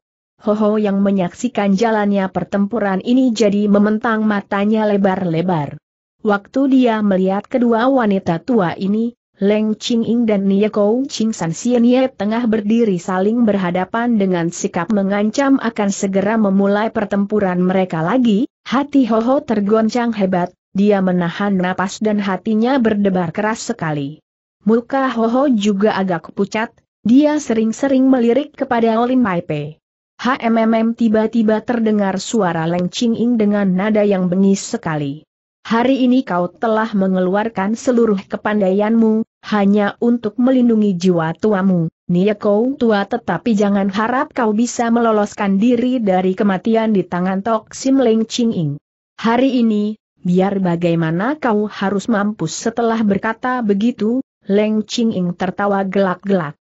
Hoho yang menyaksikan jalannya pertempuran ini jadi mementang matanya lebar-lebar. Waktu dia melihat kedua wanita tua ini, Leng Ching Ing dan Nieko Ching San Sienye tengah berdiri saling berhadapan dengan sikap mengancam akan segera memulai pertempuran mereka lagi, hati Hoho tergoncang hebat, dia menahan napas dan hatinya berdebar keras sekali. Muka Hoho juga agak pucat, dia sering-sering melirik kepada Olim Pai Pe. HMMM tiba-tiba terdengar suara Leng Ching Ing dengan nada yang bengis sekali. Hari ini kau telah mengeluarkan seluruh kepandaianmu, hanya untuk melindungi jiwa tuamu, Nieko tua, tetapi jangan harap kau bisa meloloskan diri dari kematian di tangan Toksim Leng Ching Ing. Hari ini, biar bagaimana kau harus mampus. Setelah berkata begitu, Leng Ching Ing tertawa gelak-gelak.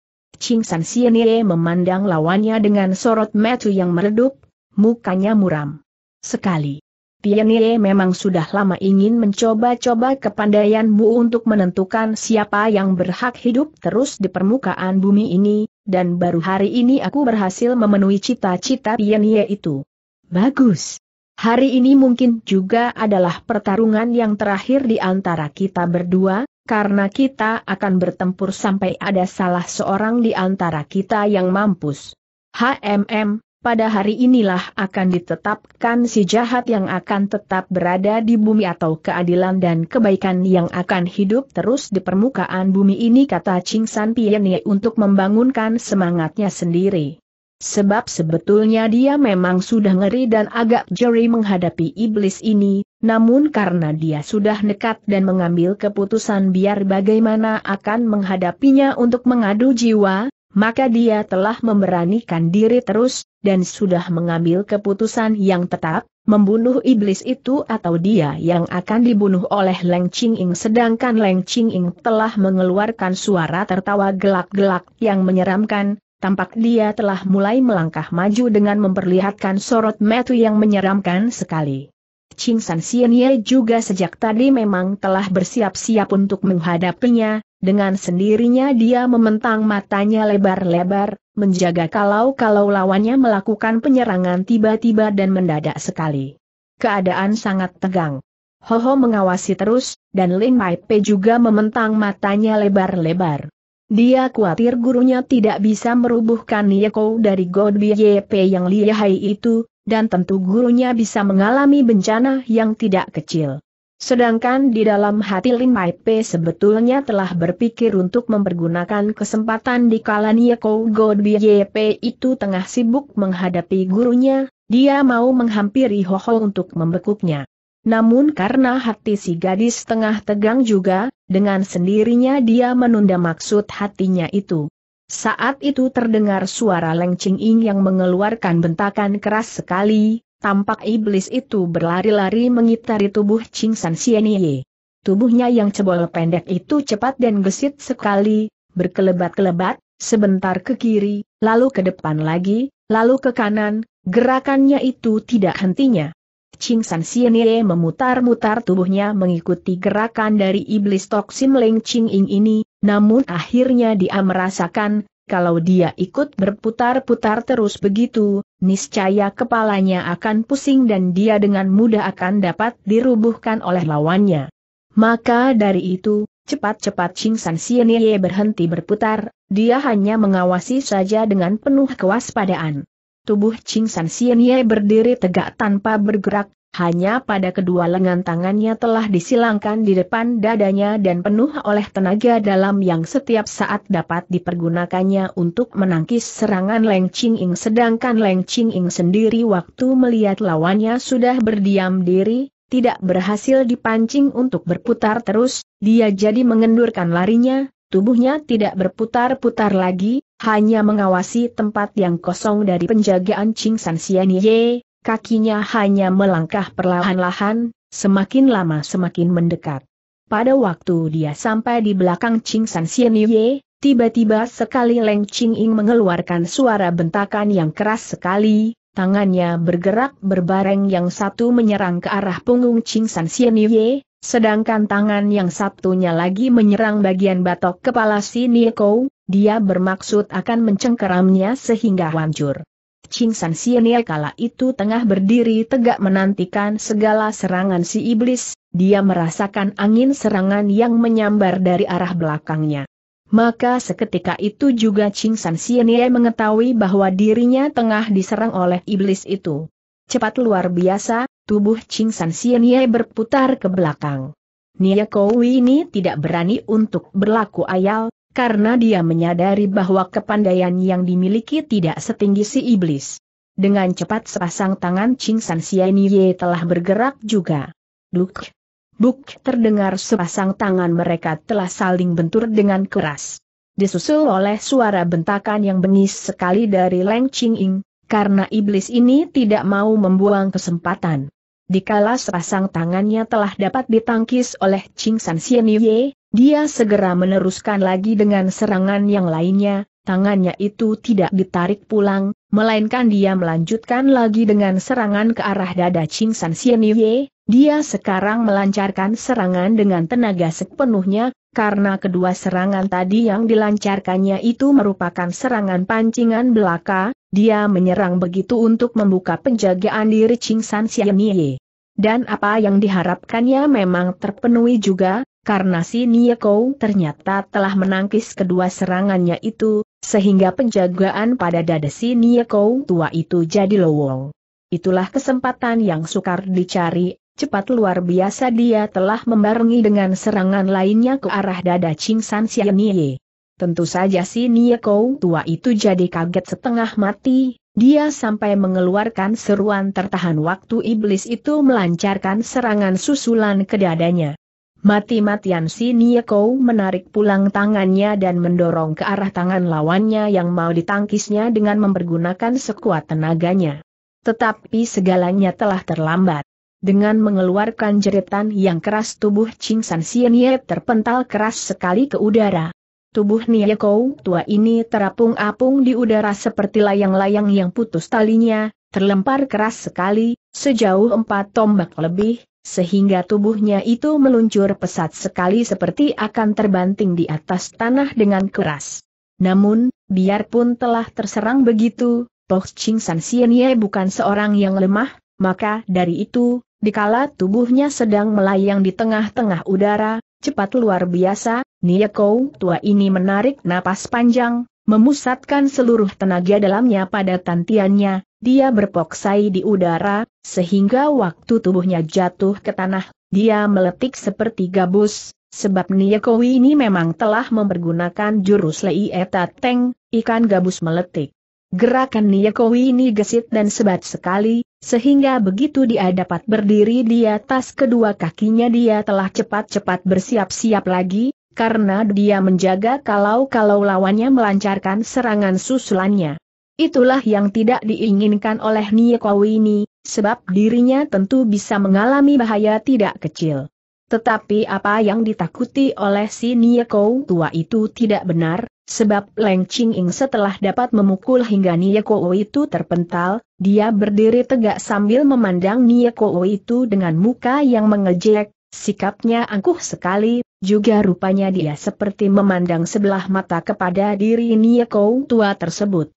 Ching San Sienye memandang lawannya dengan sorot mata yang meredup, mukanya muram sekali. Pianie memang sudah lama ingin mencoba-coba kepandaianmu untuk menentukan siapa yang berhak hidup terus di permukaan bumi ini, dan baru hari ini aku berhasil memenuhi cita-cita Pianie itu. Bagus. Hari ini mungkin juga adalah pertarungan yang terakhir di antara kita berdua, karena kita akan bertempur sampai ada salah seorang di antara kita yang mampus. HMM. Pada hari inilah akan ditetapkan si jahat yang akan tetap berada di bumi atau keadilan dan kebaikan yang akan hidup terus di permukaan bumi ini, kata Ching San Pienye untuk membangunkan semangatnya sendiri. Sebab sebetulnya dia memang sudah ngeri dan agak jeri menghadapi iblis ini, namun karena dia sudah nekat dan mengambil keputusan biar bagaimana akan menghadapinya untuk mengadu jiwa, maka dia telah memberanikan diri terus, dan sudah mengambil keputusan yang tetap, membunuh iblis itu atau dia yang akan dibunuh oleh Leng Ching Ing. Sedangkan Leng Ching Ing telah mengeluarkan suara tertawa gelak-gelak yang menyeramkan, tampak dia telah mulai melangkah maju dengan memperlihatkan sorot mata yang menyeramkan sekali. Ching San Sienye juga sejak tadi memang telah bersiap-siap untuk menghadapinya. Dengan sendirinya dia mementang matanya lebar-lebar, menjaga kalau-kalau lawannya melakukan penyerangan tiba-tiba dan mendadak sekali. Keadaan sangat tegang. Hoho mengawasi terus, dan Lin Pai Pe juga mementang matanya lebar-lebar. Dia khawatir gurunya tidak bisa merubuhkan Nieko dari God B Y P yang lihai itu, dan tentu gurunya bisa mengalami bencana yang tidak kecil. Sedangkan di dalam hati Lin Pai Pe sebetulnya telah berpikir untuk mempergunakan kesempatan di kala Nieko God B Y P itu tengah sibuk menghadapi gurunya, Dia mau menghampiri Hoho untuk membekuknya. Namun karena hati si gadis tengah tegang juga, dengan sendirinya dia menunda maksud hatinya itu. Saat itu terdengar suara Leng Ching Ing yang mengeluarkan bentakan keras sekali, tampak iblis itu berlari-lari mengitari tubuh Ching San Sienye. Tubuhnya yang cebol pendek itu cepat dan gesit sekali, berkelebat-kelebat, sebentar ke kiri, lalu ke depan lagi, lalu ke kanan, gerakannya itu tidak hentinya. Ching San Sienye memutar-mutar tubuhnya mengikuti gerakan dari iblis toksim Leng Ching Ing ini, namun akhirnya dia merasakan, kalau dia ikut berputar-putar terus begitu, niscaya kepalanya akan pusing dan dia dengan mudah akan dapat dirubuhkan oleh lawannya. Maka dari itu, cepat-cepat Ching San Sienye berhenti berputar, dia hanya mengawasi saja dengan penuh kewaspadaan. Tubuh Ching San Sienye berdiri tegak tanpa bergerak, hanya pada kedua lengan tangannya telah disilangkan di depan dadanya dan penuh oleh tenaga dalam yang setiap saat dapat dipergunakannya untuk menangkis serangan Leng Ching Ing. Sedangkan Leng Ching Ing sendiri waktu melihat lawannya sudah berdiam diri, tidak berhasil dipancing untuk berputar terus, dia jadi mengendurkan larinya, tubuhnya tidak berputar-putar lagi, hanya mengawasi tempat yang kosong dari penjagaan Ching San Sienye. Kakinya hanya melangkah perlahan-lahan, semakin lama semakin mendekat. Pada waktu dia sampai di belakang Ching San Sienye, tiba-tiba sekali Leng Ching Ing mengeluarkan suara bentakan yang keras sekali, tangannya bergerak berbareng, yang satu menyerang ke arah punggung Ching San Sienye, sedangkan tangan yang satunya lagi menyerang bagian batok kepala si Nieko. Dia bermaksud akan mencengkeramnya sehingga hancur. Ching San Sienye kala itu tengah berdiri tegak menantikan segala serangan si iblis, dia merasakan angin serangan yang menyambar dari arah belakangnya. Maka seketika itu juga Ching San Sienye mengetahui bahwa dirinya tengah diserang oleh iblis itu. Cepat luar biasa, tubuh Ching San Sienye berputar ke belakang. Nieko ini tidak berani untuk berlaku ayal, karena dia menyadari bahwa kepandaian yang dimiliki tidak setinggi si iblis. Dengan cepat sepasang tangan Ching San Sienye telah bergerak juga. Duk, duk, terdengar sepasang tangan mereka telah saling bentur dengan keras. Disusul oleh suara bentakan yang bengis sekali dari Leng Ching Ing, karena iblis ini tidak mau membuang kesempatan. Dikala sepasang tangannya telah dapat ditangkis oleh Ching San Sienye, dia segera meneruskan lagi dengan serangan yang lainnya, tangannya itu tidak ditarik pulang, melainkan dia melanjutkan lagi dengan serangan ke arah dada Ching San Sienye. Dia sekarang melancarkan serangan dengan tenaga sepenuhnya, karena kedua serangan tadi yang dilancarkannya itu merupakan serangan pancingan belaka, dia menyerang begitu untuk membuka penjagaan diri Ching San Sienye. Dan apa yang diharapkannya memang terpenuhi juga, karena si Nieko ternyata telah menangkis kedua serangannya itu, sehingga penjagaan pada dada si Nieko tua itu jadi lowong. Itulah kesempatan yang sukar dicari, cepat luar biasa dia telah membarengi dengan serangan lainnya ke arah dada Ching San Sienye. Tentu saja si Nieko tua itu jadi kaget setengah mati, dia sampai mengeluarkan seruan tertahan waktu iblis itu melancarkan serangan susulan ke dadanya. Mati-matian si Nieko menarik pulang tangannya dan mendorong ke arah tangan lawannya yang mau ditangkisnya dengan mempergunakan sekuat tenaganya. Tetapi segalanya telah terlambat. Dengan mengeluarkan jeritan yang keras, tubuh Ching San Sienye terpental keras sekali ke udara. Tubuh Nieko tua ini terapung-apung di udara seperti layang-layang yang putus talinya, terlempar keras sekali, sejauh empat tombak lebih, sehingga tubuhnya itu meluncur pesat sekali seperti akan terbanting di atas tanah dengan keras. Namun, biarpun telah terserang begitu, toh Ching San Sienye bukan seorang yang lemah, maka dari itu, dikala tubuhnya sedang melayang di tengah-tengah udara, cepat luar biasa, Nieko tua ini menarik napas panjang, memusatkan seluruh tenaga dalamnya pada tantiannya. Dia berpoksai di udara, sehingga waktu tubuhnya jatuh ke tanah, dia meletik seperti gabus, sebab Nieko ini memang telah mempergunakan jurus Lieta Teng, ikan gabus meletik. Gerakan Niyakowi ini gesit dan sebat sekali, sehingga begitu dia dapat berdiri di atas kedua kakinya dia telah cepat-cepat bersiap-siap lagi, karena dia menjaga kalau-kalau lawannya melancarkan serangan susulannya. Itulah yang tidak diinginkan oleh Niyakowi ini, sebab dirinya tentu bisa mengalami bahaya tidak kecil. Tetapi apa yang ditakuti oleh si Niyakow tua itu tidak benar, sebab Leng Ching Ing setelah dapat memukul hingga Niyakow itu terpental, dia berdiri tegak sambil memandang Niyakow itu dengan muka yang mengejek, sikapnya angkuh sekali, juga rupanya dia seperti memandang sebelah mata kepada diri Niyakow tua tersebut.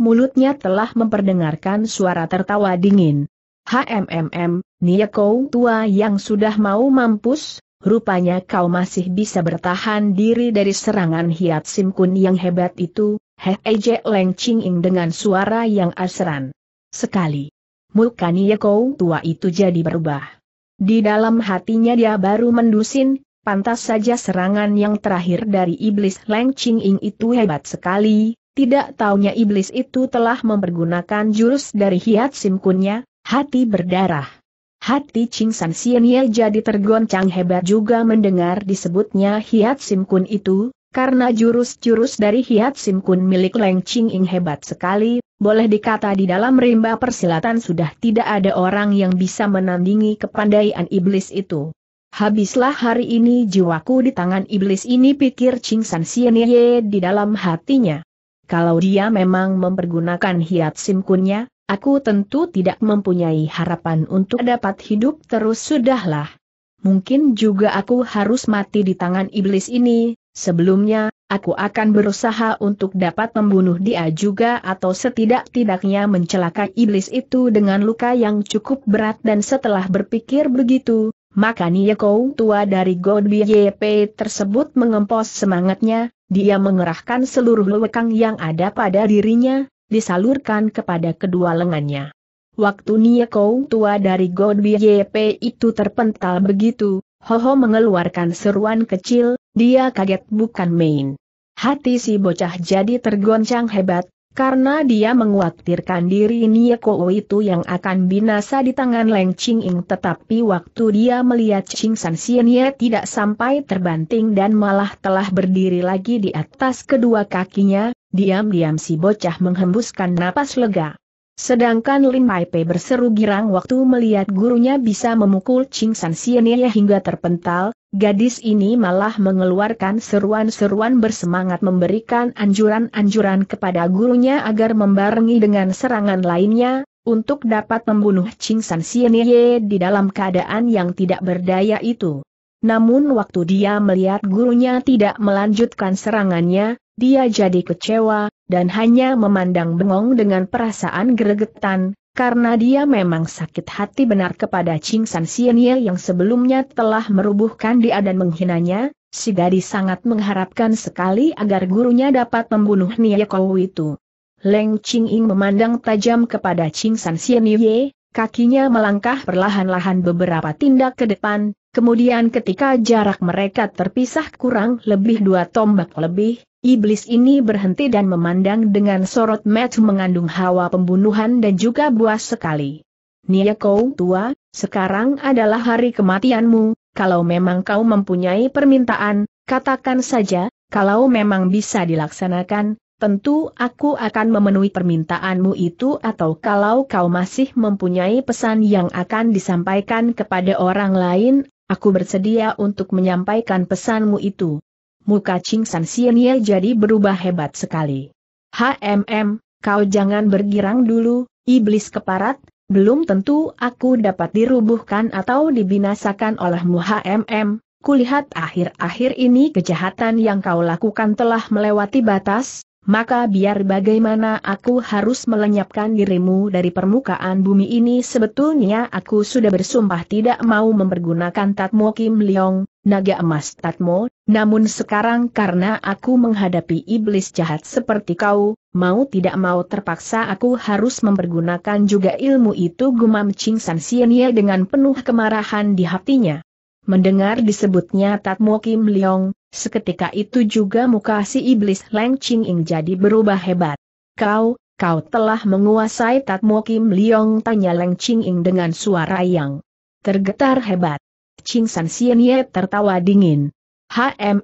Mulutnya telah memperdengarkan suara tertawa dingin. HMMM, Niyakow tua yang sudah mau mampus, rupanya kau masih bisa bertahan diri dari serangan Hiat Sim Kun yang hebat itu, hejek Leng Ching Ing dengan suara yang asran sekali. Muka Niyakow tua itu jadi berubah. Di dalam hatinya dia baru mendusin, pantas saja serangan yang terakhir dari iblis Leng Ching Ing itu hebat sekali, tidak taunya iblis itu telah mempergunakan jurus dari Hiat Sim Kunnya. Hati berdarah. Hati Ching San Sienia jadi tergoncang hebat juga mendengar disebutnya Hiat Sim Kun itu, karena jurus-jurus dari Hiat Sim Kun milik Leng Ching Ing hebat sekali, boleh dikata di dalam rimba persilatan sudah tidak ada orang yang bisa menandingi kepandaian iblis itu. Habislah hari ini jiwaku di tangan iblis ini, pikir Ching San Sienia di dalam hatinya. Kalau dia memang mempergunakan Hiat Sim Kunnya, aku tentu tidak mempunyai harapan untuk dapat hidup terus. Sudahlah. Mungkin juga aku harus mati di tangan iblis ini. Sebelumnya, aku akan berusaha untuk dapat membunuh dia juga atau setidak-tidaknya mencelakai iblis itu dengan luka yang cukup berat. Dan setelah berpikir begitu, maka Niyakow tua dari God B Y P tersebut mengempos semangatnya. Dia mengerahkan seluruh lekang yang ada pada dirinya, disalurkan kepada kedua lengannya. Waktu Niyakow tua dari God B Y P itu terpental begitu, Hoho mengeluarkan seruan kecil, dia kaget bukan main. Hati si bocah jadi tergoncang hebat, karena dia mengkhawatirkan diri Niyakow itu yang akan binasa di tangan Leng Ching Ing. Tetapi waktu dia melihat Ching San Sienia tidak sampai terbanting dan malah telah berdiri lagi di atas kedua kakinya, diam-diam si bocah menghembuskan napas lega. Sedangkan Lin Mai Pei berseru girang waktu melihat gurunya bisa memukul Ching San Sienia hingga terpental, gadis ini malah mengeluarkan seruan-seruan bersemangat memberikan anjuran-anjuran kepada gurunya agar membarengi dengan serangan lainnya, untuk dapat membunuh Ching San Sienia di dalam keadaan yang tidak berdaya itu. Namun waktu dia melihat gurunya tidak melanjutkan serangannya, dia jadi kecewa, dan hanya memandang bengong dengan perasaan geregetan, karena dia memang sakit hati benar kepada Ching San Sienia yang sebelumnya telah merubuhkan dia dan menghinanya. Si gadis sangat mengharapkan sekali agar gurunya dapat membunuh Niyakow itu. Leng Ching Ing memandang tajam kepada Ching San Sienia, kakinya melangkah perlahan-lahan beberapa tindak ke depan, kemudian ketika jarak mereka terpisah kurang lebih dua tombak lebih, iblis ini berhenti dan memandang dengan sorot mata mengandung hawa pembunuhan dan juga buas sekali. Niyakow tua, sekarang adalah hari kematianmu, kalau memang kau mempunyai permintaan, katakan saja, kalau memang bisa dilaksanakan, tentu aku akan memenuhi permintaanmu itu, atau kalau kau masih mempunyai pesan yang akan disampaikan kepada orang lain, aku bersedia untuk menyampaikan pesanmu itu. Muka Ching San Sienia jadi berubah hebat sekali. HMM, kau jangan bergirang dulu, iblis keparat, belum tentu aku dapat dirubuhkan atau dibinasakan olehmu. HMM, kulihat akhir-akhir ini kejahatan yang kau lakukan telah melewati batas, maka biar bagaimana aku harus melenyapkan dirimu dari permukaan bumi ini. Sebetulnya aku sudah bersumpah tidak mau mempergunakan Tatmo Kim Liong, naga emas Tatmo, namun sekarang karena aku menghadapi iblis jahat seperti kau, mau tidak mau terpaksa aku harus mempergunakan juga ilmu itu, gumam Ching San Sienia dengan penuh kemarahan di hatinya. Mendengar disebutnya Tatmo Kim Liong, seketika itu juga muka si iblis Leng Ching Ing jadi berubah hebat. Kau, kau telah menguasai Tatmo Kim Liong? Tanya Leng Ching Ing dengan suara yang tergetar hebat. Ching San Sien Ye tertawa dingin. Hmm,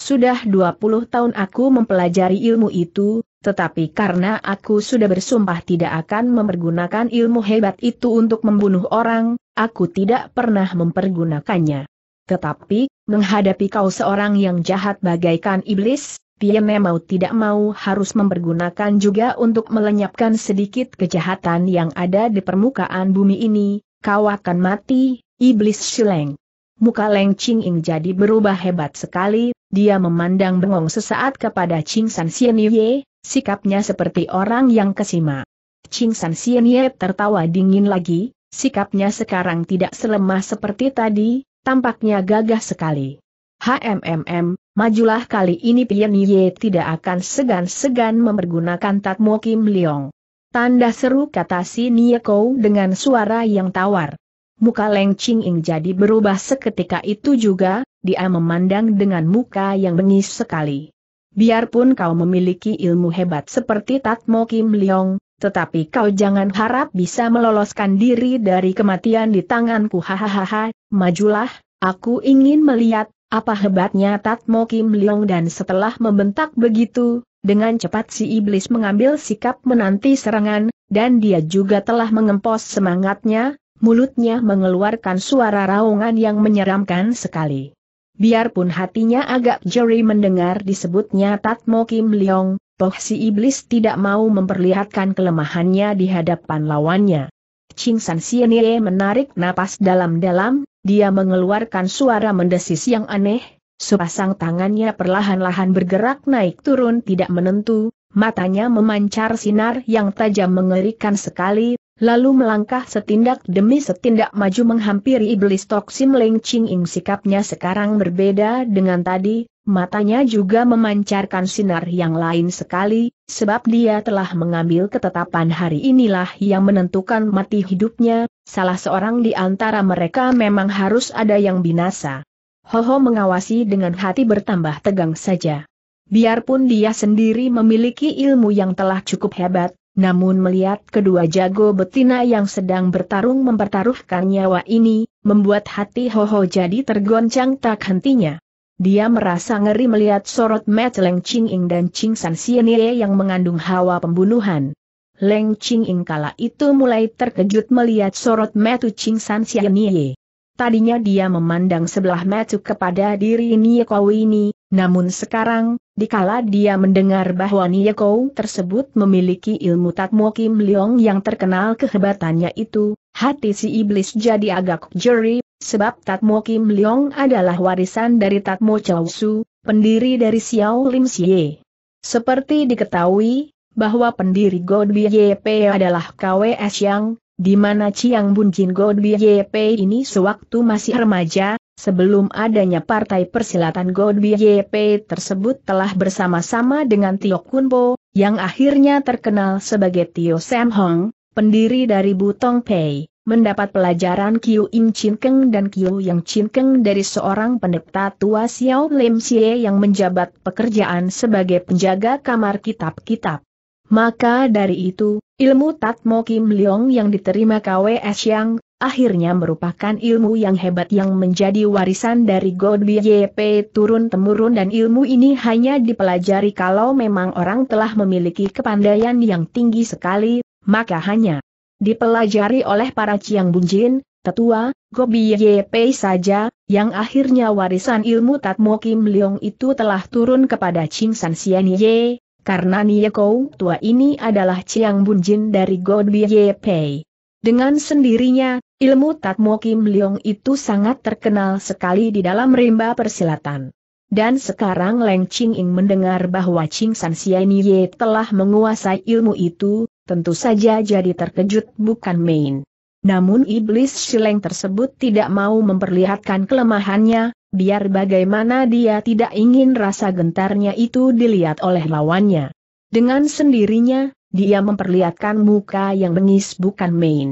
sudah dua puluh tahun aku mempelajari ilmu itu, tetapi karena aku sudah bersumpah tidak akan mempergunakan ilmu hebat itu untuk membunuh orang, aku tidak pernah mempergunakannya. Tetapi, menghadapi kau seorang yang jahat bagaikan iblis, Piene mau tidak mau harus mempergunakan juga untuk melenyapkan sedikit kejahatan yang ada di permukaan bumi ini. Kau akan mati, iblis Shileng. Muka Leng Ching Ing jadi berubah hebat sekali. Dia memandang bengong sesaat kepada Ching San Sien Ye, sikapnya seperti orang yang kesima. Ching San Sien Ye tertawa dingin lagi, sikapnya sekarang tidak selemah seperti tadi, tampaknya gagah sekali. Hmm, majulah kali ini Pian Ye tidak akan segan-segan mempergunakan Tatmo Kim Liong. Tanda seru, kata si Nieko dengan suara yang tawar. Muka Leng Ching Ing jadi berubah seketika itu juga, dia memandang dengan muka yang bengis sekali. Biarpun kau memiliki ilmu hebat seperti Tatmo Kim Liong, tetapi kau jangan harap bisa meloloskan diri dari kematian di tanganku. Hahaha, majulah, aku ingin melihat apa hebatnya Tatmo Kim Liong. Dan setelah membentak begitu, dengan cepat si iblis mengambil sikap menanti serangan, dan dia juga telah mengempos semangatnya, mulutnya mengeluarkan suara raungan yang menyeramkan sekali. Biarpun hatinya agak jeri mendengar disebutnya Tatmo Kim Liong, toh si iblis tidak mau memperlihatkan kelemahannya di hadapan lawannya. Ching San Sien Ye menarik napas dalam-dalam. Dia mengeluarkan suara mendesis yang aneh, sepasang tangannya perlahan-lahan bergerak naik turun tidak menentu, matanya memancar sinar yang tajam mengerikan sekali, lalu melangkah setindak demi setindak maju menghampiri iblis Toksim. Leng Ching Ing sikapnya sekarang berbeda dengan tadi, matanya juga memancarkan sinar yang lain sekali, sebab dia telah mengambil ketetapan hari inilah yang menentukan mati hidupnya. Salah seorang di antara mereka memang harus ada yang binasa. Hoho mengawasi dengan hati bertambah tegang saja. Biarpun dia sendiri memiliki ilmu yang telah cukup hebat, namun melihat kedua jago betina yang sedang bertarung mempertaruhkan nyawa ini, membuat hati Hoho jadi tergoncang tak hentinya. Dia merasa ngeri melihat sorot mata Leng Ching Ing dan Ching San Sien Ye yang mengandung hawa pembunuhan. Leng Ching Ing kala itu mulai terkejut melihat sorot mata Ching San Sien Ye. Tadinya dia memandang sebelah mata kepada diri Nieko ini, namun sekarang, dikala dia mendengar bahwa Nieko tersebut memiliki ilmu Tatmo Kim Liong yang terkenal kehebatannya itu, hati si iblis jadi agak jeri, sebab Tatmo Kim Liong adalah warisan dari Tatmo Chow Su, pendiri dari Xiao Lim Xie. Seperti diketahui, bahwa pendiri God B Y P adalah K W S Yang, di mana Chiang Bunjin God B Y P ini sewaktu masih remaja, sebelum adanya partai persilatan God B Y P tersebut telah bersama-sama dengan Tio Kunpo, yang akhirnya terkenal sebagai Tio Sam Hong, pendiri dari Butong Pei, mendapat pelajaran Kiu Im Chin Keng dan Kiu Yang Chin Keng dari seorang pendeta tua Xiao Lim Xie yang menjabat pekerjaan sebagai penjaga kamar kitab-kitab. Maka dari itu, ilmu Tatmo Kim Liong yang diterima K W S Yang, akhirnya merupakan ilmu yang hebat yang menjadi warisan dari God B Y P turun-temurun, dan ilmu ini hanya dipelajari kalau memang orang telah memiliki kepandaian yang tinggi sekali, maka hanya dipelajari oleh para Chiang Bunjin, tetua God B Y P saja, yang akhirnya warisan ilmu Tatmo Kim Liong itu telah turun kepada Ching San Sien Ye. Karena Nieko tua ini adalah Chiang Bunjin dari God B Y P. Dengan sendirinya, ilmu Tatmo Kim Liong itu sangat terkenal sekali di dalam rimba persilatan. Dan sekarang Leng Ching Ing mendengar bahwa Ching San Sien Ye telah menguasai ilmu itu, tentu saja jadi terkejut bukan main. Namun iblis Shileng tersebut tidak mau memperlihatkan kelemahannya, biar bagaimana dia tidak ingin rasa gentarnya itu dilihat oleh lawannya. Dengan sendirinya, dia memperlihatkan muka yang bengis bukan main.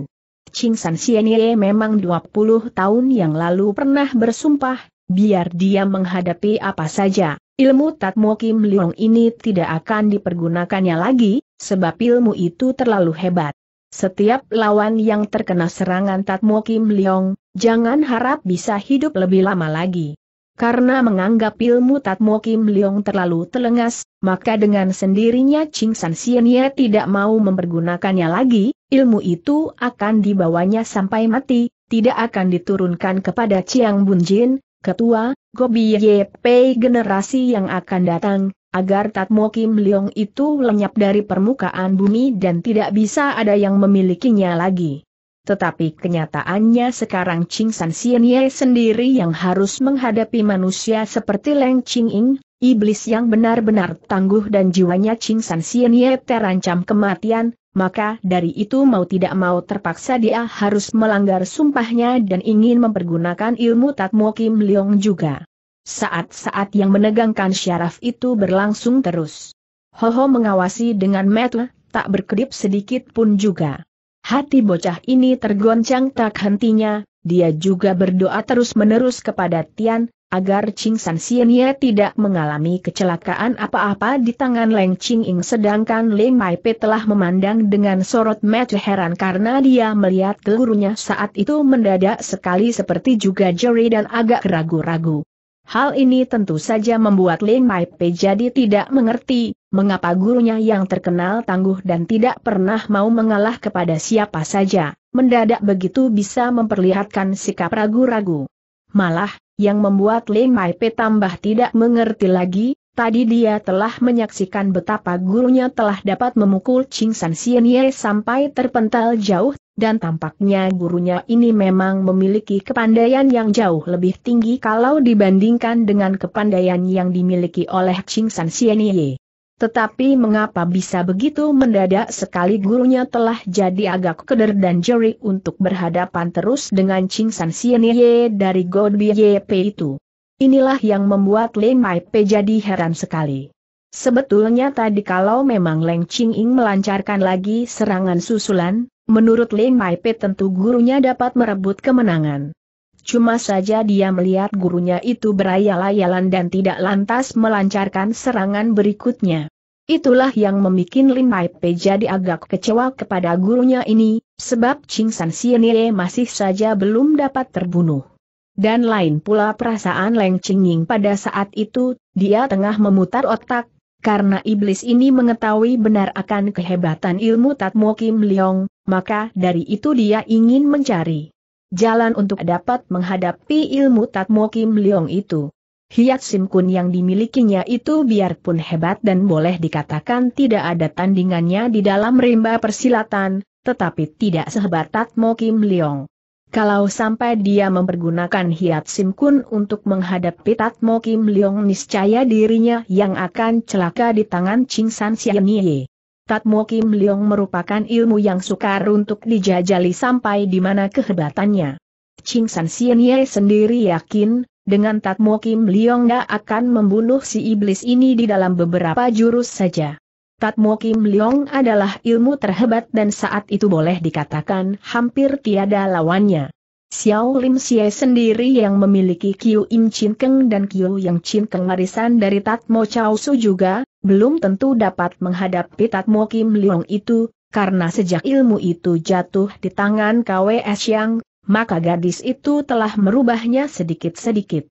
Ching San Sien Ye memang dua puluh tahun yang lalu pernah bersumpah, biar dia menghadapi apa saja, ilmu Tatmo Kim Liong ini tidak akan dipergunakannya lagi, sebab ilmu itu terlalu hebat. Setiap lawan yang terkena serangan Tatmo Kim Liong, jangan harap bisa hidup lebih lama lagi. Karena menganggap ilmu Tatmo Kim Liong terlalu telengas, maka dengan sendirinya Ching San Sienye tidak mau mempergunakannya lagi, ilmu itu akan dibawanya sampai mati, tidak akan diturunkan kepada Chiang Bun Jin, ketua Gobi Yepei generasi yang akan datang, agar Tatmo Kim Liong itu lenyap dari permukaan bumi dan tidak bisa ada yang memilikinya lagi. Tetapi kenyataannya sekarang Ching San Sienye sendiri yang harus menghadapi manusia seperti Leng Ching Ing, iblis yang benar-benar tangguh dan jiwanya Ching San Sienye terancam kematian, maka dari itu mau tidak mau terpaksa dia harus melanggar sumpahnya dan ingin mempergunakan ilmu Tatmo Kim Liong juga. Saat-saat yang menegangkan syaraf itu berlangsung terus. Hoho mengawasi dengan mata, tak berkedip sedikit pun juga. Hati bocah ini tergoncang tak hentinya, dia juga berdoa terus-menerus kepada Tian, agar Ching San Sienye tidak mengalami kecelakaan apa-apa di tangan Leng Ching Ing, sedangkan Leng Mai Pei telah memandang dengan sorot mata heran karena dia melihat gurunya saat itu mendadak sekali seperti juga jeri dan agak ragu-ragu. Hal ini tentu saja membuat Leng Mai Pei jadi tidak mengerti, mengapa gurunya yang terkenal tangguh dan tidak pernah mau mengalah kepada siapa saja, mendadak begitu bisa memperlihatkan sikap ragu-ragu. Malah, yang membuat Leng Mai Pei tambah tidak mengerti lagi, tadi dia telah menyaksikan betapa gurunya telah dapat memukul Ching San Sienye sampai terpental jauh, dan tampaknya gurunya ini memang memiliki kepandaian yang jauh lebih tinggi kalau dibandingkan dengan kepandaian yang dimiliki oleh Ching San Sienye. Tetapi mengapa bisa begitu mendadak sekali gurunya telah jadi agak keder dan jeri untuk berhadapan terus dengan Ching San Sienye dari Gobi Yepei itu? Inilah yang membuat Leng Mai Pei jadi heran sekali. Sebetulnya tadi kalau memang Leng Ching Ing melancarkan lagi serangan susulan, menurut Leng Mai Pei tentu gurunya dapat merebut kemenangan. Cuma saja dia melihat gurunya itu berayal-ayalan dan tidak lantas melancarkan serangan berikutnya. Itulah yang membuat Leng Mai Pei jadi agak kecewa kepada gurunya ini, sebab Ching San Sienye masih saja belum dapat terbunuh. Dan lain pula perasaan Leng Ching Ing pada saat itu, dia tengah memutar otak, karena iblis ini mengetahui benar akan kehebatan ilmu Tatmo Kim Liong, maka dari itu dia ingin mencari jalan untuk dapat menghadapi ilmu Tatmo Kim Liong itu. Hiat Sim Kun yang dimilikinya itu biarpun hebat dan boleh dikatakan tidak ada tandingannya di dalam rimba persilatan, tetapi tidak sehebat Tatmo Kim Liong. Kalau sampai dia mempergunakan Hiat Sim Kun untuk menghadapi Tatmo Kim Liong, niscaya dirinya yang akan celaka di tangan Ching San Sienye. Tatmo Kim Liong merupakan ilmu yang sukar untuk dijajali sampai di mana kehebatannya. Ching San Sienye sendiri yakin, dengan Tatmo Kim Liong dia akan membunuh si iblis ini di dalam beberapa jurus saja. Tatmo Kim Liong adalah ilmu terhebat dan saat itu boleh dikatakan hampir tiada lawannya. Xiao Lim Xie sendiri yang memiliki Qiu Im Chin Keng dan Qiu Yang Chin Keng warisan dari Tatmo Chao Su juga, belum tentu dapat menghadapi Tatmo Kim Liong itu, karena sejak ilmu itu jatuh di tangan K W S Yang, maka gadis itu telah merubahnya sedikit-sedikit.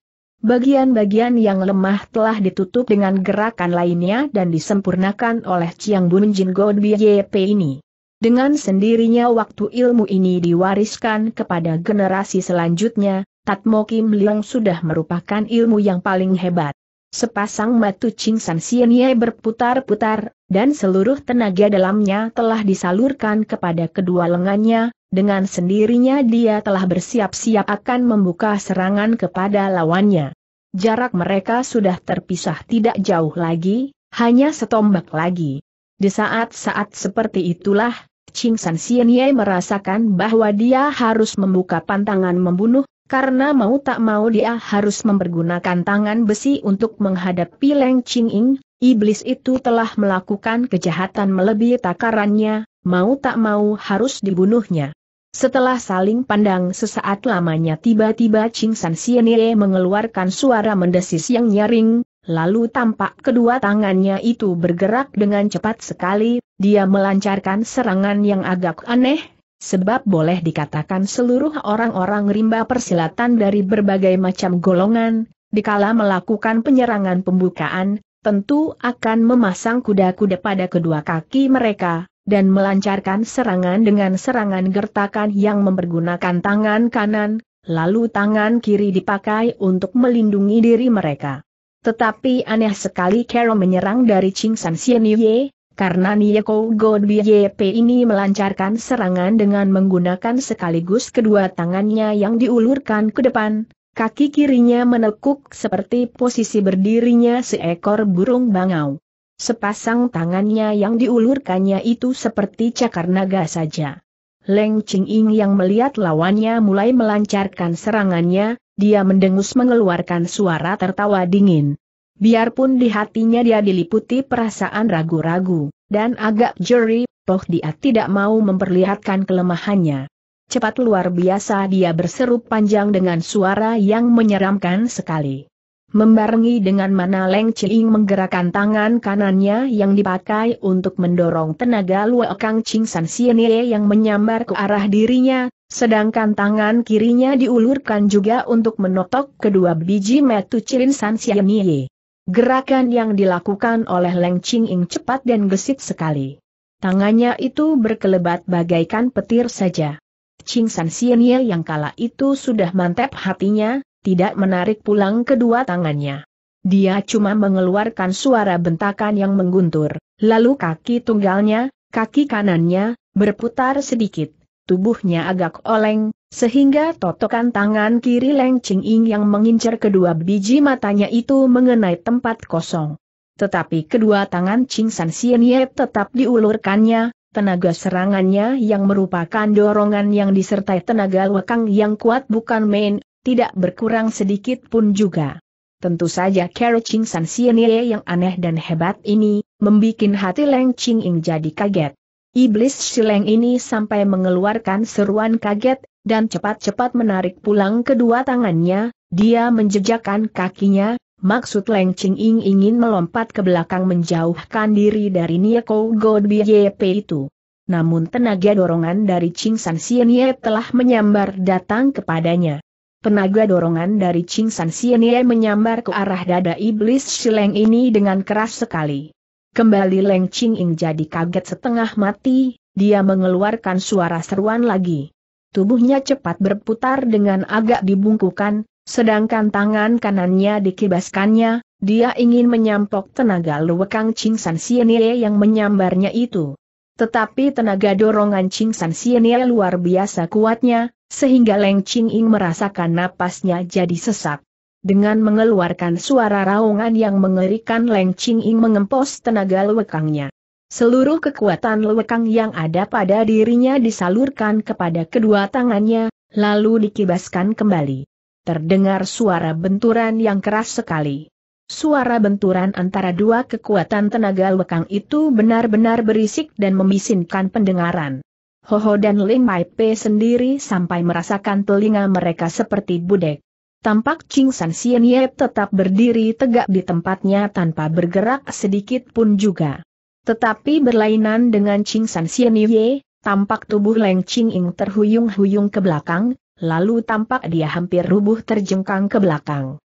Bagian-bagian yang lemah telah ditutup dengan gerakan lainnya dan disempurnakan oleh Chiang Bun Jin Gobi Yepei ini. Dengan sendirinya waktu ilmu ini diwariskan kepada generasi selanjutnya, Tatmo Kim Liong sudah merupakan ilmu yang paling hebat. Sepasang mata Ching San Sienye berputar-putar, dan seluruh tenaga dalamnya telah disalurkan kepada kedua lengannya. Dengan sendirinya dia telah bersiap-siap akan membuka serangan kepada lawannya. Jarak mereka sudah terpisah tidak jauh lagi, hanya setombak lagi. Di saat-saat seperti itulah, Ching San Sienye merasakan bahwa dia harus membuka pantangan membunuh, karena mau tak mau dia harus mempergunakan tangan besi untuk menghadapi Leng Ching Ing. Iblis itu telah melakukan kejahatan melebihi takarannya, mau tak mau harus dibunuhnya. Setelah saling pandang sesaat lamanya, tiba-tiba Ching San Sienye mengeluarkan suara mendesis yang nyaring, Lalu tampak kedua tangannya itu bergerak dengan cepat sekali, dia melancarkan serangan yang agak aneh, sebab boleh dikatakan seluruh orang-orang rimba persilatan dari berbagai macam golongan, dikala melakukan penyerangan pembukaan, tentu akan memasang kuda-kuda pada kedua kaki mereka, dan melancarkan serangan dengan serangan gertakan yang mempergunakan tangan kanan, lalu tangan kiri dipakai untuk melindungi diri mereka. Tetapi aneh sekali Kero menyerang dari Ching San Sien Ye, karena Nieko God B Y P ini melancarkan serangan dengan menggunakan sekaligus kedua tangannya yang diulurkan ke depan, kaki kirinya menekuk seperti posisi berdirinya seekor burung bangau. Sepasang tangannya yang diulurkannya itu seperti cakar naga saja. Leng Ching Ing yang melihat lawannya mulai melancarkan serangannya, dia mendengus mengeluarkan suara tertawa dingin. Biarpun di hatinya dia diliputi perasaan ragu-ragu, dan agak jeri, toh dia tidak mau memperlihatkan kelemahannya. Cepat luar biasa dia berseru panjang dengan suara yang menyeramkan sekali. Membarengi dengan mana Leng Ching menggerakkan tangan kanannya yang dipakai untuk mendorong tenaga Lue Kang Ching San Sien Ye yang menyambar ke arah dirinya, sedangkan tangan kirinya diulurkan juga untuk menotok kedua biji metu Ching San Sien Ye. Gerakan yang dilakukan oleh Leng Ching Ing cepat dan gesit sekali. Tangannya itu berkelebat bagaikan petir saja. Ching San Sien Ye yang kala itu sudah mantap hatinya, tidak menarik pulang kedua tangannya. Dia cuma mengeluarkan suara bentakan yang mengguntur, lalu kaki tunggalnya, kaki kanannya, berputar sedikit. Tubuhnya agak oleng, sehingga totokan tangan kiri Leng Ching Ing yang mengincar kedua biji matanya itu mengenai tempat kosong. Tetapi kedua tangan Ching San Sien Ye tetap diulurkannya, tenaga serangannya yang merupakan dorongan yang disertai tenaga lekang yang kuat bukan main, tidak berkurang sedikit pun juga. Tentu saja Kero Ching San Sien Ye yang aneh dan hebat ini, membikin hati Leng Ching Ing jadi kaget. Iblis Sileng ini sampai mengeluarkan seruan kaget, dan cepat-cepat menarik pulang kedua tangannya, dia menjejakkan kakinya, maksud Leng Ching Ing ingin melompat ke belakang menjauhkan diri dari Nieko God B Y P itu. Namun tenaga dorongan dari Ching San Sien Ye telah menyambar datang kepadanya. Tenaga dorongan dari Ching San Sien Ye menyambar ke arah dada Iblis Sileng ini dengan keras sekali. Kembali Leng Ching Ing jadi kaget setengah mati, dia mengeluarkan suara seruan lagi. Tubuhnya cepat berputar dengan agak dibungkukan, sedangkan tangan kanannya dikibaskannya, dia ingin menyampok tenaga Lue Kang Ching San Sien Ye yang menyambarnya itu. Tetapi tenaga dorongan Ching San Sien Ye luar biasa kuatnya, sehingga Leng Ching Ing merasakan napasnya jadi sesak. Dengan mengeluarkan suara raungan yang mengerikan Leng Ching Ing mengempos tenaga lekangnya. Seluruh kekuatan lekang yang ada pada dirinya disalurkan kepada kedua tangannya, lalu dikibaskan kembali. Terdengar suara benturan yang keras sekali. Suara benturan antara dua kekuatan tenaga lekang itu benar-benar berisik dan membisinkan pendengaran. Hoho dan Ling Mai Pe sendiri sampai merasakan telinga mereka seperti budek. Tampak Ching San Sien Ye tetap berdiri tegak di tempatnya tanpa bergerak sedikit pun juga. Tetapi berlainan dengan Ching San Sien Ye, tampak tubuh Leng Ching Ing terhuyung-huyung ke belakang, lalu tampak dia hampir rubuh terjengkang ke belakang.